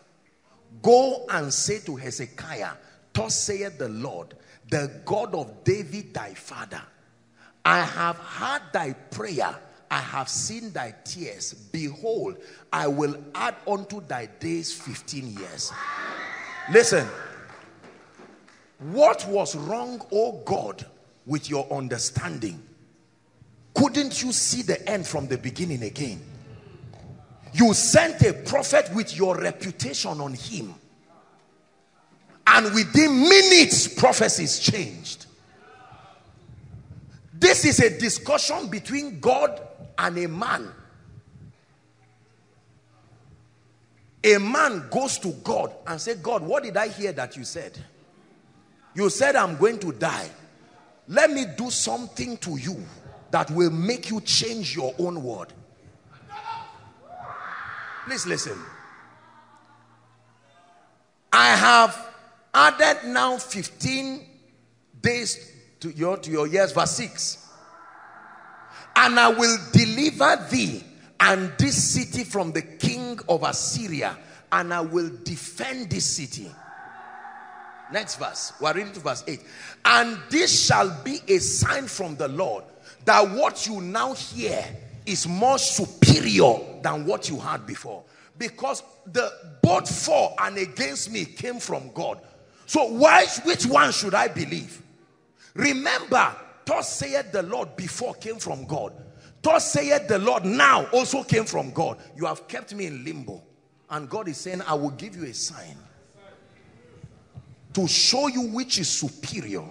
go and say to Hezekiah, thus saith the Lord, the God of David thy father, I have heard thy prayer, I have seen thy tears. Behold, I will add unto thy days 15 years. Listen. What was wrong, O God, with your understanding? Couldn't you see the end from the beginning again? You sent a prophet with your reputation on him. And within minutes, prophecies changed. This is a discussion between God and a man. A man goes to God and says, God, what did I hear that you said? You said I'm going to die. Let me do something to you that will make you change your own word. Please listen. I have added now 15 days to your years. Verse 6. And I will deliver thee and this city from the king of Assyria, and I will defend this city. Next verse. We are reading to verse 8. And this shall be a sign from the Lord, that what you now hear is more superior than what you had before. Because the both for and against me came from God. So which one should I believe? Remember, thus saith the Lord before came from God. Thus saith the Lord now also came from God. You have kept me in limbo. And God is saying, I will give you a sign to show you which is superior.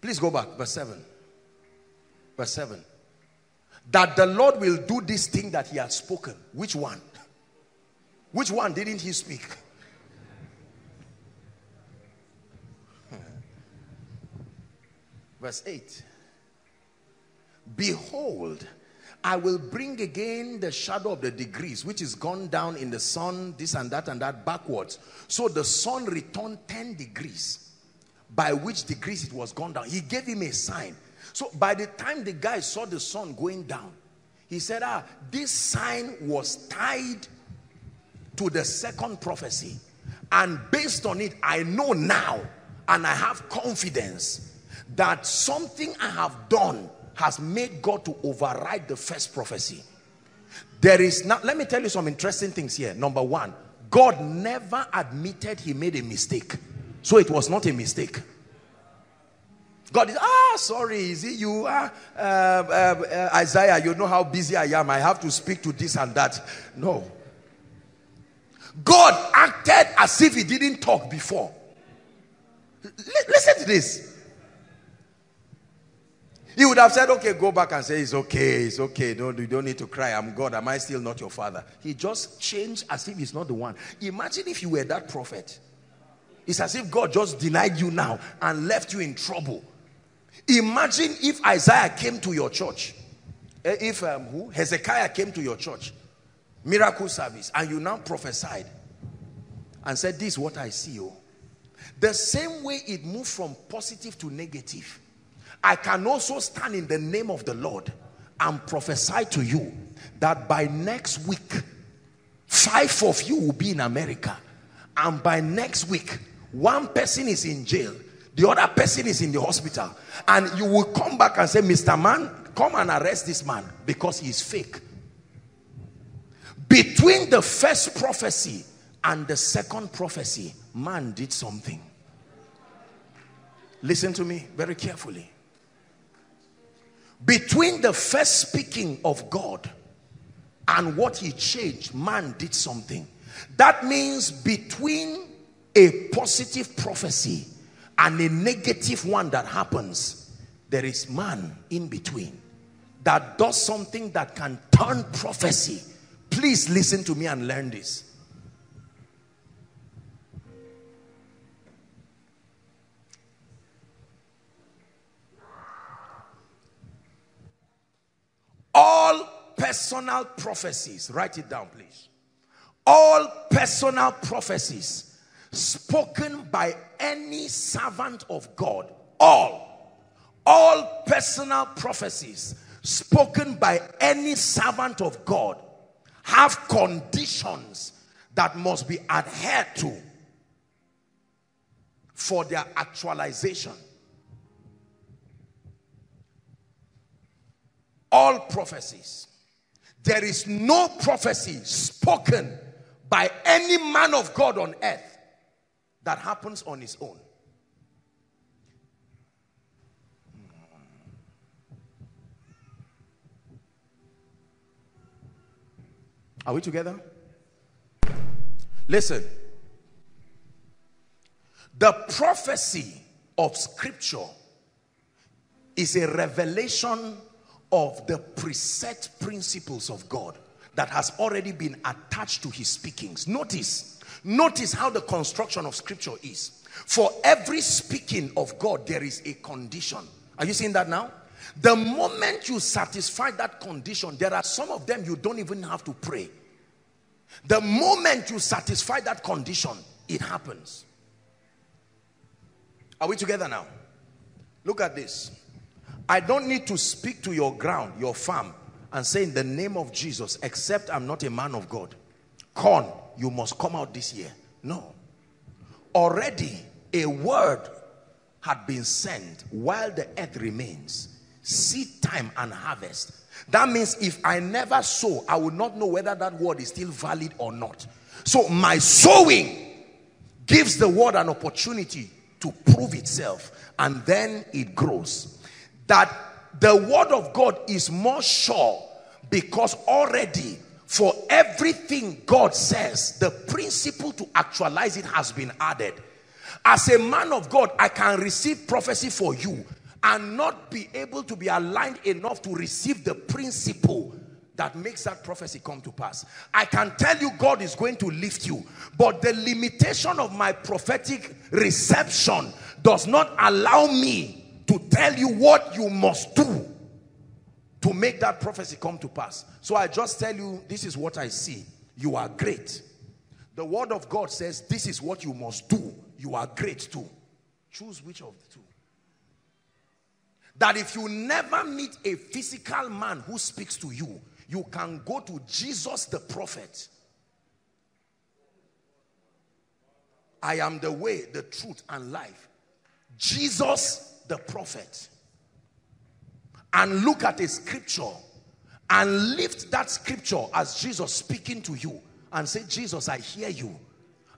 Please go back. Verse 7. Verse 7. That the Lord will do this thing that he had spoken. Which one? Which one didn't he speak? Verse 8. Behold, I will bring again the shadow of the degrees, which is gone down in the sun, this and that backwards. So the sun returned 10 degrees, by which degrees it was gone down. He gave him a sign. So by the time the guy saw the sun going down, he said, ah, this sign was tied to the second prophecy. And based on it, I know now, and I have confidence that something I have done has made God to override the first prophecy. There is now, let me tell you some interesting things here. Number one, God never admitted he made a mistake. So it was not a mistake. God is, sorry, is it you? Isaiah, you know how busy I am. I have to speak to this and that. No. God acted as if he didn't talk before. Listen to this. He would have said, okay, go back and say, it's okay, you don't need to cry, I'm God, am I still not your father? He just changed as if he's not the one. Imagine if you were that prophet. It's as if God just denied you now and left you in trouble. Imagine if Isaiah came to your church, if Hezekiah came to your church, miracle service, and you now prophesied and said, this is what I see. Oh. The same way it moved from positive to negative, I can also stand in the name of the Lord and prophesy to you that by next week, 5 of you will be in America. And by next week, one person is in jail. The other person is in the hospital. And you will come back and say, Mr. Man, come and arrest this man because he is fake. Between the first prophecy and the second prophecy, man did something. Listen to me very carefully. Between the first speaking of God and what he changed, man did something. That means between a positive prophecy and a negative one that happens, there is man in between that does something that can turn prophecy. Please listen to me and learn this. All personal prophecies, write it down please. All personal prophecies spoken by any servant of God. All personal prophecies spoken by any servant of God have conditions that must be adhered to for their actualization. All prophecies. There is no prophecy spoken by any man of God on earth that happens on his own. Are we together? Listen. The prophecy of Scripture is a revelation of the preset principles of God that has already been attached to his speakings. Notice how the construction of Scripture is. For every speaking of God, there is a condition. Are you seeing that now? The moment you satisfy that condition, there are some of them you don't even have to pray. The moment you satisfy that condition, it happens. Are we together now? Look at this. I don't need to speak to your ground, your farm, and say in the name of Jesus, except I'm not a man of God. Corn, you must come out this year. No. Already a word had been sent while the earth remains. Seed time and harvest. That means if I never sow, I will not know whether that word is still valid or not. So my sowing gives the word an opportunity to prove itself, and then it grows. That the word of God is more sure because already for everything God says, the principle to actualize it has been added. As a man of God, I can receive prophecy for you and not be able to be aligned enough to receive the principle that makes that prophecy come to pass. I can tell you God is going to lift you, but the limitation of my prophetic reception does not allow me to tell you what you must do to make that prophecy come to pass. So I just tell you, this is what I see. You are great. The word of God says, this is what you must do. You are great too. Choose which of the two. That if you never meet a physical man who speaks to you, you can go to Jesus the prophet. I am the way, the truth, and life. Jesus the prophet. And look at a scripture and lift that scripture as Jesus speaking to you and say, Jesus, I hear you.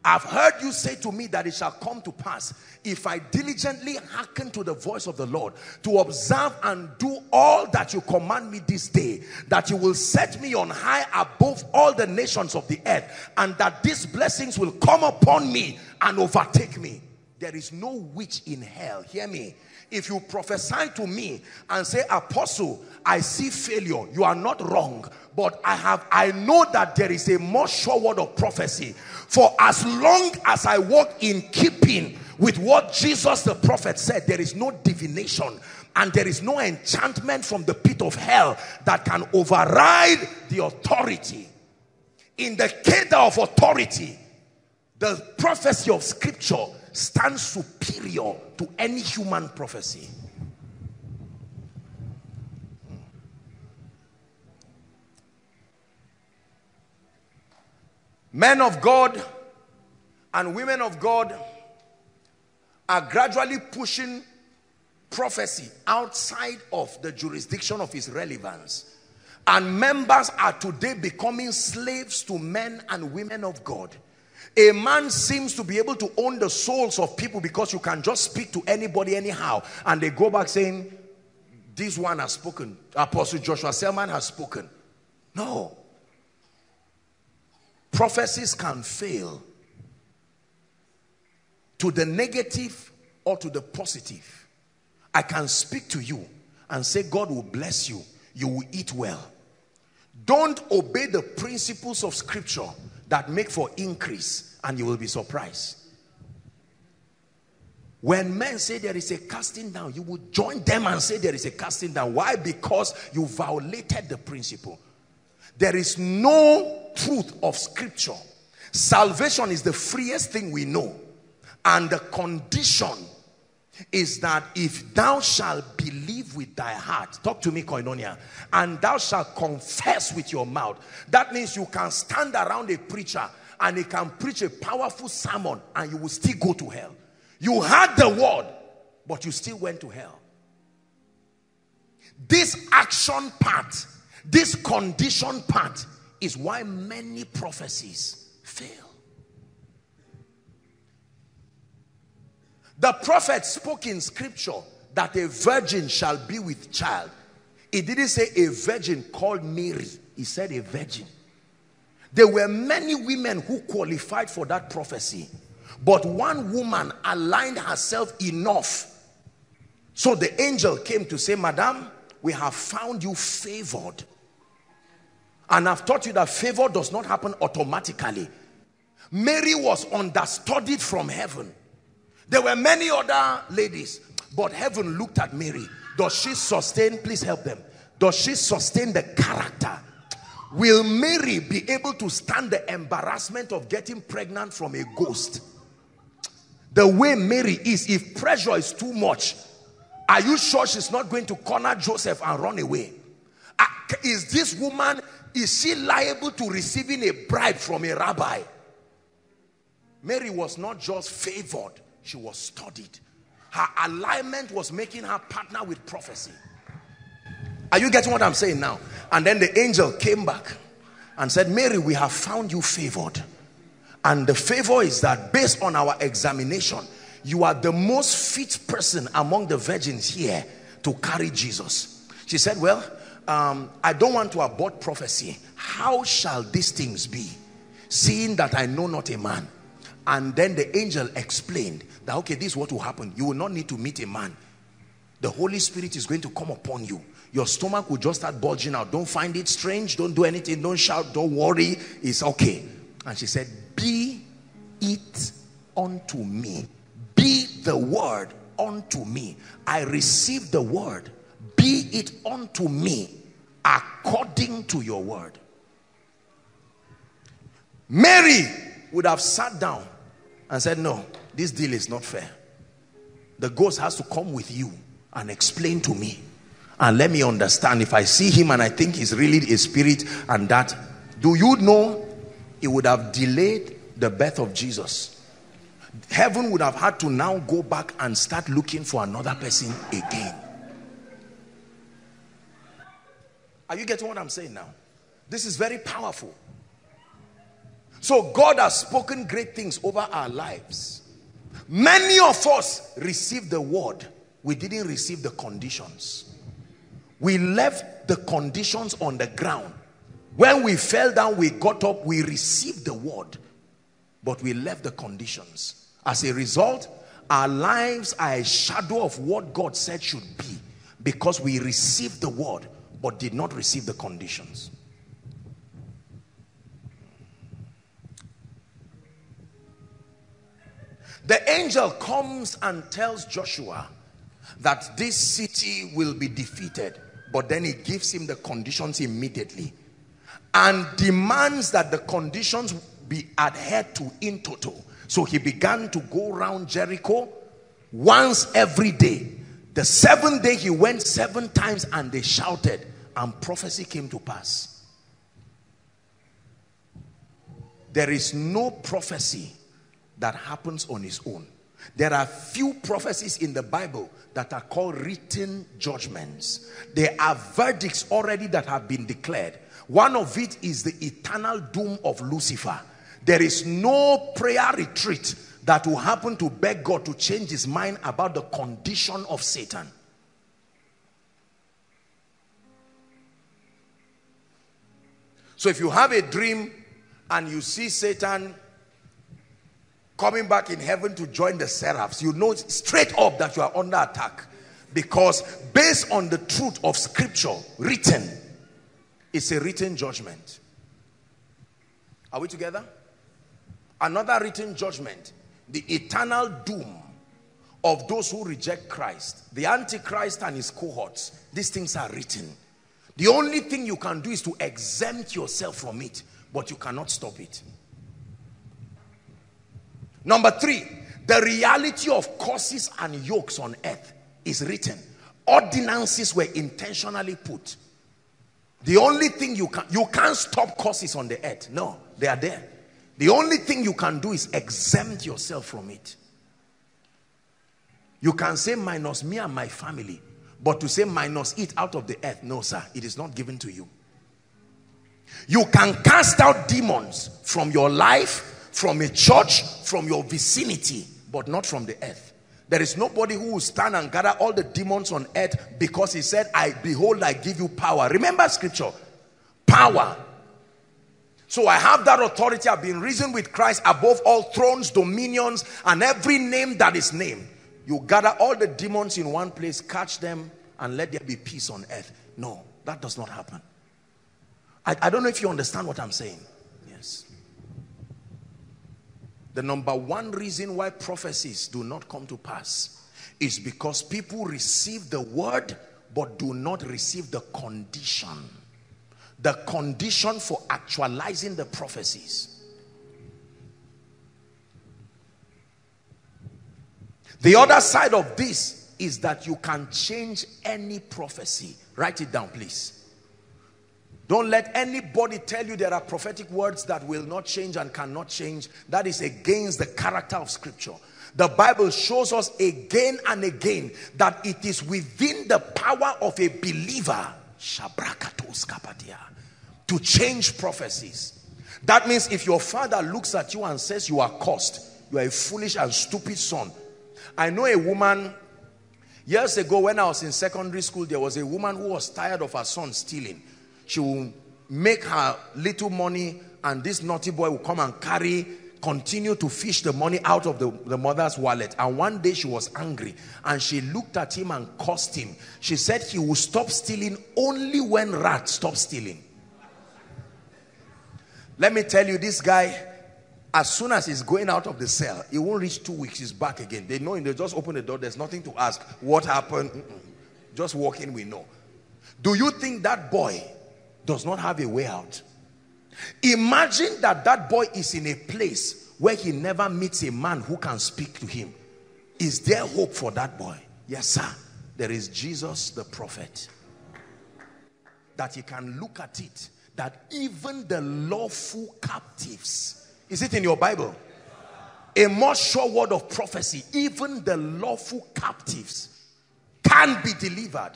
I've heard you say to me that it shall come to pass if I diligently hearken to the voice of the Lord, to observe and do all that you command me this day, that you will set me on high above all the nations of the earth, and that these blessings will come upon me and overtake me. There is no witch in hell. Hear me. If you prophesy to me and say, Apostle, I see failure, you are not wrong. But I know that there is a more sure word of prophecy. For as long as I walk in keeping with what Jesus the prophet said, there is no divination and there is no enchantment from the pit of hell that can override the authority. In the cadre of authority, the prophecy of Scripture stands superior to any human prophecy. Men of God and women of God are gradually pushing prophecy outside of the jurisdiction of its relevance And members are today becoming slaves to men and women of God. A man seems to be able to own the souls of people because you can just speak to anybody anyhow. And they go back saying, this one has spoken. Apostle Joshua Selman has spoken. No. Prophecies can fail to the negative or to the positive. I can speak to you and say God will bless you. You will eat well. Don't obey the principles of scripture that make for increase, and you will be surprised. When men say there is a casting down, you will join them and say there is a casting down. Why? Because you violated the principle. There is no truth of scripture. Salvation is the freest thing we know. And the condition is that if thou shalt believe with thy heart, talk to me, Koinonia, and thou shalt confess with your mouth. That means you can stand around a preacher and he can preach a powerful sermon and you will still go to hell. You heard the word, but you still went to hell. This action part, this condition part is why many prophecies fail. The prophet spoke in scripture that a virgin shall be with child. He didn't say a virgin called Mary. He said a virgin. There were many women who qualified for that prophecy. But one woman aligned herself enough. So the angel came to say, Madam, we have found you favored. And I've taught you that favor does not happen automatically. Mary was understudied from heaven. There were many other ladies, but heaven looked at Mary. Does she sustain, please help them, does she sustain the character? Will Mary be able to stand the embarrassment of getting pregnant from a ghost? The way Mary is, if pressure is too much, are you sure she's not going to corner Joseph and run away? Is this woman, is she liable to receiving a bribe from a rabbi? Mary was not just favored, she was studied. Her alignment was making her partner with prophecy. Are you getting what I'm saying now? And then the angel came back and said, Mary, we have found you favored. And the favor is that based on our examination, you are the most fit person among the virgins here to carry Jesus. She said, well, I don't want to abort prophecy. How shall these things be? Seeing that I know not a man. And then the angel explained that, okay, this is what will happen. You will not need to meet a man. The Holy Spirit is going to come upon you. Your stomach will just start bulging out. Don't find it strange. Don't do anything. Don't shout. Don't worry. It's okay. And she said, be it unto me. Be the word unto me. I received the word. Be it unto me according to your word. Mary would have sat down and said, no, this deal is not fair. The ghost has to come with you and explain to me and let me understand. If I see him and I think he's really a spirit and that, do you know it would have delayed the birth of Jesus? Heaven would have had to now go back and start looking for another person again. Are you getting what I'm saying now? This is very powerful. So God has spoken great things over our lives. Many of us received the word. We didn't receive the conditions. We left the conditions on the ground. When we fell down, we got up, we received the word, but we left the conditions. As a result, our lives are a shadow of what God said should be, because we received the word but did not receive the conditions. The angel comes and tells Joshua that this city will be defeated. But then he gives him the conditions immediately and demands that the conditions be adhered to in total. So he began to go around Jericho once every day. The seventh day he went 7 times and they shouted, and prophecy came to pass. There is no prophecy that happens on its own. There are few prophecies in the Bible that are called written judgments. There are verdicts already that have been declared. One of it is the eternal doom of Lucifer. There is no prayer retreat that will happen to beg God to change his mind about the condition of Satan. So if you have a dream and you see Satan coming back in heaven to join the seraphs, you know straight up that you are under attack, because based on the truth of scripture written, it's a written judgment. Are we together? Another written judgment, the eternal doom of those who reject Christ, the Antichrist and his cohorts. These things are written. The only thing you can do is to exempt yourself from it, but you cannot stop it. Number three, the reality of curses and yokes on earth is written. Ordinances were intentionally put. The only thing you can't stop curses on the earth. No, they are there. The only thing you can do is exempt yourself from it. You can say minus me and my family, but to say minus it out of the earth, no sir, it is not given to you. You can cast out demons from your life, from a church, from your vicinity, but not from the earth. There is nobody who will stand and gather all the demons on earth, because he said, I behold, I give you power. Remember scripture, power. So I have that authority. I've been risen with Christ above all thrones, dominions, and every name that is named. You gather all the demons in one place, catch them, and let there be peace on earth. No, that does not happen. I don't know if you understand what I'm saying. The number one reason why prophecies do not come to pass is because people receive the word but do not receive the condition. The condition for actualizing the prophecies. The other side of this is that you can change any prophecy. Write it down, please. Don't let anybody tell you there are prophetic words that will not change and cannot change. That is against the character of scripture. The Bible shows us again and again that it is within the power of a believer to change prophecies. That means if your father looks at you and says you are cursed, you are a foolish and stupid son. I know a woman, years ago when I was in secondary school, there was a woman who was tired of her son stealing. She will make her little money and this naughty boy will come and continue to fish the money out of the mother's wallet. And one day she was angry and she looked at him and cursed him. She said he will stop stealing only when rats stop stealing. Let me tell you, this guy, as soon as he's going out of the cell, he won't reach 2 weeks, he's back again. They know him, they just open the door, there's nothing to ask. What happened? Just walk in, we know. Do you think that boy does not have a way out? Imagine that that boy is in a place where he never meets a man who can speak to him. Is there hope for that boy? Yes, sir. There is Jesus the prophet. That he can look at it, that even the lawful captives, is it in your Bible? A more sure word of prophecy, even the lawful captives can be delivered.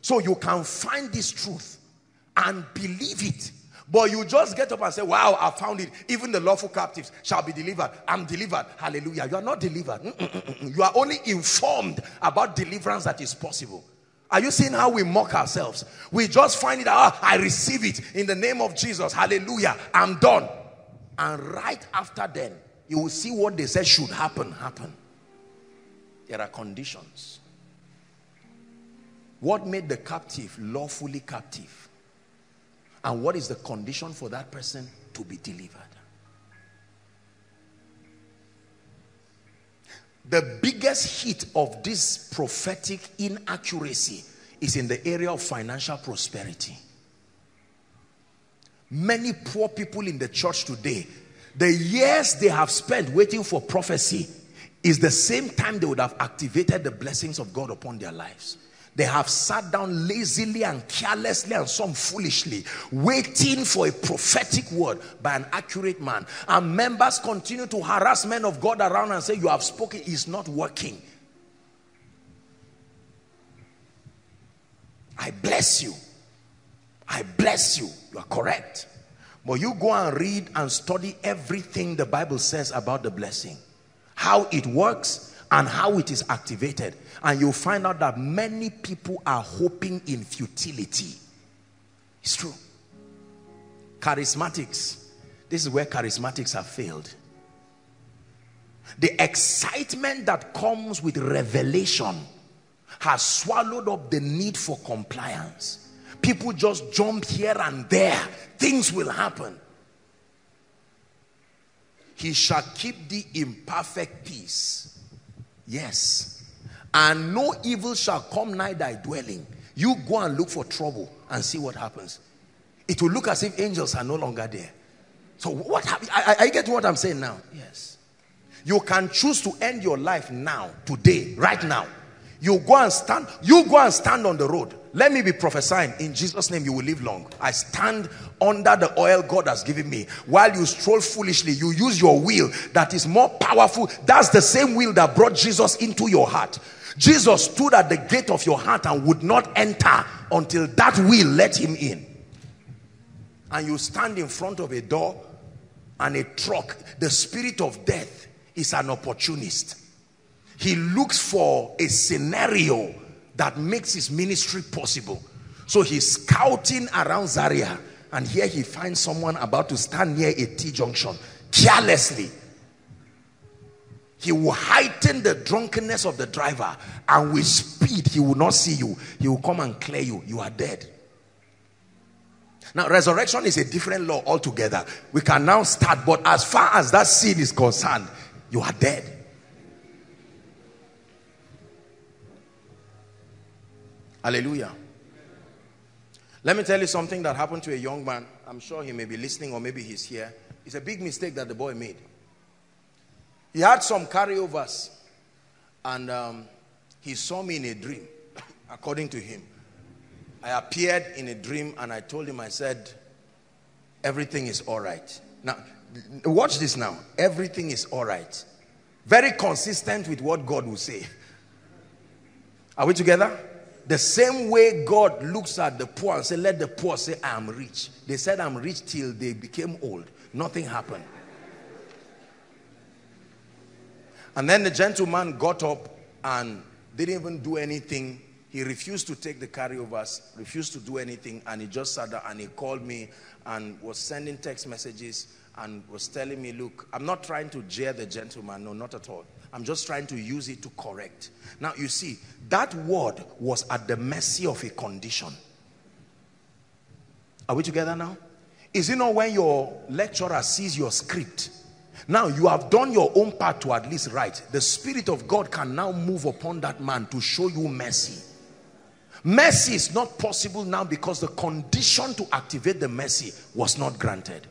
So you can find this truth and believe it, but you just get up and say, wow, I found it, even the lawful captives shall be delivered. I'm delivered, hallelujah. You are not delivered. You are only informed about deliverance that is possible. Are you seeing how we mock ourselves? We just find it out. I receive it in the name of Jesus, hallelujah, I'm done. And right after then you will see what they said should happen. There are conditions. What made the captive lawfully captive? And what is the condition for that person to be delivered? The biggest hit of this prophetic inaccuracy is in the area of financial prosperity. Many poor people in the church today, the years they have spent waiting for prophecy is the same time they would have activated the blessings of God upon their lives. They have sat down lazily and carelessly, and some foolishly, waiting for a prophetic word by an accurate man. And members continue to harass men of God around and say, you have spoken, it's not working. I bless you. I bless you. You are correct. But you go and read and study everything the Bible says about the blessing, how it works and how it is activated, and you'll find out that many people are hoping in futility. It's true. Charismatics. This is where charismatics have failed. The excitement that comes with revelation has swallowed up the need for compliance. People just jump here and there. Things will happen. He shall keep thee in perfect peace. Yes. And no evil shall come nigh thy dwelling. You go and look for trouble and see what happens. It will look as if angels are no longer there. So what happened? I get what I'm saying now. Yes. You can choose to end your life now, today, right now. You go and stand on the road. Let me be prophesying. In Jesus' name, you will live long. I stand under the oil God has given me. While you stroll foolishly, you use your will that is more powerful. That's the same will that brought Jesus into your heart. Jesus stood at the gate of your heart and would not enter until that will let him in. And you stand in front of a door and a truck. The spirit of death is an opportunist. He looks for a scenario that makes his ministry possible. So he's scouting around Zaria, and here he finds someone about to stand near a T-junction. Carelessly, he will heighten the drunkenness of the driver, and with speed, he will not see you. He will come and clear you. You are dead. Now, resurrection is a different law altogether. We can now start, but as far as that sin is concerned, you are dead. Hallelujah. Let me tell you something that happened to a young man. I'm sure he may be listening, or maybe he's here. It's a big mistake that the boy made. He had some carryovers, and he saw me in a dream, according to him. I appeared in a dream, and I told him, I said, everything is all right. Now, watch this now. Everything is all right. Very consistent with what God will say. Are we together? The same way God looks at the poor and says, let the poor say, I am rich. They said, I'm rich till they became old. Nothing happened. And then the gentleman got up and didn't even do anything. He refused to take the carryovers, refused to do anything, and he just sat down and he called me and was sending text messages and was telling me, look, I'm not trying to jeer the gentleman. No, not at all. I'm just trying to use it to correct. Now, you see, that word was at the mercy of a condition. Are we together now? Is it not when your lecturer sees your script? Now, you have done your own part to at least write. The Spirit of God can now move upon that man to show you mercy. Mercy is not possible now because the condition to activate the mercy was not granted.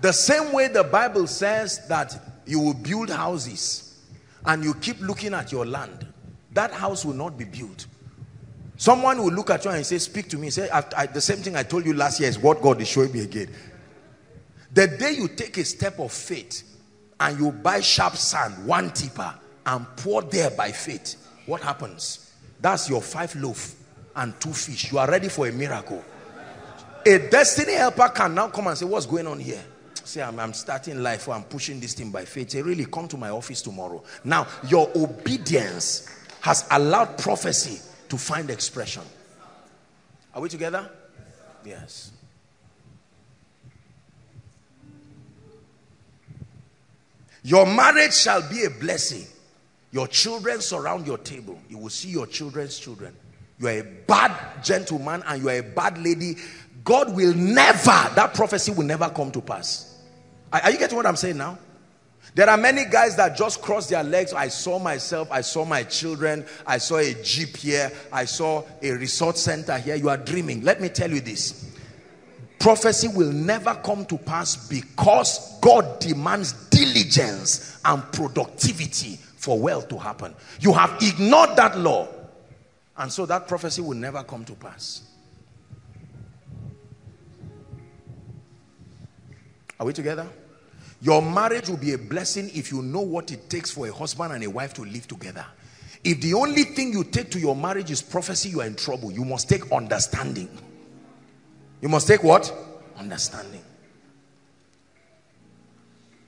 The same way the Bible says that you will build houses and you keep looking at your land, that house will not be built. Someone will look at you and say, speak to me. Say, the same thing I told you last year is what God is showing me again. The day you take a step of faith and you buy sharp sand, one tipper, and pour there by faith, what happens? That's your 5 loaves and 2 fish. You are ready for a miracle. A destiny helper can now come and say, what's going on here? Say, I'm starting life, or I'm pushing this thing by faith. Say, really, come to my office tomorrow. Now, your obedience has allowed prophecy to find expression. Are we together? Yes. Your marriage shall be a blessing. Your children surround your table. You will see your children's children. You are a bad gentleman and you are a bad lady. God will never, that prophecy will never come to pass. Are you getting what I'm saying now? There are many guys that just cross their legs. I saw myself. I saw my children. I saw a jeep here. I saw a resort center here. You are dreaming. Let me tell you this. Prophecy will never come to pass because God demands diligence and productivity for wealth to happen. You have ignored that law. And so that prophecy will never come to pass. Are we together? Your marriage will be a blessing if you know what it takes for a husband and a wife to live together. If the only thing you take to your marriage is prophecy, you are in trouble. You must take understanding. You must take what? Understanding.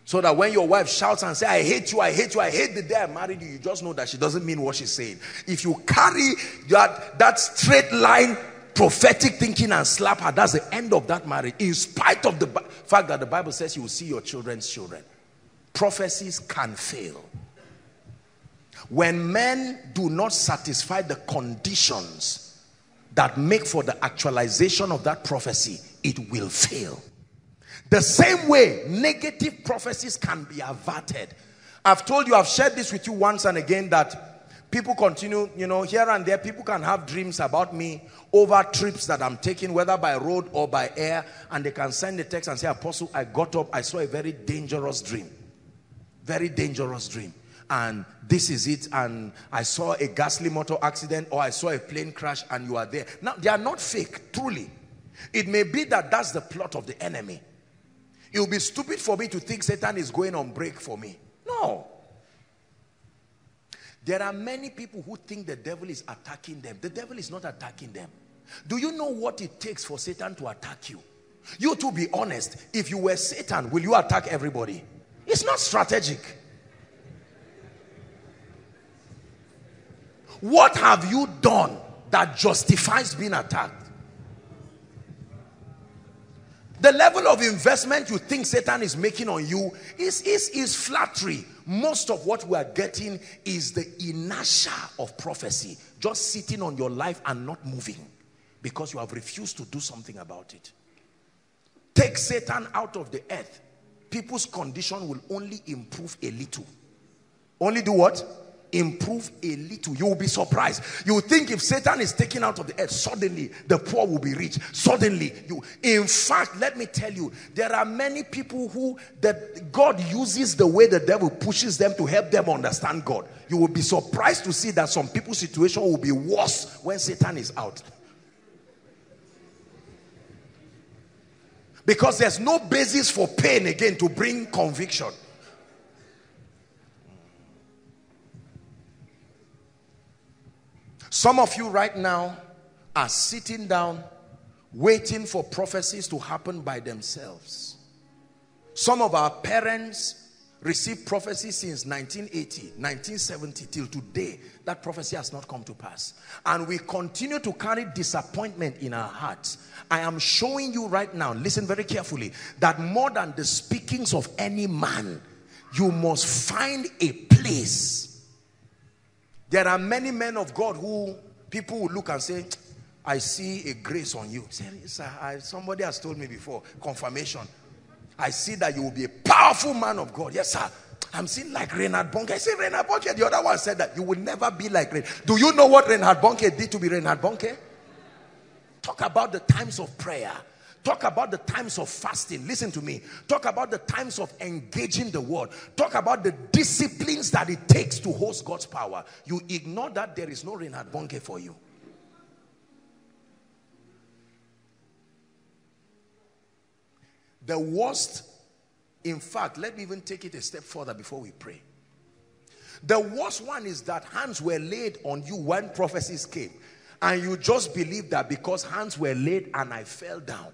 So that when your wife shouts and says, I hate you, I hate you, I hate the day I married you, you just know that she doesn't mean what she's saying. If you carry that straight line, prophetic thinking and slap her, that's the end of that marriage. In spite of the fact that the Bible says you will see your children's children. Prophecies can fail. When men do not satisfy the conditions that make for the actualization of that prophecy, it will fail. The same way, negative prophecies can be averted. I've told you, I've shared this with you once and again, that people continue, you know, here and there, people can have dreams about me over trips that I'm taking, whether by road or by air, and they can send a text and say, Apostle, I got up, I saw a very dangerous dream. Very dangerous dream. And this is it, and I saw a ghastly motor accident, or I saw a plane crash, and you are there. Now, they are not fake, truly. It may be that that's the plot of the enemy. It will be stupid for me to think Satan is going on break for me. No. There are many people who think the devil is attacking them. The devil is not attacking them. Do you know what it takes for Satan to attack you? You, to be honest, if you were Satan, will you attack everybody? It's not strategic. What have you done that justifies being attacked? The level of investment you think Satan is making on you is flattery. Most of what we are getting is the inertia of prophecy. Just sitting on your life and not moving because you have refused to do something about it. Take Satan out of the earth. People's condition will only improve a little. Only do what? Improve a little. You will be surprised. You will think if Satan is taken out of the earth, suddenly the poor will be rich. Suddenly you. In fact, let me tell you, there are many people who that God uses the way the devil pushes them to help them understand God. You will be surprised to see that some people's situation will be worse when Satan is out. Because there's no basis for pain again to bring conviction. Some of you right now are sitting down waiting for prophecies to happen by themselves. Some of our parents received prophecy since 1980, 1970 till today. That prophecy has not come to pass. And we continue to carry disappointment in our hearts. I am showing you right now, listen very carefully, that more than the speakings of any man, you must find a place. There are many men of God who people will look and say, I see a grace on you. Say, somebody has told me before, confirmation. I see that you will be a powerful man of God. Yes, sir. I'm seeing like Reinhard Bonnke. I say Reinhard Bonnke. The other one said that you will never be like Reinhard. Do you know what Reinhard Bonnke did to be Reinhard Bonnke? Talk about the times of prayer. Talk about the times of fasting. Listen to me. Talk about the times of engaging the word. Talk about the disciplines that it takes to host God's power. You ignore that, there is no Reinhard Bonnke for you. The worst, in fact, let me even take it a step further before we pray. The worst one is that hands were laid on you when prophecies came. And you just believe that because hands were laid and I fell down,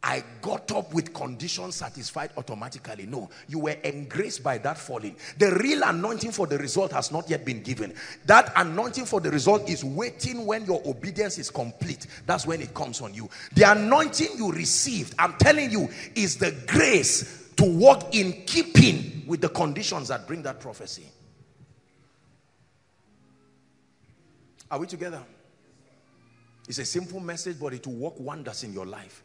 I got up with conditions satisfied automatically. No, you were engraced by that falling. The real anointing for the result has not yet been given. That anointing for the result is waiting when your obedience is complete. That's when it comes on you. The anointing you received, I'm telling you, is the grace to walk in keeping with the conditions that bring that prophecy. Are we together? It's a simple message, but it will work wonders in your life.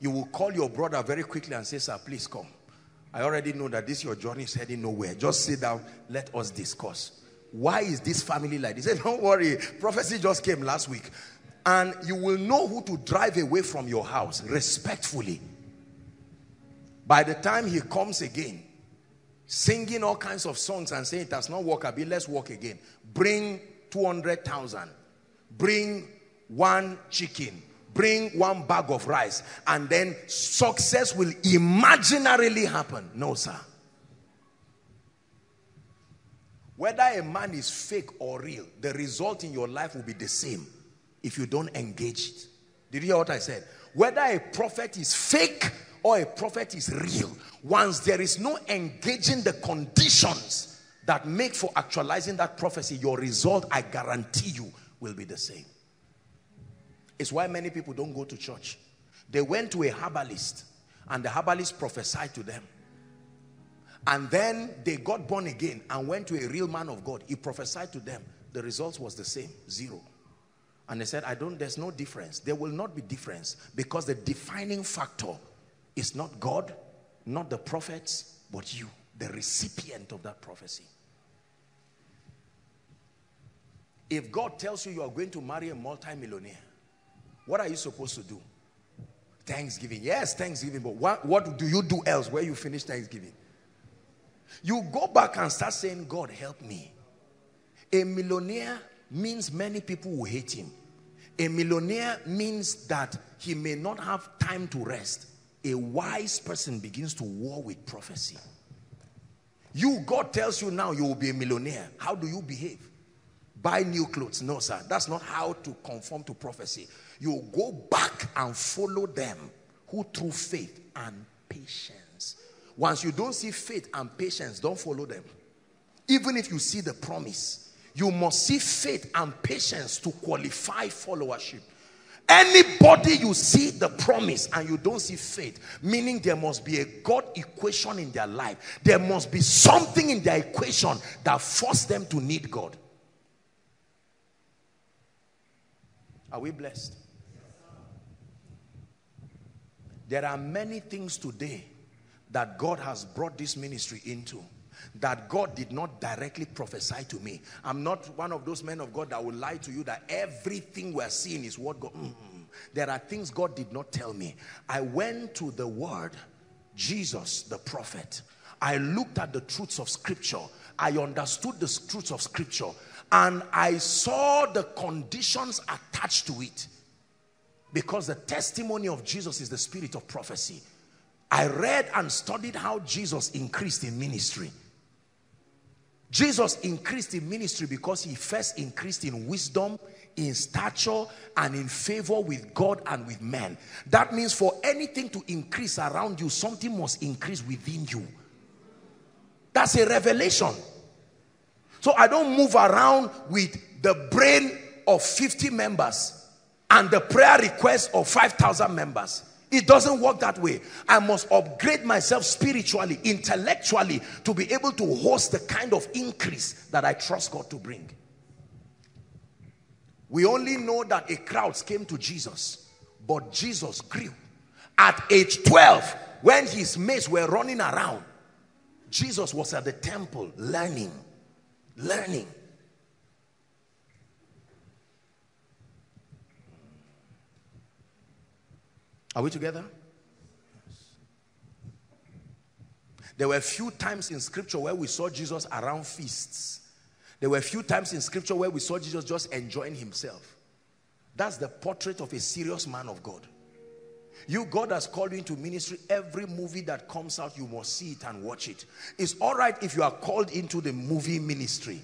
You will call your brother very quickly and say, sir, please come. I already know that this your journey is heading nowhere. Just sit down. Let us discuss. Why is this family like this? He said, don't worry. Prophecy just came last week. And you will know who to drive away from your house respectfully. By the time he comes again, singing all kinds of songs and saying, it does not work, Abi, let's walk again. Bring 200,000. bring one chicken, bring one bag of rice, and then success will imaginarily happen. No, sir. Whether a man is fake or real, the result in your life will be the same if you don't engage it. Did you hear what I said? Whether a prophet is fake or a prophet is real, once there is no engaging the conditions that make for actualizing that prophecy, your result, I guarantee you, will be the same. It's why many people don't go to church. They went to a herbalist and the herbalist prophesied to them. And then they got born again and went to a real man of God. He prophesied to them. The results was the same, zero. And they said, there's no difference. There will not be difference because the defining factor is not God, not the prophets, but you, the recipient of that prophecy. If God tells you you are going to marry a multimillionaire, what are you supposed to do? Thanksgiving. Yes, Thanksgiving, but what do you do else where you finish Thanksgiving? You go back and start saying, God, help me. A millionaire means many people will hate him. A millionaire means that he may not have time to rest. A wise person begins to war with prophecy. God tells you now you will be a millionaire. How do you behave? Buy new clothes. No, sir. That's not how to conform to prophecy. You go back and follow them who through faith and patience. Once you don't see faith and patience, don't follow them. Even if you see the promise, you must see faith and patience to qualify followership. Anybody you see the promise and you don't see faith, meaning there must be a God equation in their life. There must be something in their equation that forced them to need God. Are we blessed? There are many things today that God has brought this ministry into that God did not directly prophesy to me. I'm not one of those men of God that will lie to you that everything we're seeing is what God... There are things God did not tell me. I went to the word, Jesus the prophet. I looked at the truths of scripture. I understood the truths of scripture. And I saw the conditions attached to it. Because the testimony of Jesus is the spirit of prophecy. I read and studied how Jesus increased in ministry. Jesus increased in ministry because he first increased in wisdom, in stature, and in favor with God and with men. That means for anything to increase around you, something must increase within you. That's a revelation. So I don't move around with the brain of 50 members and the prayer request of 5,000 members. It doesn't work that way. I must upgrade myself spiritually, intellectually, to be able to host the kind of increase that I trust God to bring. We only know that a crowd came to Jesus, but Jesus grew. At age 12, when his mates were running around, Jesus was at the temple learning. Learning. Are we together? Yes. There were a few times in scripture where we saw Jesus around feasts. There were a few times in scripture where we saw Jesus just enjoying himself. That's the portrait of a serious man of God. God has called you into ministry. Every movie that comes out, you must see it and watch it. It's all right if you are called into the movie ministry.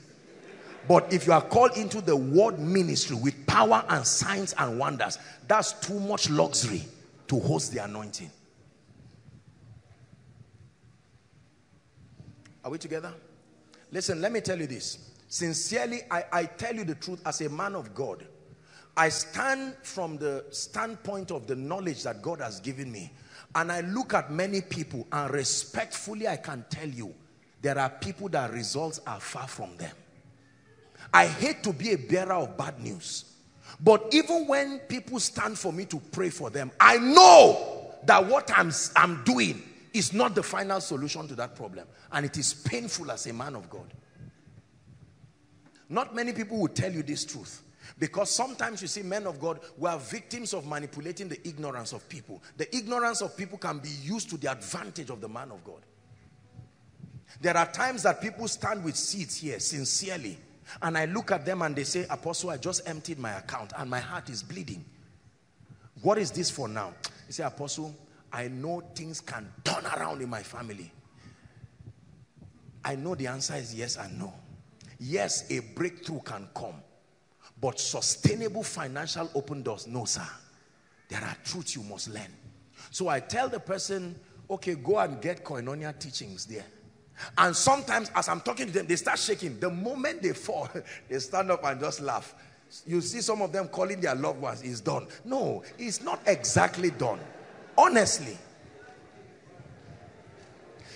But if you are called into the word ministry with power and signs and wonders, that's too much luxury to host the anointing. Are we together? Listen, let me tell you this. Sincerely, I tell you the truth as a man of God. I stand from the standpoint of the knowledge that God has given me. And I look at many people and respectfully I can tell you, there are people that results are far from them. I hate to be a bearer of bad news. But even when people stand for me to pray for them, I know that what I'm doing is not the final solution to that problem. And it is painful as a man of God. Not many people will tell you this truth. Because sometimes you see men of God who are victims of manipulating the ignorance of people. The ignorance of people can be used to the advantage of the man of God. There are times that people stand with seeds here sincerely. And I look at them and they say, Apostle, I just emptied my account and my heart is bleeding. What is this for now? He said, Apostle, I know things can turn around in my family. I know the answer is yes and no. Yes, a breakthrough can come. But sustainable financial open doors, no, sir. There are truths you must learn. So I tell the person, okay, go and get Koinonia teachings there. And sometimes as I'm talking to them, they start shaking. The moment they fall, they stand up and just laugh. You see some of them calling their loved ones, it's done. No, it's not exactly done. Honestly.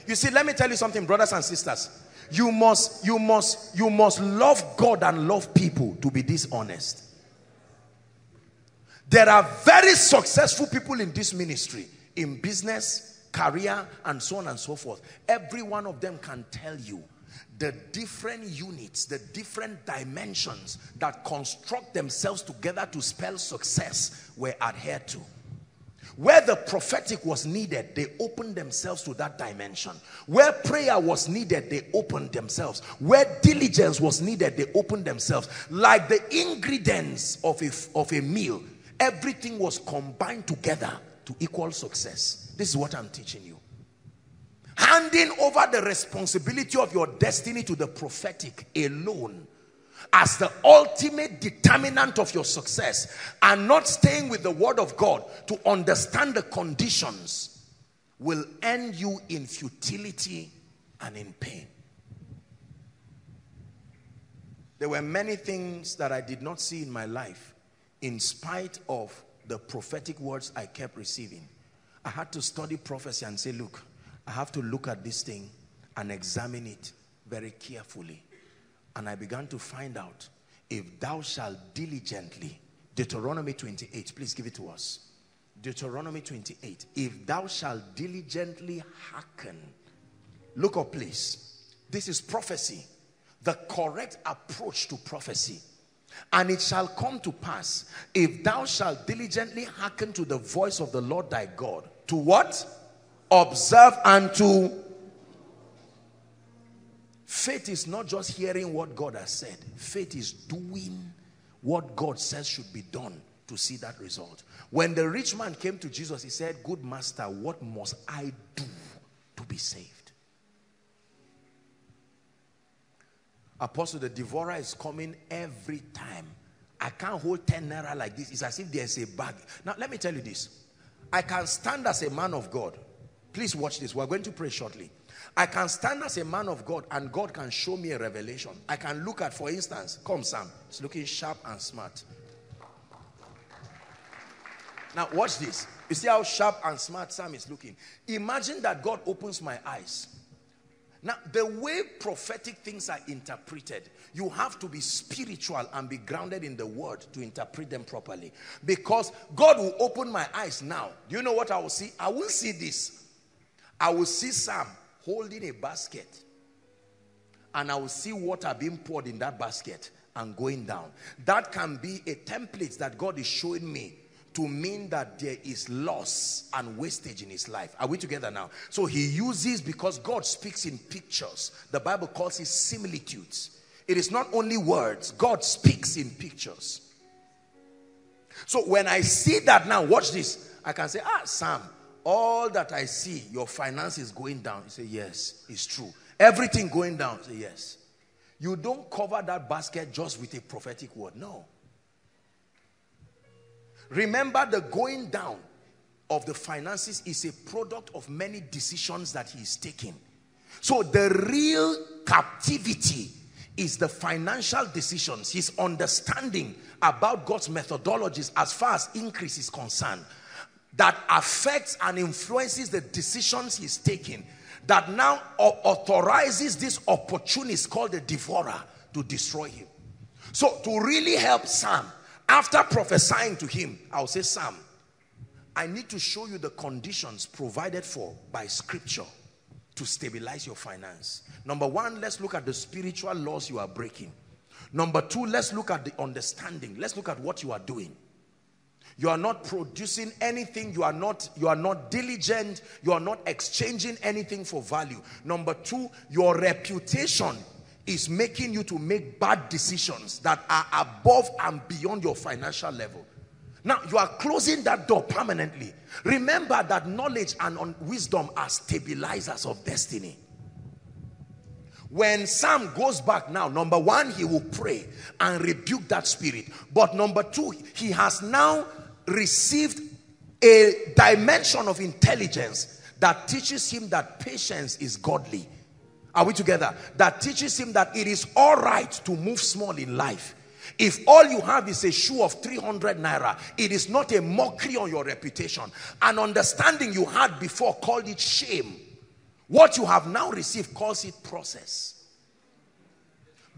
You see, let me tell you something, brothers and sisters. You must love God and love people to be dishonest. There are very successful people in this ministry, in business, career, and so on and so forth. Every one of them can tell you the different units, the different dimensions that construct themselves together to spell success were adhered to. Where the prophetic was needed, they opened themselves to that dimension. Where prayer was needed, they opened themselves. Where diligence was needed, they opened themselves. Like the ingredients of a meal, everything was combined together to equal success. This is what I'm teaching you. Handing over the responsibility of your destiny to the prophetic alone as the ultimate determinant of your success, and not staying with the word of God to understand the conditions, will end you in futility and in pain. There were many things that I did not see in my life in spite of the prophetic words I kept receiving. I had to study prophecy and say, look, I have to look at this thing and examine it very carefully. And I began to find out, if thou shalt diligently, Deuteronomy 28, please give it to us. Deuteronomy 28, if thou shalt diligently hearken. Look up, please. This is prophecy, the correct approach to prophecy. And it shall come to pass, if thou shalt diligently hearken to the voice of the Lord thy God, to what? Observe and to. Faith is not just hearing what God has said. Faith is doing what God says should be done to see that result. When the rich man came to Jesus, he said, good master, what must I do to be saved? Apostle, the devourer is coming every time. I can't hold 10 naira like this. It's as if there's a bag. Now, let me tell you this. I can stand as a man of God. Please watch this. We're going to pray shortly. I can stand as a man of God and God can show me a revelation. I can look at, for instance, come Sam, it's looking sharp and smart. Now watch this. You see how sharp and smart Sam is looking. Imagine that God opens my eyes. Now the way prophetic things are interpreted, you have to be spiritual and be grounded in the word to interpret them properly. Because God will open my eyes now. Do you know what I will see? I will see this. I will see Sam holding a basket, and I will see water being poured in that basket and going down. That can be a template that God is showing me to mean that there is loss and wastage in his life. Are we together now? So he uses, because God speaks in pictures. The Bible calls it similitudes. It is not only words. God speaks in pictures. So when I see that now, watch this. I can say, ah, Sam, all that I see, your finance is going down. You say, yes, it's true. Everything going down. You say, yes. You don't cover that basket just with a prophetic word. No. Remember, the going down of the finances is a product of many decisions that he is taking. So the real captivity is the financial decisions, his understanding about God's methodologies as far as increase is concerned, that affects and influences the decisions he's taking, that now authorizes this opportunist called the devourer to destroy him. So to really help Sam, after prophesying to him, I'll say, Sam, I need to show you the conditions provided for by scripture to stabilize your finance. Number one, let's look at the spiritual laws you are breaking. Number two, let's look at the understanding. Let's look at what you are doing. You are not producing anything. You are not diligent. You are not exchanging anything for value. Number two, your reputation is making you to make bad decisions that are above and beyond your financial level. Now, you are closing that door permanently. Remember that knowledge and wisdom are stabilizers of destiny. When Sam goes back now, number one, he will pray and rebuke that spirit. But number two, he has now received a dimension of intelligence that teaches him that patience is godly. Are we together? That teaches him that it is all right to move small in life. If all you have is a shoe of 300 naira, it is not a mockery on your reputation. An understanding you had before called it shame. What you have now received calls it process.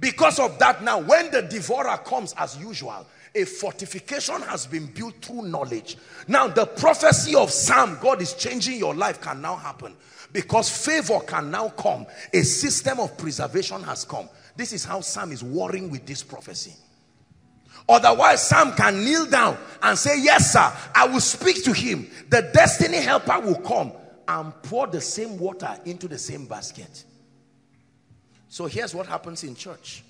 Because of that now, when the devourer comes as usual, a fortification has been built through knowledge. Now the prophecy of Sam, God is changing your life, can now happen. Because favor can now come. A system of preservation has come. This is how Sam is warring with this prophecy. Otherwise, Sam can kneel down and say, yes sir, I will speak to him. The destiny helper will come and pour the same water into the same basket. So here's what happens in church.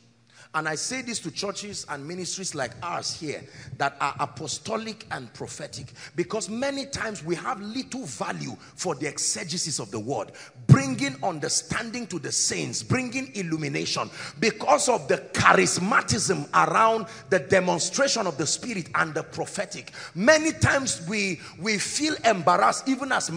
And I say this to churches and ministries like ours here that are apostolic and prophetic, because many times we have little value for the exegesis of the word, bringing understanding to the saints, bringing illumination, because of the charismatism around the demonstration of the spirit and the prophetic. Many times we feel embarrassed, even as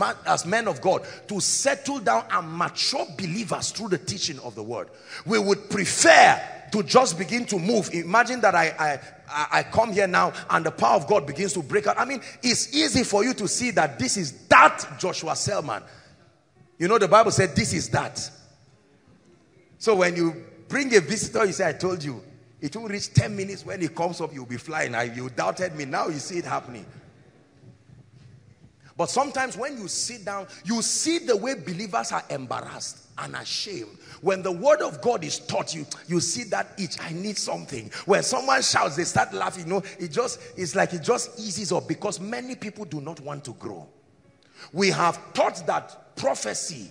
men of God, to settle down and mature believers through the teaching of the word. We would prefer to just begin to move. Imagine that I come here now and the power of God begins to break out. I mean, it's easy for you to see that this is that Joshua Selman. You know, the Bible said this is that. So when you bring a visitor, you say, I told you, it will reach 10 minutes. When it comes up, you'll be flying. You doubted me. Now you see it happening. But sometimes when you sit down, you see the way believers are embarrassed and ashamed. When the word of God is taught, you see that itch, I need something. When someone shouts, they start laughing. You know, it's like it just eases up, because many people do not want to grow. We have taught that prophecy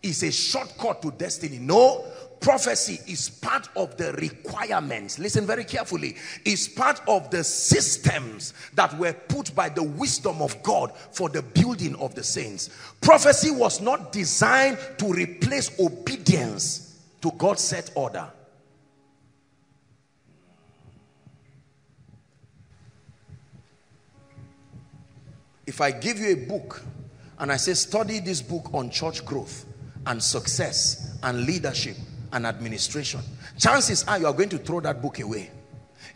is a shortcut to destiny. No, prophecy is part of the requirements. Listen very carefully. It's part of the systems that were put by the wisdom of God for the building of the saints. Prophecy was not designed to replace obedience to God's set order. If I give you a book and I say, study this book on church growth and success and leadership and administration, chances are you are going to throw that book away.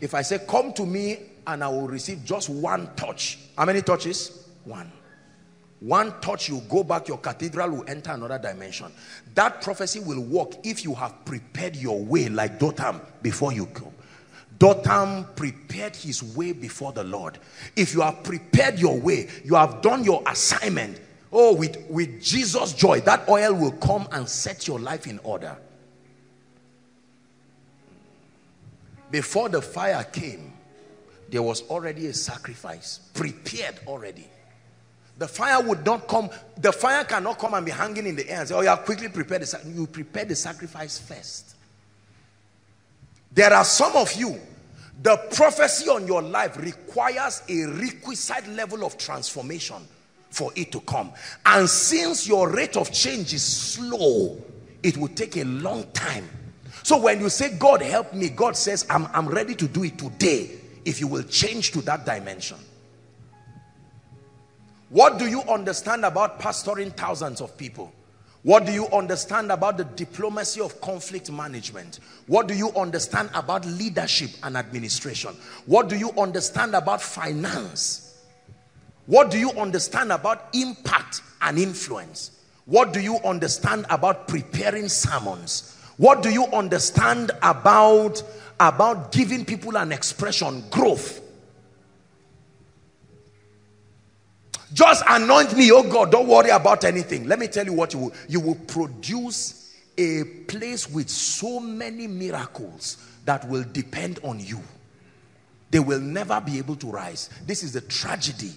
If I say, come to me and I will receive just one touch. How many touches? One. One touch, you go back, your cathedral will enter another dimension. That prophecy will work if you have prepared your way like Dotham before you go. Jotham prepared his way before the Lord. If you have prepared your way, you have done your assignment. Oh, with Jesus' joy, that oil will come and set your life in order. Before the fire came, there was already a sacrifice prepared already. The fire would not come. The fire cannot come and be hanging in the air and say, oh, you have quickly prepared the sacrifice. You prepare the sacrifice first. There are some of you, the prophecy on your life requires a requisite level of transformation for it to come. And since your rate of change is slow, it will take a long time. So when you say, God help me, God says, I'm ready to do it today if you will change to that dimension. What do you understand about pastoring thousands of people? What do you understand about the diplomacy of conflict management? What do you understand about leadership and administration? What do you understand about finance? What do you understand about impact and influence? What do you understand about preparing sermons? What do you understand about giving people an expression, growth? Just anoint me, oh God, don't worry about anything. Let me tell you what you will produce a place with so many miracles that will depend on you. They will never be able to rise. This is the tragedy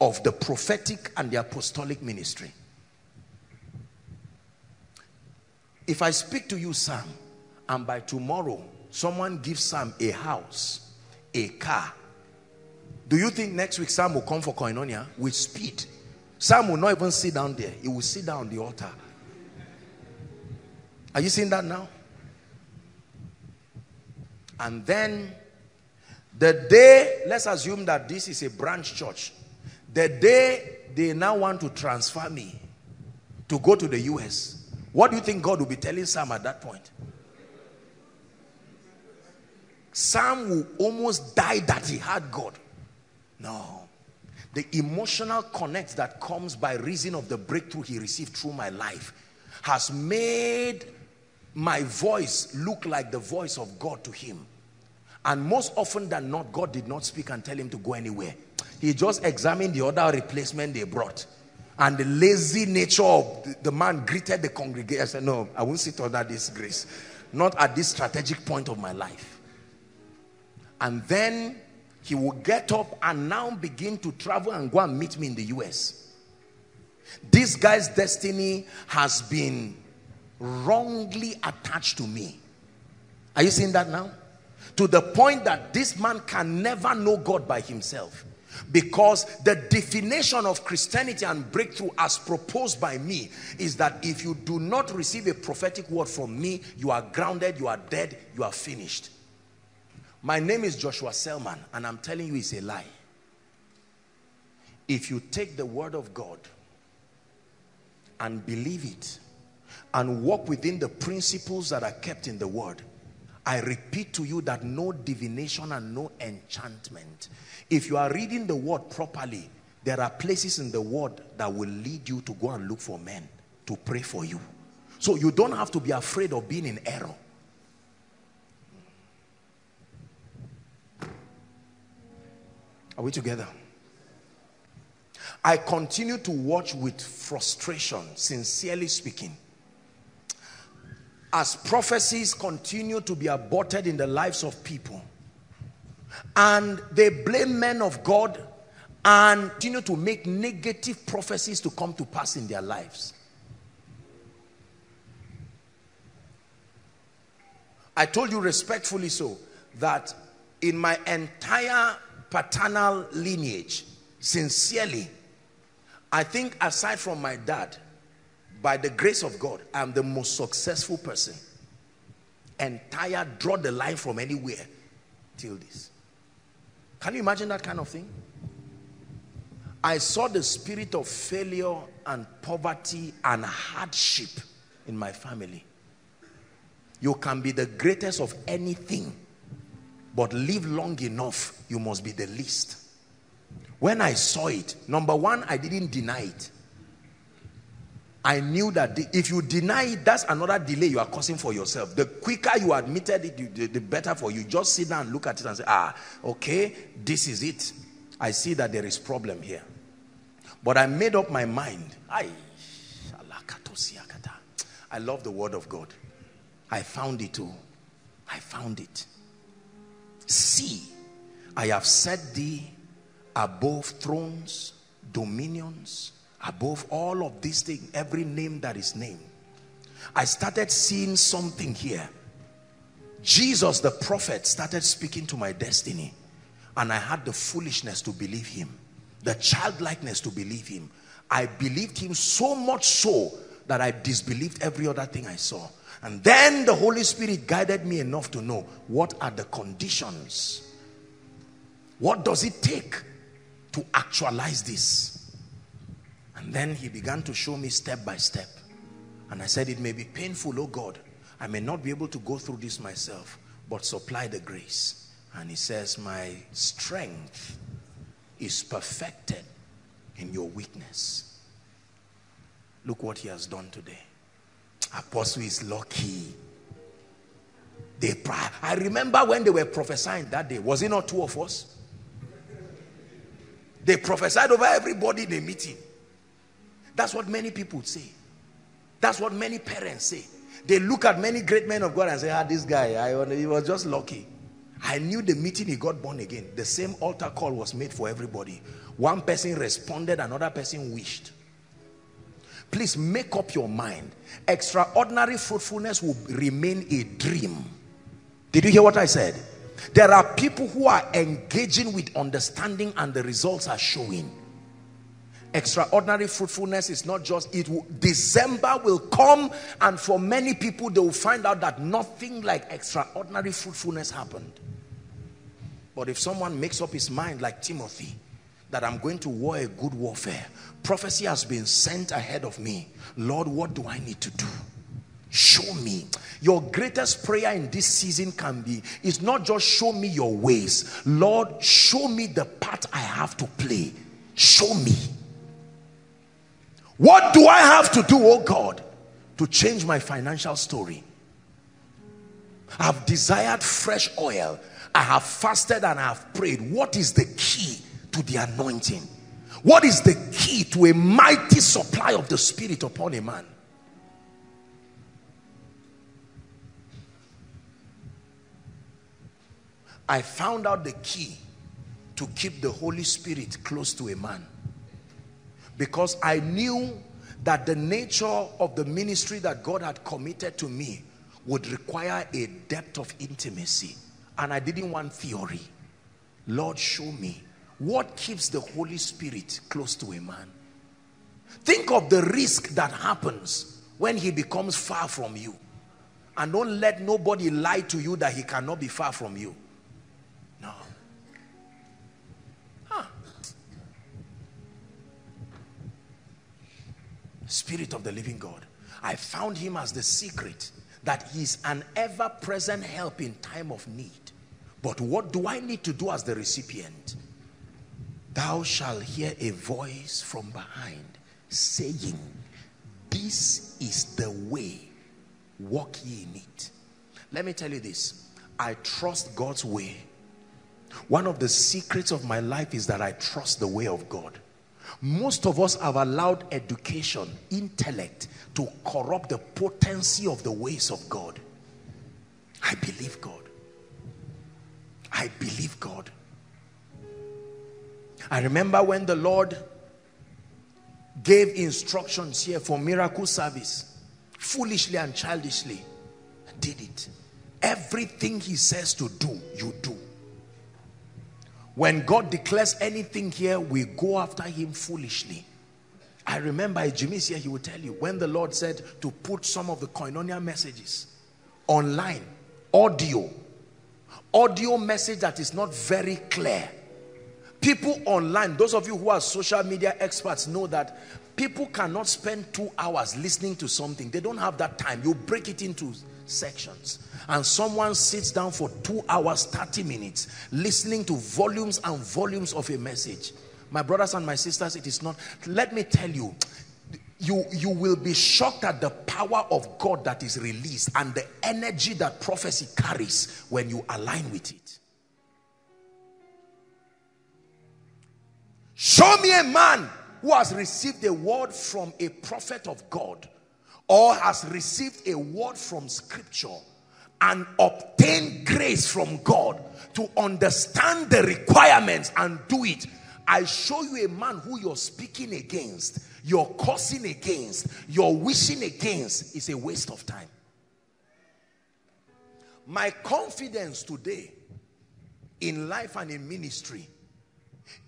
of the prophetic and the apostolic ministry. If I speak to you, Sam, and by tomorrow someone gives Sam a house, a car, do you think next week Sam will come for Koinonia with speed? Sam will not even sit down there. He will sit down on the altar. Are you seeing that now? And then the day, let's assume that this is a branch church. The day they now want to transfer me to go to the US, what do you think God will be telling Sam at that point? Sam will almost die that he had God. No. The emotional connect that comes by reason of the breakthrough he received through my life has made my voice look like the voice of God to him. And most often than not, God did not speak and tell him to go anywhere. He just examined the other replacement they brought. And the lazy nature of the man greeted the congregation. I said, no, I won't sit under this grace. Not at this strategic point of my life. And then he will get up and now begin to travel and go and meet me in the US. This guy's destiny has been wrongly attached to me. Are you seeing that now? To the point that this man can never know God by himself. Because the definition of Christianity and breakthrough as proposed by me is that if you do not receive a prophetic word from me, you are grounded, you are dead, you are finished. My name is Joshua Selman, and I'm telling you it's a lie. If you take the word of God and believe it and walk within the principles that are kept in the word, I repeat to you that no divination and no enchantment. If you are reading the word properly, there are places in the word that will lead you to go and look for men to pray for you. So you don't have to be afraid of being in error. Are we together? I continue to watch with frustration, sincerely speaking, as prophecies continue to be aborted in the lives of people, and they blame men of God and continue to make negative prophecies to come to pass in their lives. I told you respectfully so that in my entire paternal lineage, sincerely, I think aside from my dad, by the grace of God, I'm the most successful person. Entire draw the line from anywhere till this. Can you imagine that kind of thing? I saw the spirit of failure and poverty and hardship in my family. You can be the greatest of anything, but live long enough, you must be the least. When I saw it, number one, I didn't deny it. I knew that if you deny it, that's another delay you are causing for yourself. The quicker you admitted it, the better for you. Just sit down and look at it and say, ah, okay, this is it. I see that there is problem here. But I made up my mind. I love the word of God. I found it too. I found it. See, I have set thee above thrones, dominions, above all of these things, every name that is named. I started seeing something here. Jesus the prophet started speaking to my destiny, and I had the foolishness to believe him, the childlikeness to believe him. I believed him so much so that I disbelieved every other thing I saw. And then the Holy Spirit guided me enough to know what are the conditions. What does it take to actualize this? And then he began to show me step by step. And I said, it may be painful, oh God. I may not be able to go through this myself, but supply the grace. And he says, my strength is perfected in your weakness. Look what he has done today. Apostle is lucky. I remember when they were prophesying that day, was it not two of us? They prophesied over everybody in a meeting. That's what many people say. That's what many parents say. They look at many great men of God and say, ah, this guy, he was just lucky. I knew the meeting he got born again. The same altar call was made for everybody. One person responded, another person wished. Please make up your mind. Extraordinary fruitfulness will remain a dream. Did you hear what I said? There are people who are engaging with understanding and the results are showing. Extraordinary fruitfulness is not just, December will come and for many people they will find out that nothing like extraordinary fruitfulness happened. But if someone makes up his mind like Timothy, that I'm going to war a good warfare, prophecy has been sent ahead of me. Lord, what do I need to do? Show me. Your greatest prayer in this season can be, it's not just show me your ways. Lord, show me the part I have to play. Show me. What do I have to do, oh God, to change my financial story? I've desired fresh oil. I have fasted and I have prayed. What is the key to the anointing? What is the key to a mighty supply of the Spirit upon a man? I found out the key to keep the Holy Spirit close to a man, because I knew that the nature of the ministry that God had committed to me would require a depth of intimacy, and I didn't want theory. Lord, show me what keeps the Holy Spirit close to a man. Think of the risk that happens when he becomes far from you, and don't let nobody lie to you that he cannot be far from you. No. Spirit of the living God, I found him as the secret, that he's an ever-present help in time of need. But what do I need to do as the recipient? Thou shalt hear a voice from behind saying, this is the way, walk ye in it. Let me tell you this, I trust God's way. One of the secrets of my life is that I trust the way of God. Most of us have allowed education, intellect, to corrupt the potency of the ways of God. I believe God. I believe God. I remember when the Lord gave instructions here for miracle service, foolishly and childishly, I did it. Everything he says to do, you do. When God declares anything here, we go after him foolishly. I remember Jimmy's here, he will tell you, when the Lord said to put some of the Koinonia messages online, audio message that is not very clear. People online, those of you who are social media experts know that people cannot spend 2 hours listening to something. They don't have that time. You break it into sections, and someone sits down for 2 hours 30 minutes listening to volumes and volumes of a message. My brothers and my sisters, it is not, let me tell you, you will be shocked at the power of God that is released and the energy that prophecy carries when you align with it. Show me a man who has received a word from a prophet of God, or has received a word from scripture and obtained grace from God to understand the requirements and do it. I show you a man who you're speaking against, you're cursing against, you're wishing against, is a waste of time. My confidence today in life and in ministry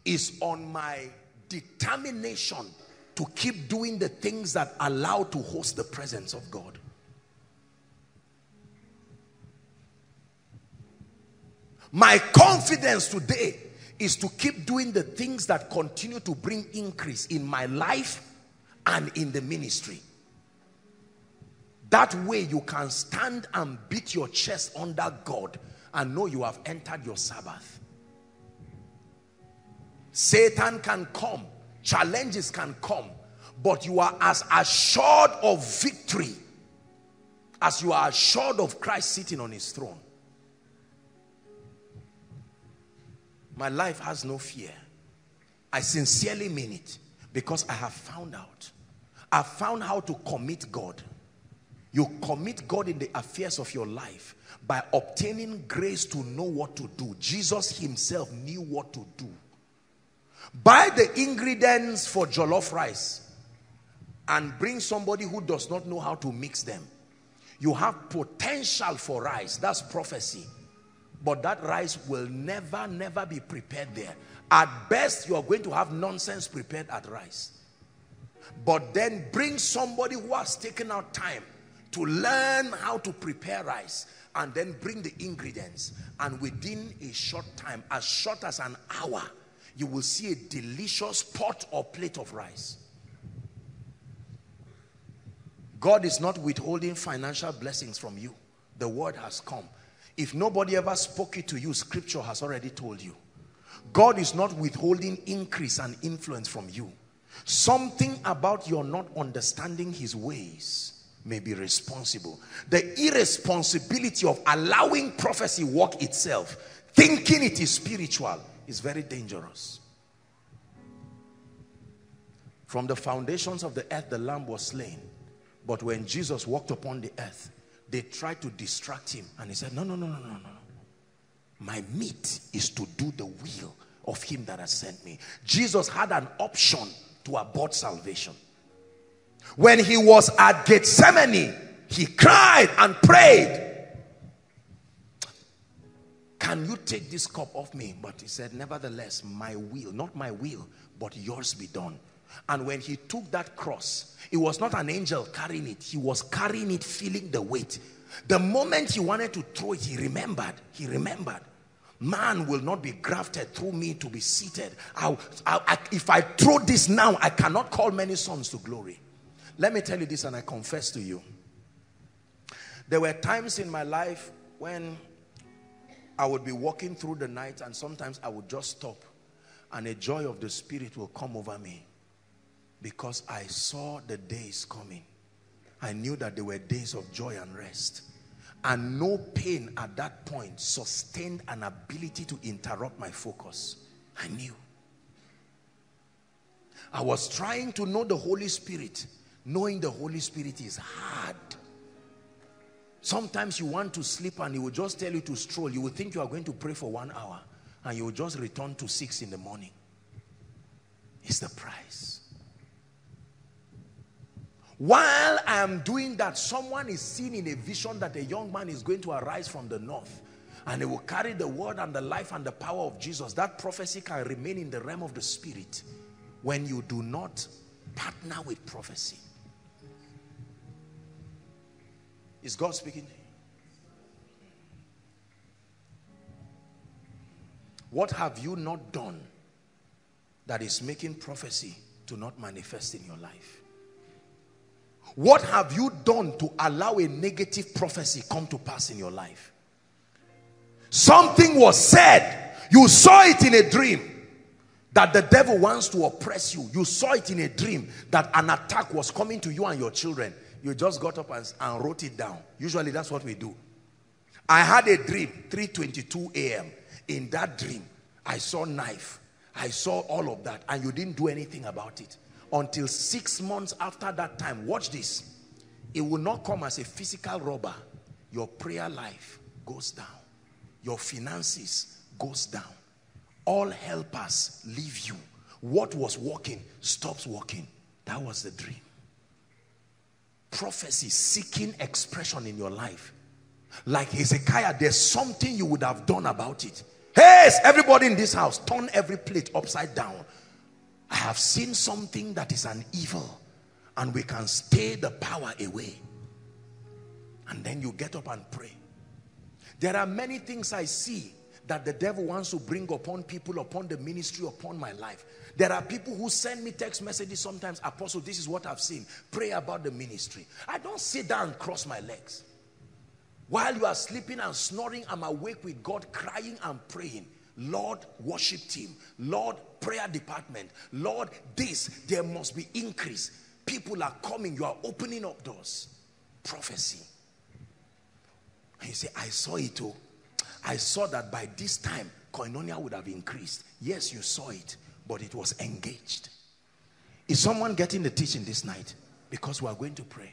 is on my determination to keep doing the things that allow to host the presence of God. My confidence today is to keep doing the things that continue to bring increase in my life and in the ministry. That way you can stand and beat your chest under God and know you have entered your Sabbath. Satan can come. Challenges can come, but you are as assured of victory as you are assured of Christ sitting on his throne. My life has no fear. I sincerely mean it, because I have found out. I found how to commit God. You commit God in the affairs of your life by obtaining grace to know what to do. Jesus himself knew what to do. Buy the ingredients for jollof rice and bring somebody who does not know how to mix them. You have potential for rice. That's prophecy. But that rice will never, never be prepared there. At best, you are going to have nonsense prepared at rice. But then bring somebody who has taken out time to learn how to prepare rice, and then bring the ingredients. And within a short time, as short as an hour, you will see a delicious pot or plate of rice. God is not withholding financial blessings from you. The word has come. If nobody ever spoke it to you, scripture has already told you. God is not withholding increase and influence from you. Something about your not understanding his ways may be responsible. The irresponsibility of allowing prophecy work itself, thinking it is spiritual, is very dangerous. From the foundations of the earth, the lamb was slain. But when Jesus walked upon the earth, they tried to distract him. And he said, no, no, no, no, no, no. My meat is to do the will of him that has sent me. Jesus had an option to abort salvation. When he was at Gethsemane, he cried and prayed, can you take this cup off me? But he said, nevertheless, my will, not my will, but yours be done. And when he took that cross, it was not an angel carrying it. He was carrying it, feeling the weight. The moment he wanted to throw it, he remembered. Man will not be grafted through me to be seated. If I throw this now, I cannot call many sons to glory. Let me tell you this, and I confess to you. There were times in my life when I would be walking through the night, and sometimes I would just stop, and a joy of the Spirit will come over me, because I saw the days coming. I knew that they were days of joy and rest. And no pain at that point sustained an ability to interrupt my focus. I knew. I was trying to know the Holy Spirit. Knowing the Holy Spirit is hard. Sometimes you want to sleep and he will just tell you to stroll. You will think you are going to pray for 1 hour, and you will just return to 6 in the morning. It's the price. While I am doing that, someone is seen in a vision that a young man is going to arise from the north, and he will carry the word and the life and the power of Jesus. That prophecy can remain in the realm of the spirit when you do not partner with prophecy. Is God speaking? What have you not done that is making prophecy to not manifest in your life? What have you done to allow a negative prophecy come to pass in your life? Something was said. You saw it in a dream that the devil wants to oppress you. You saw it in a dream that an attack was coming to you and your children. You just got up and wrote it down. Usually that's what we do. I had a dream, 3:22 a.m. In that dream, I saw knife. I saw all of that, and you didn't do anything about it. Until 6 months after that time, watch this. It will not come as a physical robber. Your prayer life goes down. Your finances goes down. All helpers leave you. What was working stops working. That was the dream. Prophecy seeking expression in your life. Like Hezekiah, there's something you would have done about it. Hey, everybody in this house, turn every plate upside down. I have seen something that is an evil, and we can stay the power away. And then you get up and pray. There are many things I see that the devil wants to bring upon people, upon the ministry, upon my life. There are people who send me text messages sometimes, Apostle, this is what I've seen. Pray about the ministry. I don't sit down and cross my legs. While you are sleeping and snoring, I'm awake with God, crying and praying. Lord, worship team. Lord, prayer department. Lord, this. There must be increase. People are coming. You are opening up doors. Prophecy. And you say, I saw it too. I saw that by this time, Koinonia would have increased. Yes, you saw it, but it was engaged. Is someone getting the teaching this night? Because we are going to pray.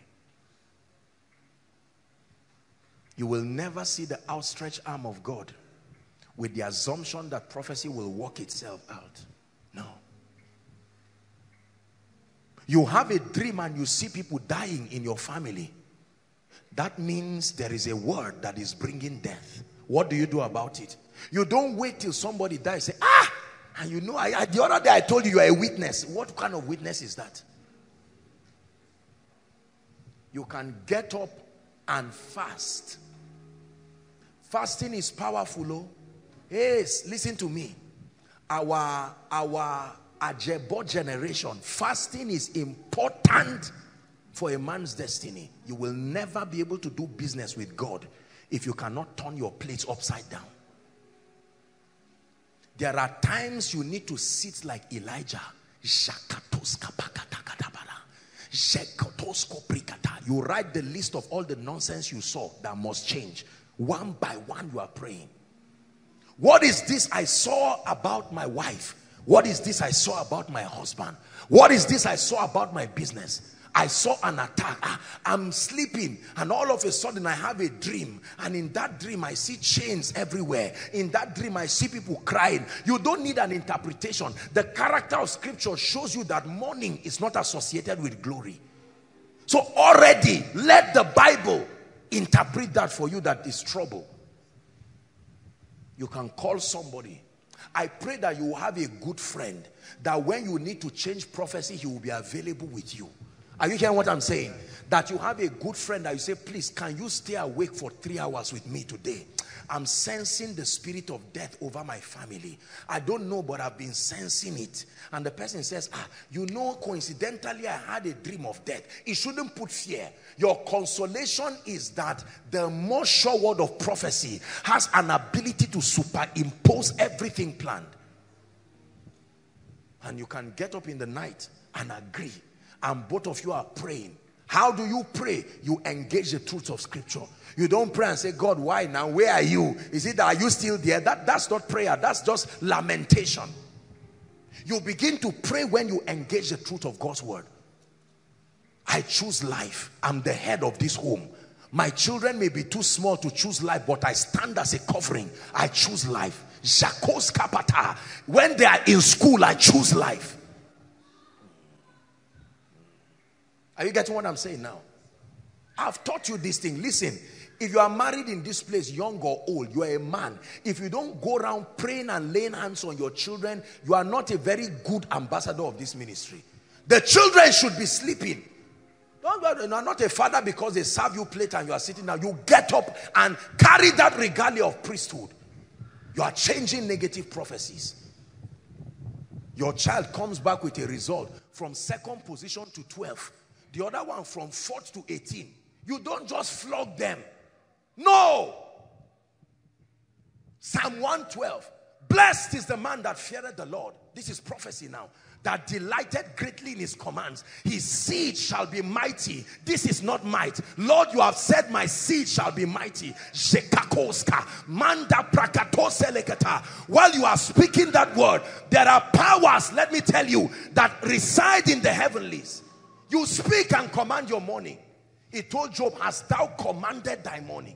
You will never see the outstretched arm of God with the assumption that prophecy will work itself out. No. You have a dream and you see people dying in your family. That means there is a word that is bringing death. What do you do about it? You don't wait till somebody dies. Say, ah! And you know, the other day I told you, you are a witness. What kind of witness is that? You can get up and fast. Fasting is powerful. Oh? Yes, listen to me. Our Ajebo generation, fasting is important for a man's destiny. You will never be able to do business with God if you cannot turn your plates upside down. There are times you need to sit like Elijah. You write the list of all the nonsense you saw that must change. One by one you are praying. What is this I saw about my wife? What is this I saw about my husband? What is this I saw about my business? I saw an attack. I'm sleeping and all of a sudden I have a dream. And in that dream I see chains everywhere. In that dream I see people crying. You don't need an interpretation. The character of scripture shows you that mourning is not associated with glory. So already let the Bible interpret that for you, that is trouble. You can call somebody. I pray that you will have a good friend, that when you need to change prophecy, he will be available with you. Are you hearing what I'm saying? That you have a good friend that you say, please, can you stay awake for 3 hours with me today? I'm sensing the spirit of death over my family. I don't know, but I've been sensing it. And the person says, you know, coincidentally, I had a dream of death. It shouldn't put fear. Your consolation is that the most sure word of prophecy has an ability to superimpose everything planned. And you can get up in the night and agree. And both of you are praying. How do you pray? You engage the truth of scripture. You don't pray and say, God, why now? Where are you? Is it that are you still there? That's not prayer. That's just lamentation. You begin to pray when you engage the truth of God's word. I choose life. I'm the head of this home. My children may be too small to choose life, but I stand as a covering. I choose life. When they are in school, I choose life. Are you getting what I'm saying now? I've taught you this thing. Listen, if you are married in this place, young or old, you are a man. If you don't go around praying and laying hands on your children, you are not a very good ambassador of this ministry. The children should be sleeping. Don't, you are not a father because they serve you plate and you are sitting down. You get up and carry that regalia of priesthood. You are changing negative prophecies. Your child comes back with a result from 2nd position to 12th. The other one from 4th to 18. You don't just flog them. No. Psalm 112. Blessed is the man that feareth the Lord. This is prophecy now. That delighted greatly in his commands. His seed shall be mighty. This is not might. Lord, you have said my seed shall be mighty. While you are speaking that word, there are powers, let me tell you, that reside in the heavenlies. You speak and command your morning. He told Job, hast thou commanded thy morning?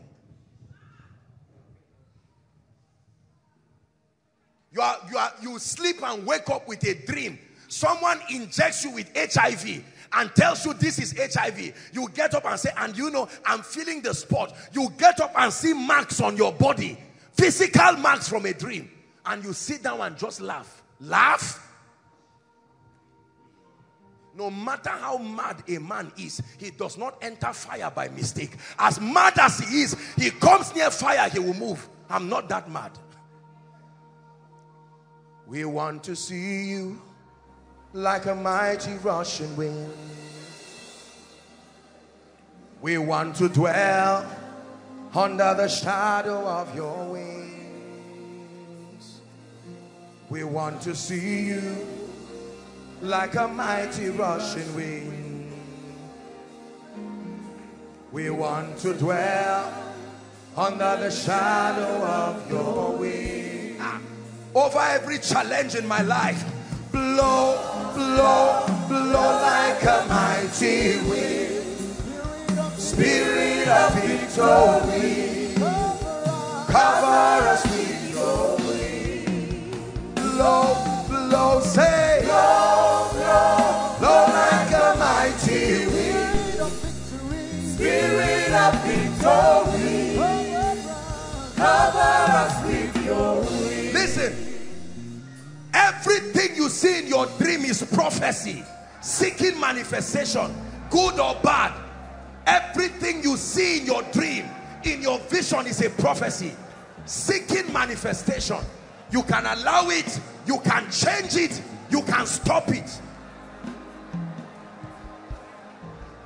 You sleep and wake up with a dream. Someone injects you with HIV and tells you this is HIV. You get up and say, and you know, I'm feeling the spot. You get up and see marks on your body. Physical marks from a dream. And you sit down and just laugh. Laugh? No matter how mad a man is, he does not enter fire by mistake. As mad as he is, he comes near fire, he will move. I'm not that mad. We want to see you like a mighty rushing wind. We want to dwell under the shadow of your wings. We want to see you like a mighty rushing wind. We want to dwell under the shadow of your wings. Over every challenge in my life, blow, blow, blow like a mighty wind. Spirit of victory, cover us with your wings. Blow, blow, say blow, blow, blow like a Everything you see in your dream is prophecy, seeking manifestation, good or bad. Everything you see in your dream, in your vision, is a prophecy, seeking manifestation. You can allow it, you can change it, you can stop it.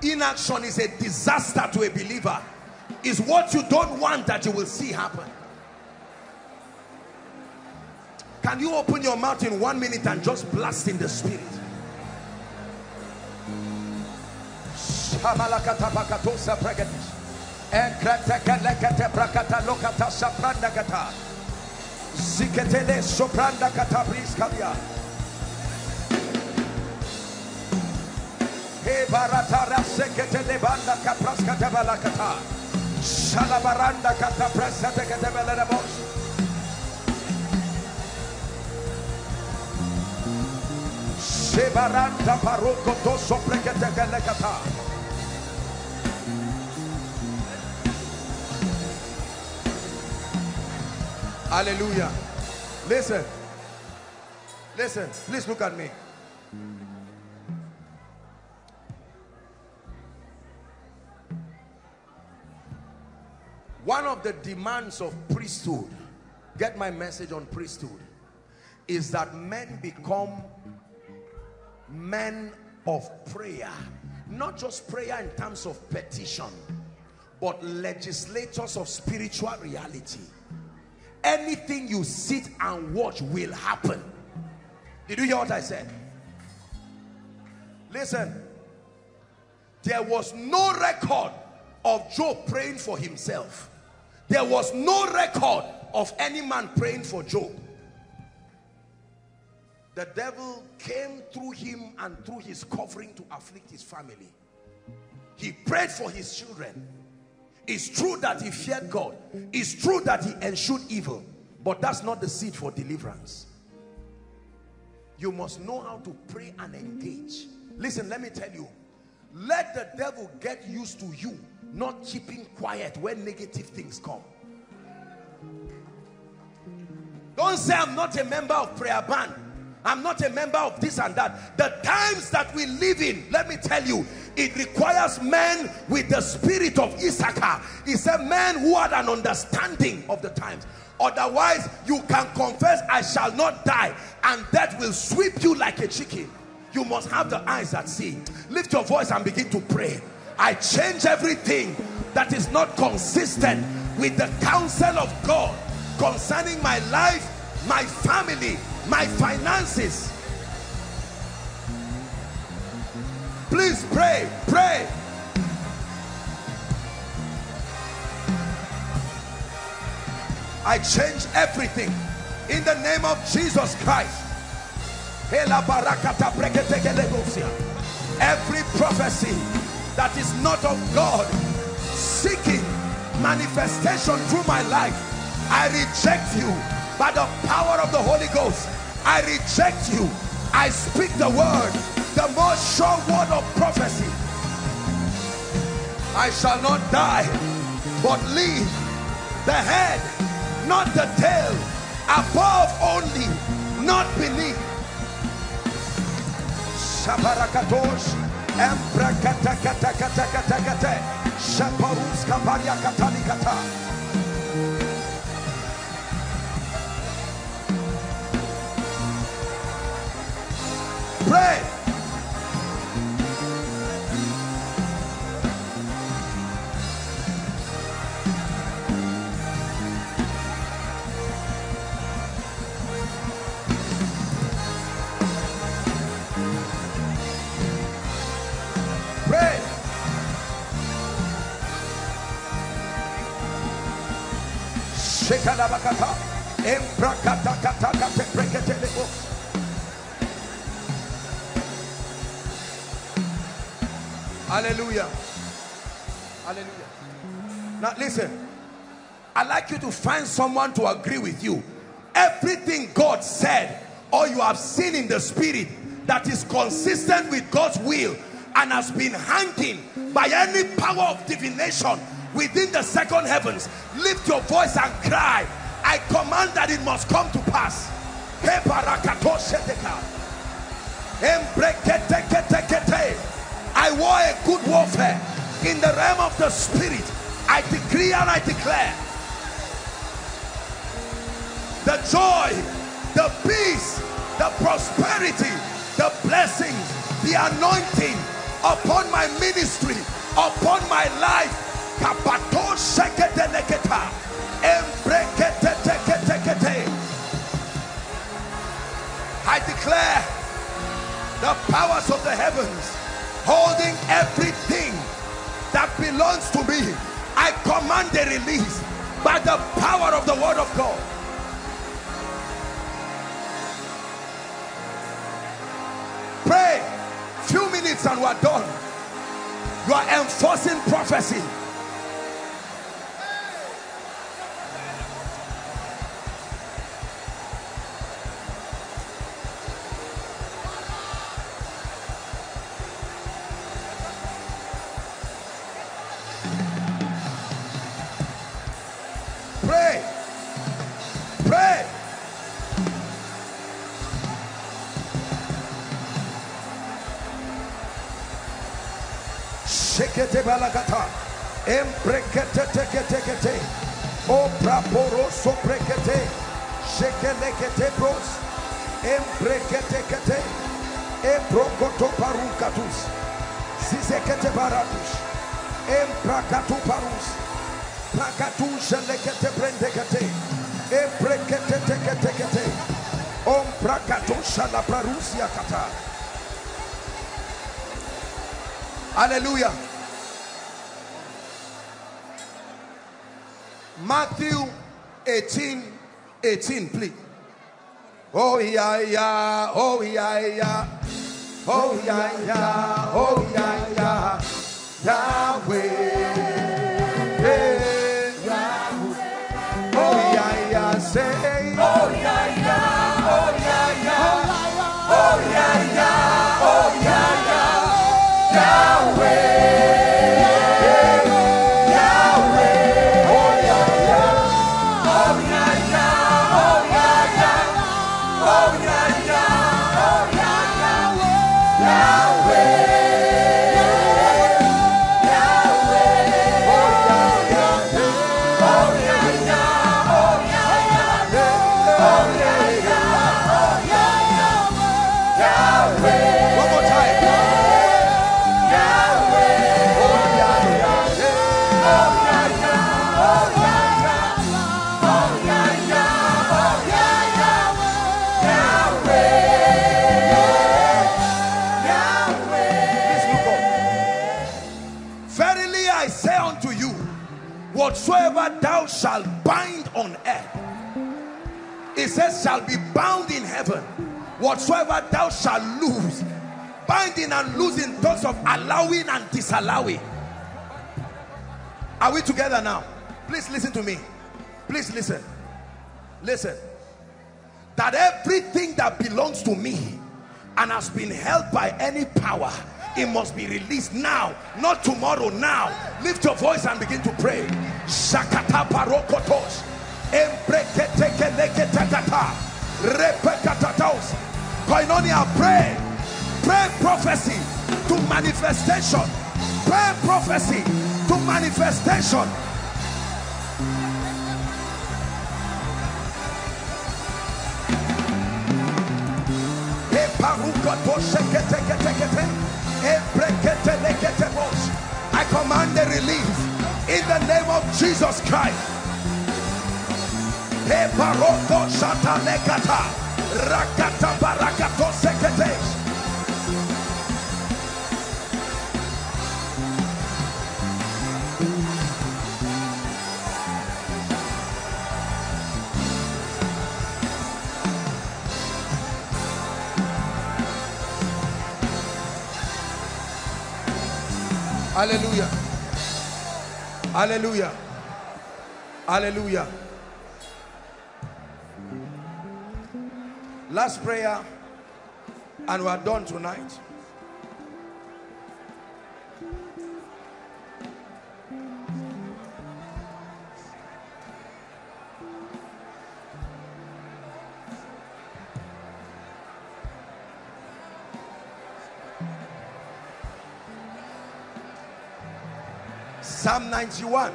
Inaction is a disaster to a believer. It's what you don't want that you will see happen. Can you open your mouth in 1 minute and just blast in the spirit? Sebaranta paroko to soprekete kelekata. Hallelujah. Listen. Listen. Please look at me. One of the demands of priesthood, get my message on priesthood, is that men become men of prayer. Not just prayer in terms of petition, but legislators of spiritual reality. Anything you sit and watch will happen. Did you hear what I said? Listen, there was no record of Job praying for himself. There was no record of any man praying for Job. The devil came through him and through his covering to afflict his family. He prayed for his children. It's true that he feared God. It's true that he ensured evil. But that's not the seed for deliverance. You must know how to pray and engage. Listen, let me tell you. Let the devil get used to you not keeping quiet when negative things come. Don't say, I'm not a member of prayer band. I'm not a member of this and that. The times that we live in, let me tell you, it requires men with the spirit of Issachar. It's a man who had an understanding of the times. Otherwise, you can confess, I shall not die, and death will sweep you like a chicken. You must have the eyes that see. Lift your voice and begin to pray. I change everything that is not consistent with the counsel of God concerning my life, my family, my finances. Please pray, pray. I change everything in the name of Jesus Christ. Every prophecy that is not of God seeking manifestation through my life, I reject you. By the power of the Holy Ghost, I reject you. I speak the word, the most sure word of prophecy. I shall not die, but live. The head, not the tail. Above only, not beneath. Shabarakatos, Embrakatakatakatakatakate, Shaparus Kabariakatalikata. Pray. Pray. Shekanabakata, Embrakatakatakate preketeleko. Hallelujah. Hallelujah. Now listen, I'd like you to find someone to agree with you. Everything God said or you have seen in the spirit that is consistent with God's will and has been hanging by any power of divination within the second heavens, lift your voice and cry. I command that it must come to pass. I war a good warfare in the realm of the spirit. I decree and I declare the joy, the peace, the prosperity, the blessings, the anointing upon my ministry, upon my life. I declare the powers of the heavens holding everything that belongs to me. I command the release by the power of the word of God. Pray, few minutes and we're done. You are enforcing prophecy. Hallelujah. Matthew 18:18, please. Oh yeah, yeah, oh yeah, yeah, oh yeah, yeah, oh yeah, yeah, Yahweh, Yahweh, oh yeah, yeah, say, oh yeah, yeah, oh yeah, yeah, oh yeah, yeah, oh yeah, yeah, Yahweh. Whatsoever thou shalt bind on earth, it says, shall be bound in heaven. Whatsoever thou shalt loose, binding and losing, thoughts of allowing and disallowing. Are we together now? Please listen to me. Please listen. Listen. That everything that belongs to me and has been held by any power, it must be released now, not tomorrow, now. Lift your voice and begin to pray. Shakata parokotos, embreketekeleketata, repekatatos. Koinonia, pray. Pray prophecy to manifestation. Pray prophecy to manifestation. I command the release in the name of Jesus Christ. Hallelujah. Hallelujah. Hallelujah. Last prayer and we are done tonight. Psalm 91.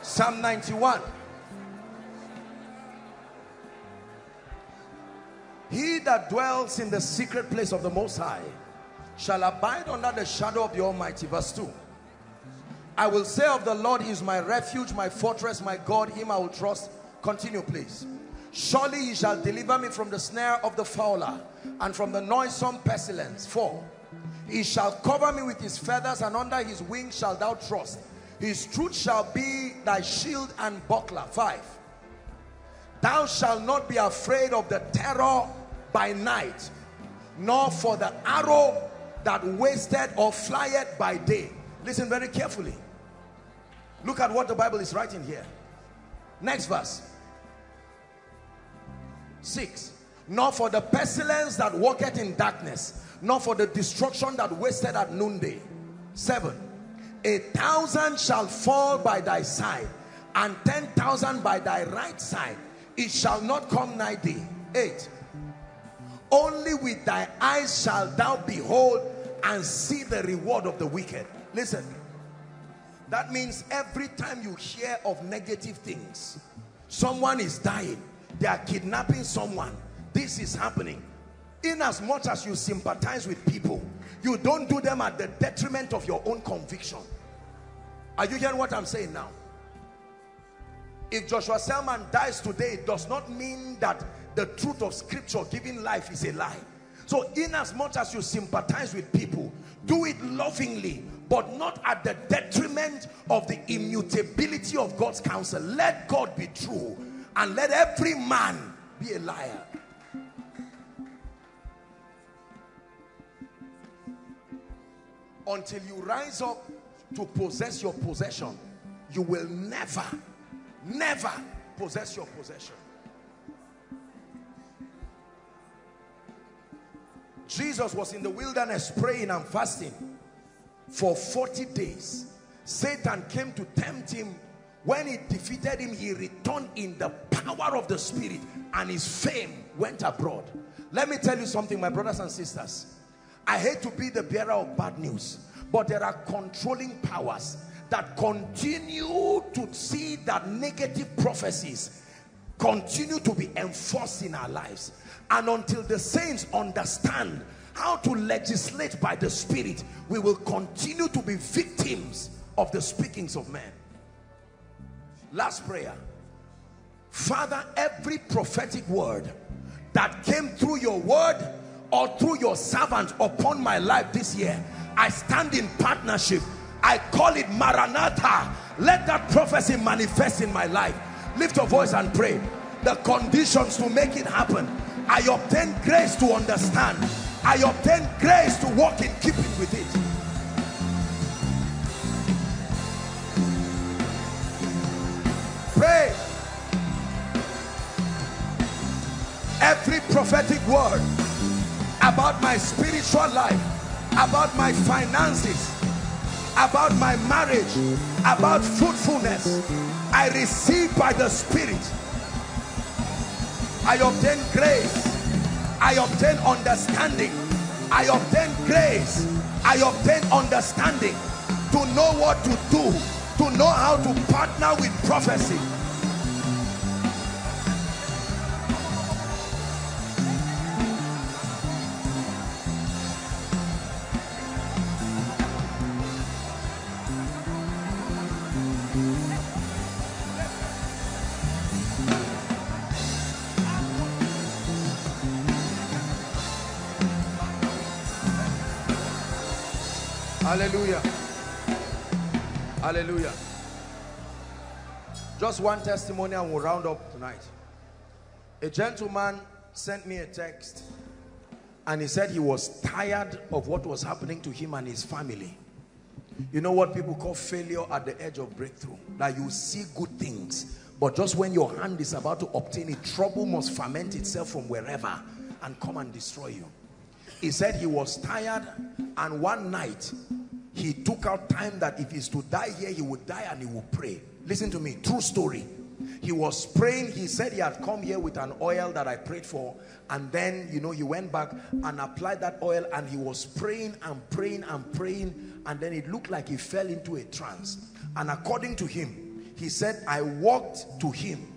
Psalm 91. He that dwells in the secret place of the Most High shall abide under the shadow of the Almighty. Verse 2. I will say of the Lord, he is my refuge, my fortress, my God, him I will trust. Continue, please. Surely he shall deliver me from the snare of the fowler and from the noisome pestilence. 4. He shall cover me with his feathers, and under his wings shalt thou trust. His truth shall be thy shield and buckler. 5. Thou shalt not be afraid of the terror by night, nor for the arrow that wasteth or flieth by day. Listen very carefully. Look at what the Bible is writing here. Next verse. 6. Nor for the pestilence that walketh in darkness, nor for the destruction that wasteth at noonday. 7. 1,000 shall fall by thy side, and 10,000 by thy right side. It shall not come nigh thee. 8. Only with thy eyes shalt thou behold and see the reward of the wicked. Listen, that means every time you hear of negative things, someone is dying, they are kidnapping someone, this is happening, in as much as you sympathize with people, you don't do them at the detriment of your own conviction. Are you hearing what I'm saying now? If Joshua Selman dies today, it does not mean that the truth of scripture giving life is a lie. So in as much as you sympathize with people, do it lovingly, but not at the detriment of the immutability of God's counsel. Let God be true, and let every man be a liar. Until you rise up to possess your possession, you will never, never possess your possession. Jesus was in the wilderness praying and fasting for 40 days. Satan came to tempt him. When he defeated him, he returned in the power of the Spirit, and his fame went abroad. Let me tell you something, my brothers and sisters. I hate to be the bearer of bad news, but there are controlling powers that continue to see that negative prophecies continue to be enforced in our lives. And until the saints understand how to legislate by the Spirit, we will continue to be victims of the speakings of men. Last prayer. Father, every prophetic word that came through your word or through your servant upon my life this year, I stand in partnership. I call it Maranatha. Let that prophecy manifest in my life. Lift your voice and pray. The conditions to make it happen. I obtain grace to understand. I obtain grace to walk in keeping with it. Pray. Every prophetic word about my spiritual life, about my finances, about my marriage, about fruitfulness, I receive by the Spirit. I obtain grace. I obtain understanding. I obtain grace. I obtain understanding to know what to do, to know how to partner with prophecy. Hallelujah. Hallelujah. Just one testimony and we'll round up tonight. A gentleman sent me a text and he said he was tired of what was happening to him and his family. You know what people call failure at the edge of breakthrough? That you see good things, but just when your hand is about to obtain it, trouble must ferment itself from wherever and come and destroy you. He said he was tired, and one night he took out time that if he's to die here, he would die and he would pray. Listen to me, true story. He was praying. He said he had come here with an oil that I prayed for, and then, you know, he went back and applied that oil, and he was praying and praying and praying, and then it looked like he fell into a trance. And according to him, he said, I walked to him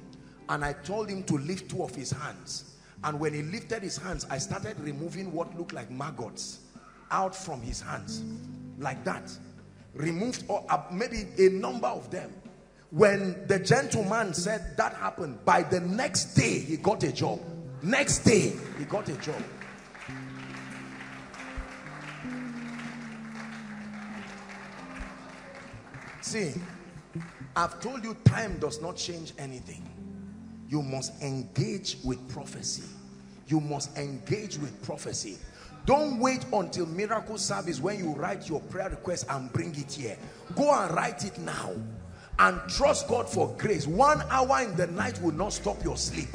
and I told him to lift two of his hands, and when he lifted his hands, I started removing what looked like maggots out from his hands, like that, removed, or maybe a number of them. When the gentleman said that happened, by the next day he got a job. Next day he got a job. See, I've told you, time does not change anything. You must engage with prophecy. You must engage with prophecy. Don't wait until miracle service when you write your prayer request and bring it here. Go and write it now and trust God for grace. 1 hour in the night will not stop your sleep.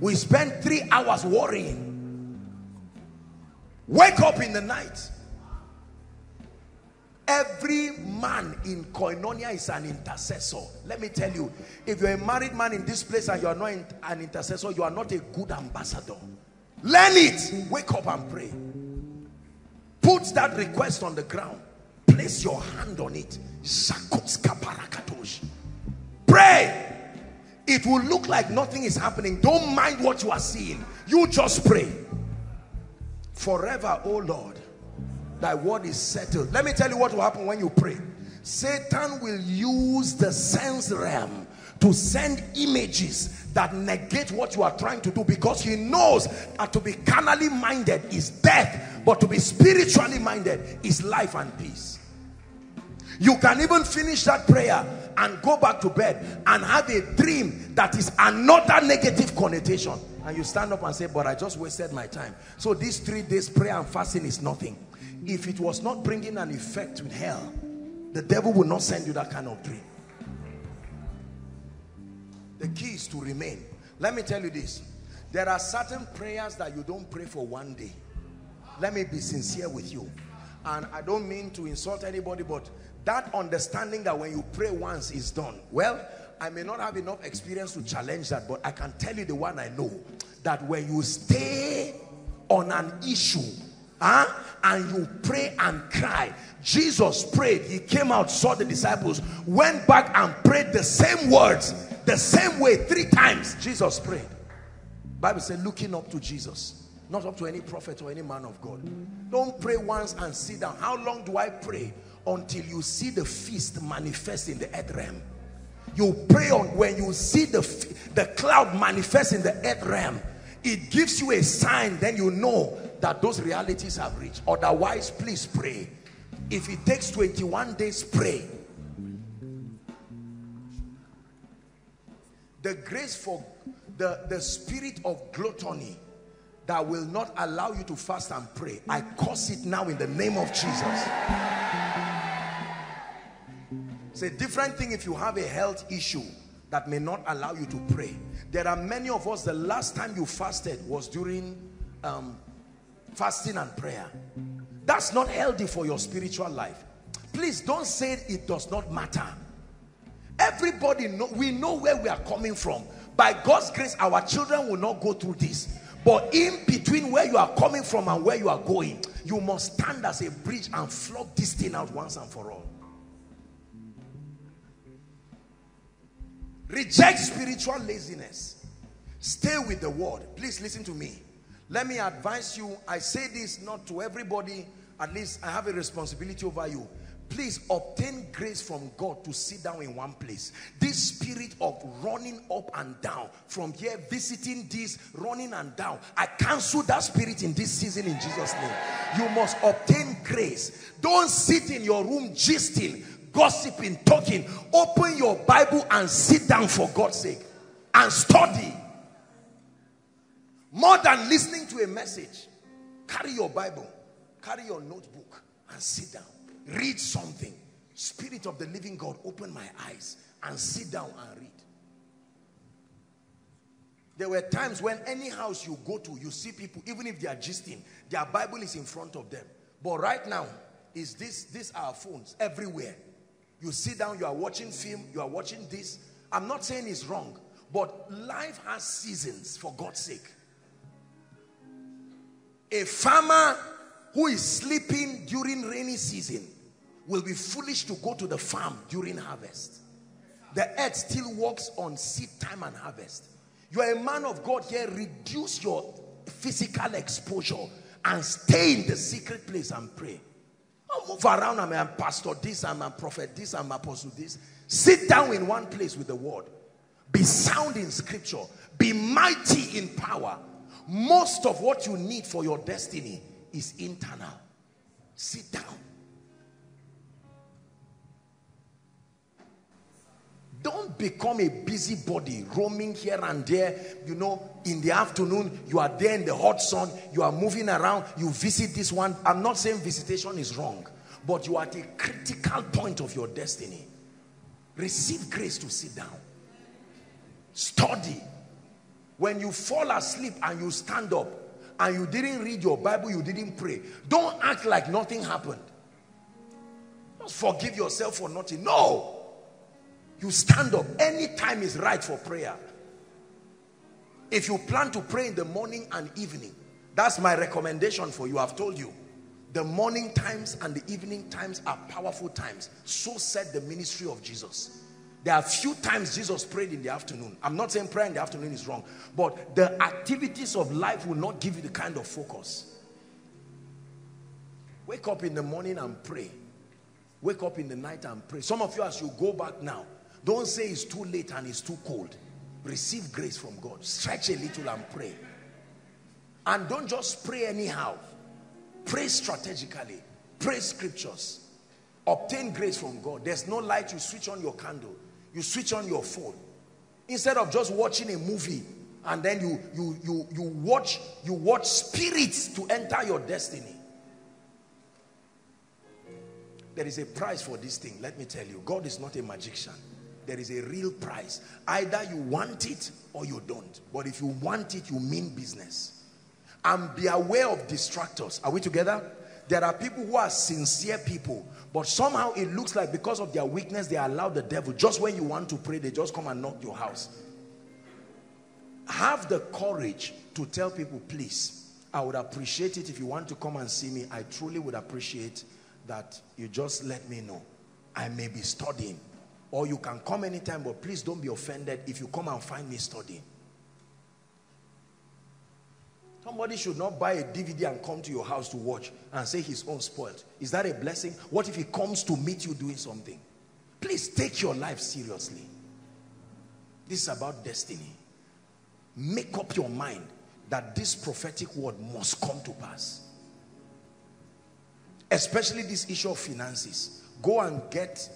We spend 3 hours worrying. Wake up in the night. Every man in Koinonia is an intercessor. Let me tell you, if you're a married man in this place and you are not an intercessor, you are not a good ambassador. Learn it. Wake up and pray. Put that request on the ground. Place your hand on it. Pray. It will look like nothing is happening. Don't mind what you are seeing. You just pray. Forever, oh Lord, thy word is settled. Let me tell you what will happen when you pray. Satan will use the sense realm to send images that negate what you are trying to do, because he knows that to be carnally minded is death, but to be spiritually minded is life and peace. You can even finish that prayer and go back to bed and have a dream that is another negative connotation, and you stand up and say, but I just wasted my time. So these 3 days prayer and fasting is nothing. If it was not bringing an effect with hell, the devil will not send you that kind of dream. The key is to remain. Let me tell you this. There are certain prayers that you don't pray for one day. Let me be sincere with you. And I don't mean to insult anybody, but that understanding that when you pray once, it's done. Well, I may not have enough experience to challenge that, but I can tell you the one I know. That when you stay on an issue, and you pray and cry. Jesus prayed. He came out, saw the disciples, went back and prayed the same words, the same way 3 times. Jesus prayed. Bible said, looking up to Jesus, not up to any prophet or any man of God. Don't pray once and sit down. How long do I pray? Until you see the feast manifest in the earth realm. You pray on when you see the cloud manifest in the earth realm. It gives you a sign, then you know that those realities have reached. Otherwise, please pray. If it takes 21 days, pray. The grace for the spirit of gluttony that will not allow you to fast and pray, I curse it now in the name of Jesus. It's a different thing if you have a health issue that may not allow you to pray. There are many of us, the last time you fasted was during fasting and prayer. That's not healthy for your spiritual life. Please don't say it does not matter. Everybody know, we know where we are coming from. By God's grace, our children will not go through this. But in between where you are coming from and where you are going, you must stand as a bridge and flog this thing out once and for all. Reject spiritual laziness. Stay with the word. Please listen to me. Let me advise you. I say this not to everybody. At least I have a responsibility over you. Please obtain grace from God to sit down in one place. This spirit of running up and down from here, visiting this, running and down, I cancel that spirit in this season in Jesus' name. You must obtain grace. Don't sit in your room gisting, gossiping, talking. Open your Bible and sit down for God's sake and study. More than listening to a message, carry your Bible, carry your notebook and sit down. Read something. Spirit of the living God, open my eyes, and sit down and read. There were times when any house you go to, you see people, even if they are gisting, their Bible is in front of them. But right now, is this, these are our phones everywhere. You sit down, you are watching film, you are watching this, I'm not saying it's wrong, but life has seasons, for God's sake. A farmer who is sleeping during rainy season will be foolish to go to the farm during harvest. The earth still works on seed time and harvest. You are a man of God here. Reduce your physical exposure and stay in the secret place and pray. Don't move around. I'm pastor this, I'm a prophet this, I'm apostle this. Sit down in one place with the word. Be sound in scripture. Be mighty in power. Most of what you need for your destiny is internal. Sit down. Don't become a busybody, roaming here and there. You know, in the afternoon, you are there in the hot sun, you are moving around, you visit this one. I'm not saying visitation is wrong, but you are at a critical point of your destiny. Receive grace to sit down. Study. When you fall asleep and you stand up and you didn't read your Bible, you didn't pray, don't act like nothing happened. Just forgive yourself for nothing. No! You stand up. Any time is right for prayer. If you plan to pray in the morning and evening, that's my recommendation for you. I've told you, the morning times and the evening times are powerful times. So said the ministry of Jesus. There are few times Jesus prayed in the afternoon. I'm not saying prayer in the afternoon is wrong, but the activities of life will not give you the kind of focus. Wake up in the morning and pray. Wake up in the night and pray. Some of you, as you go back now, don't say it's too late and it's too cold. Receive grace from God. Stretch a little and pray. And don't just pray anyhow. Pray strategically. Pray scriptures. Obtain grace from God. There's no light. You switch on your candle. You switch on your phone. Instead of just watching a movie and then you watch spirits to enter your destiny. There is a price for this thing. Let me tell you, God is not a magician. There is a real price. Either you want it or you don't. But if you want it, you mean business. And be aware of distractors. Are we together? There are people who are sincere people, but somehow it looks like because of their weakness, they allow the devil. Just when you want to pray, they just come and knock your house. Have the courage to tell people, please, I would appreciate it if you want to come and see me. I truly would appreciate that you just let me know. I may be studying. Or you can come anytime, but please don't be offended if you come and find me studying. Somebody should not buy a DVD and come to your house to watch and say his own spoiled. Is that a blessing? What if he comes to meet you doing something? Please take your life seriously. This is about destiny. Make up your mind that this prophetic word must come to pass. Especially this issue of finances. Go and get...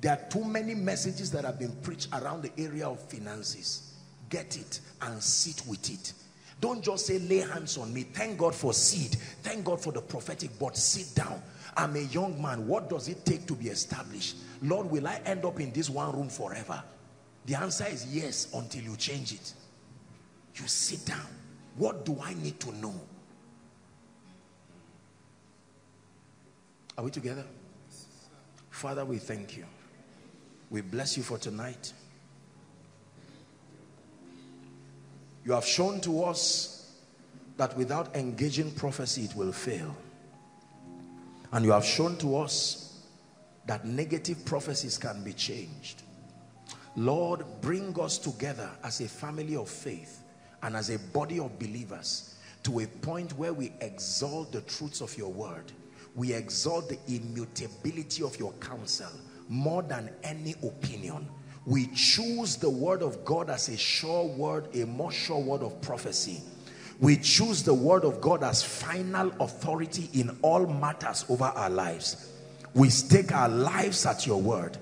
There are too many messages that have been preached around the area of finances. Get it and sit with it. Don't just say, lay hands on me. Thank God for seed. Thank God for the prophetic, but sit down. I'm a young man. What does it take to be established? Lord, will I end up in this one room forever? The answer is yes, until you change it. You sit down. What do I need to know? Are we together? Father, we thank you. We bless you for tonight. You have shown to us that without engaging prophecy, it will fail. And you have shown to us that negative prophecies can be changed. Lord, bring us together as a family of faith and as a body of believers to a point where we exalt the truths of your word. We exalt the immutability of your counsel more than any opinion. We choose the word of God as a sure word, a more sure word of prophecy. We choose the word of God as final authority in all matters over our lives. We stake our lives at your word.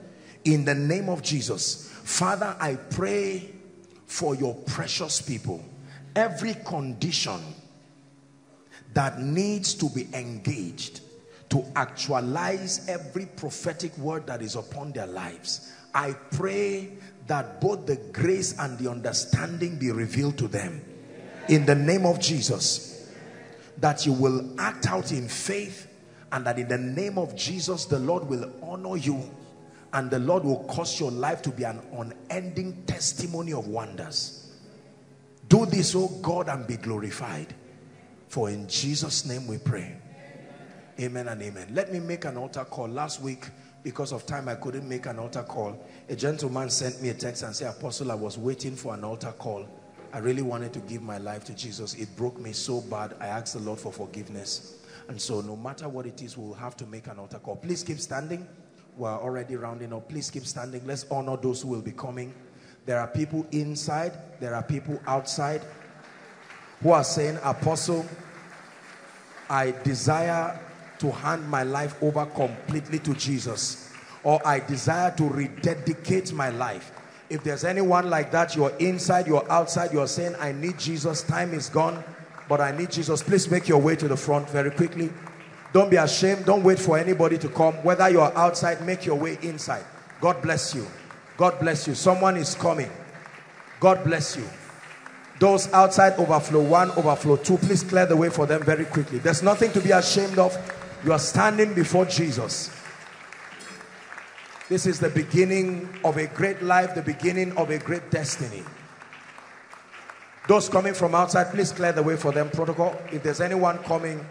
In the name of Jesus, Father, I pray for your precious people. Every condition that needs to be engaged to actualize every prophetic word that is upon their lives, I pray that both the grace and the understanding be revealed to them. In the name of Jesus, that you will act out in faith, and that in the name of Jesus, the Lord will honor you and the Lord will cause your life to be an unending testimony of wonders. Do this, oh God, and be glorified. For in Jesus' name we pray. Amen and amen. Let me make an altar call. Last week, because of time, I couldn't make an altar call. A gentleman sent me a text and said, Apostle, I was waiting for an altar call. I really wanted to give my life to Jesus. It broke me so bad. I asked the Lord for forgiveness. And so no matter what it is, we'll have to make an altar call. Please keep standing. We're already rounding up. Please keep standing. Let's honor those who will be coming. There are people inside. There are people outside who are saying, Apostle, I desire to hand my life over completely to Jesus. Or I desire to rededicate my life. If there's anyone like that, you're inside, you're outside, you're saying, I need Jesus. Time is gone, but I need Jesus. Please make your way to the front very quickly. Don't be ashamed. Don't wait for anybody to come. Whether you're outside, make your way inside. God bless you. God bless you. Someone is coming. God bless you. Those outside, overflow one, overflow two. Please clear the way for them very quickly. There's nothing to be ashamed of. You are standing before Jesus. This is the beginning of a great life, the beginning of a great destiny. Those coming from outside, please clear the way for them, protocol. If there's anyone coming,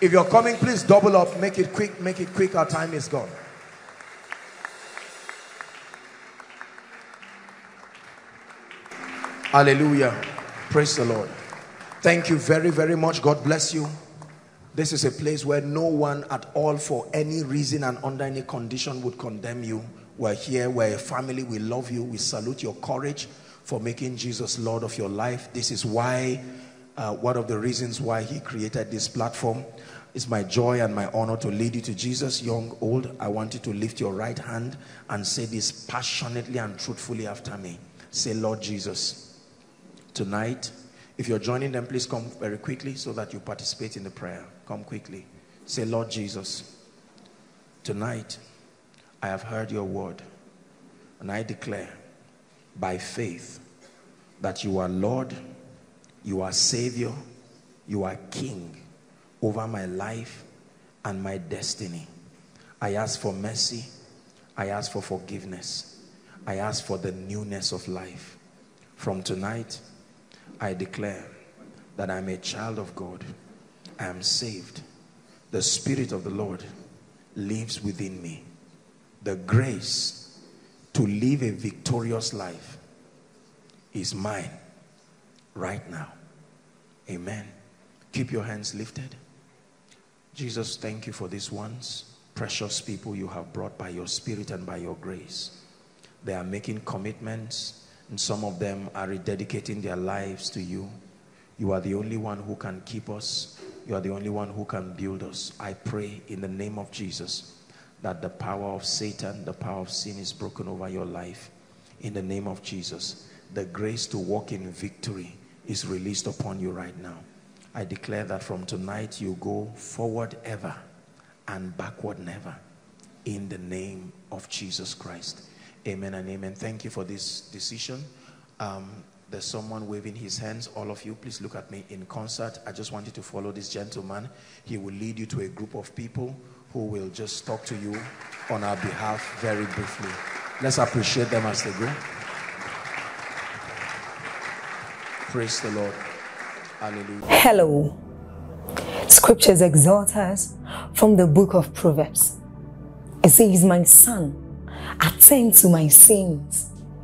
if you're coming, please double up. Make it quick, make it quick. Our time is gone. Hallelujah. Praise the Lord. Thank you very, very much. God bless you. This is a place where no one at all for any reason and under any condition would condemn you. We're here, we're a family, we love you, we salute your courage for making Jesus Lord of your life. This is why, one of the reasons why he created this platform. It's my joy and my honor to lead you to Jesus, young, old. I want you to lift your right hand and say this passionately and truthfully after me. Say, Lord Jesus, tonight, if you're joining them, please come very quickly so that you participate in the prayer. Come quickly. Say, Lord Jesus, tonight I have heard your word, and I declare by faith that you are Lord, you are Savior, you are King over my life and my destiny. I ask for mercy. I ask for forgiveness. I ask for the newness of life. From tonight, I declare that I'm a child of God. I am saved. The Spirit of the Lord lives within me. The grace to live a victorious life is mine right now. Amen. Keep your hands lifted. Jesus, thank you for these ones. Precious people you have brought by your Spirit and by your grace. They are making commitments. And some of them are rededicating their lives to you. You are the only one who can keep us. You are the only one who can build us. I pray in the name of Jesus that the power of Satan, the power of sin is broken over your life. In the name of Jesus, the grace to walk in victory is released upon you right now. I declare that from tonight you go forward ever and backward never. In the name of Jesus Christ. Amen and amen. Thank you for this decision. There's someone waving his hands. All of you, please look at me in concert. I just want you to follow this gentleman. He will lead you to a group of people who will just talk to you on our behalf very briefly. Let's appreciate them as they go. Praise the Lord. Hallelujah. Hello. Scriptures exhort us from the book of Proverbs. It says, my son, attend to my sins,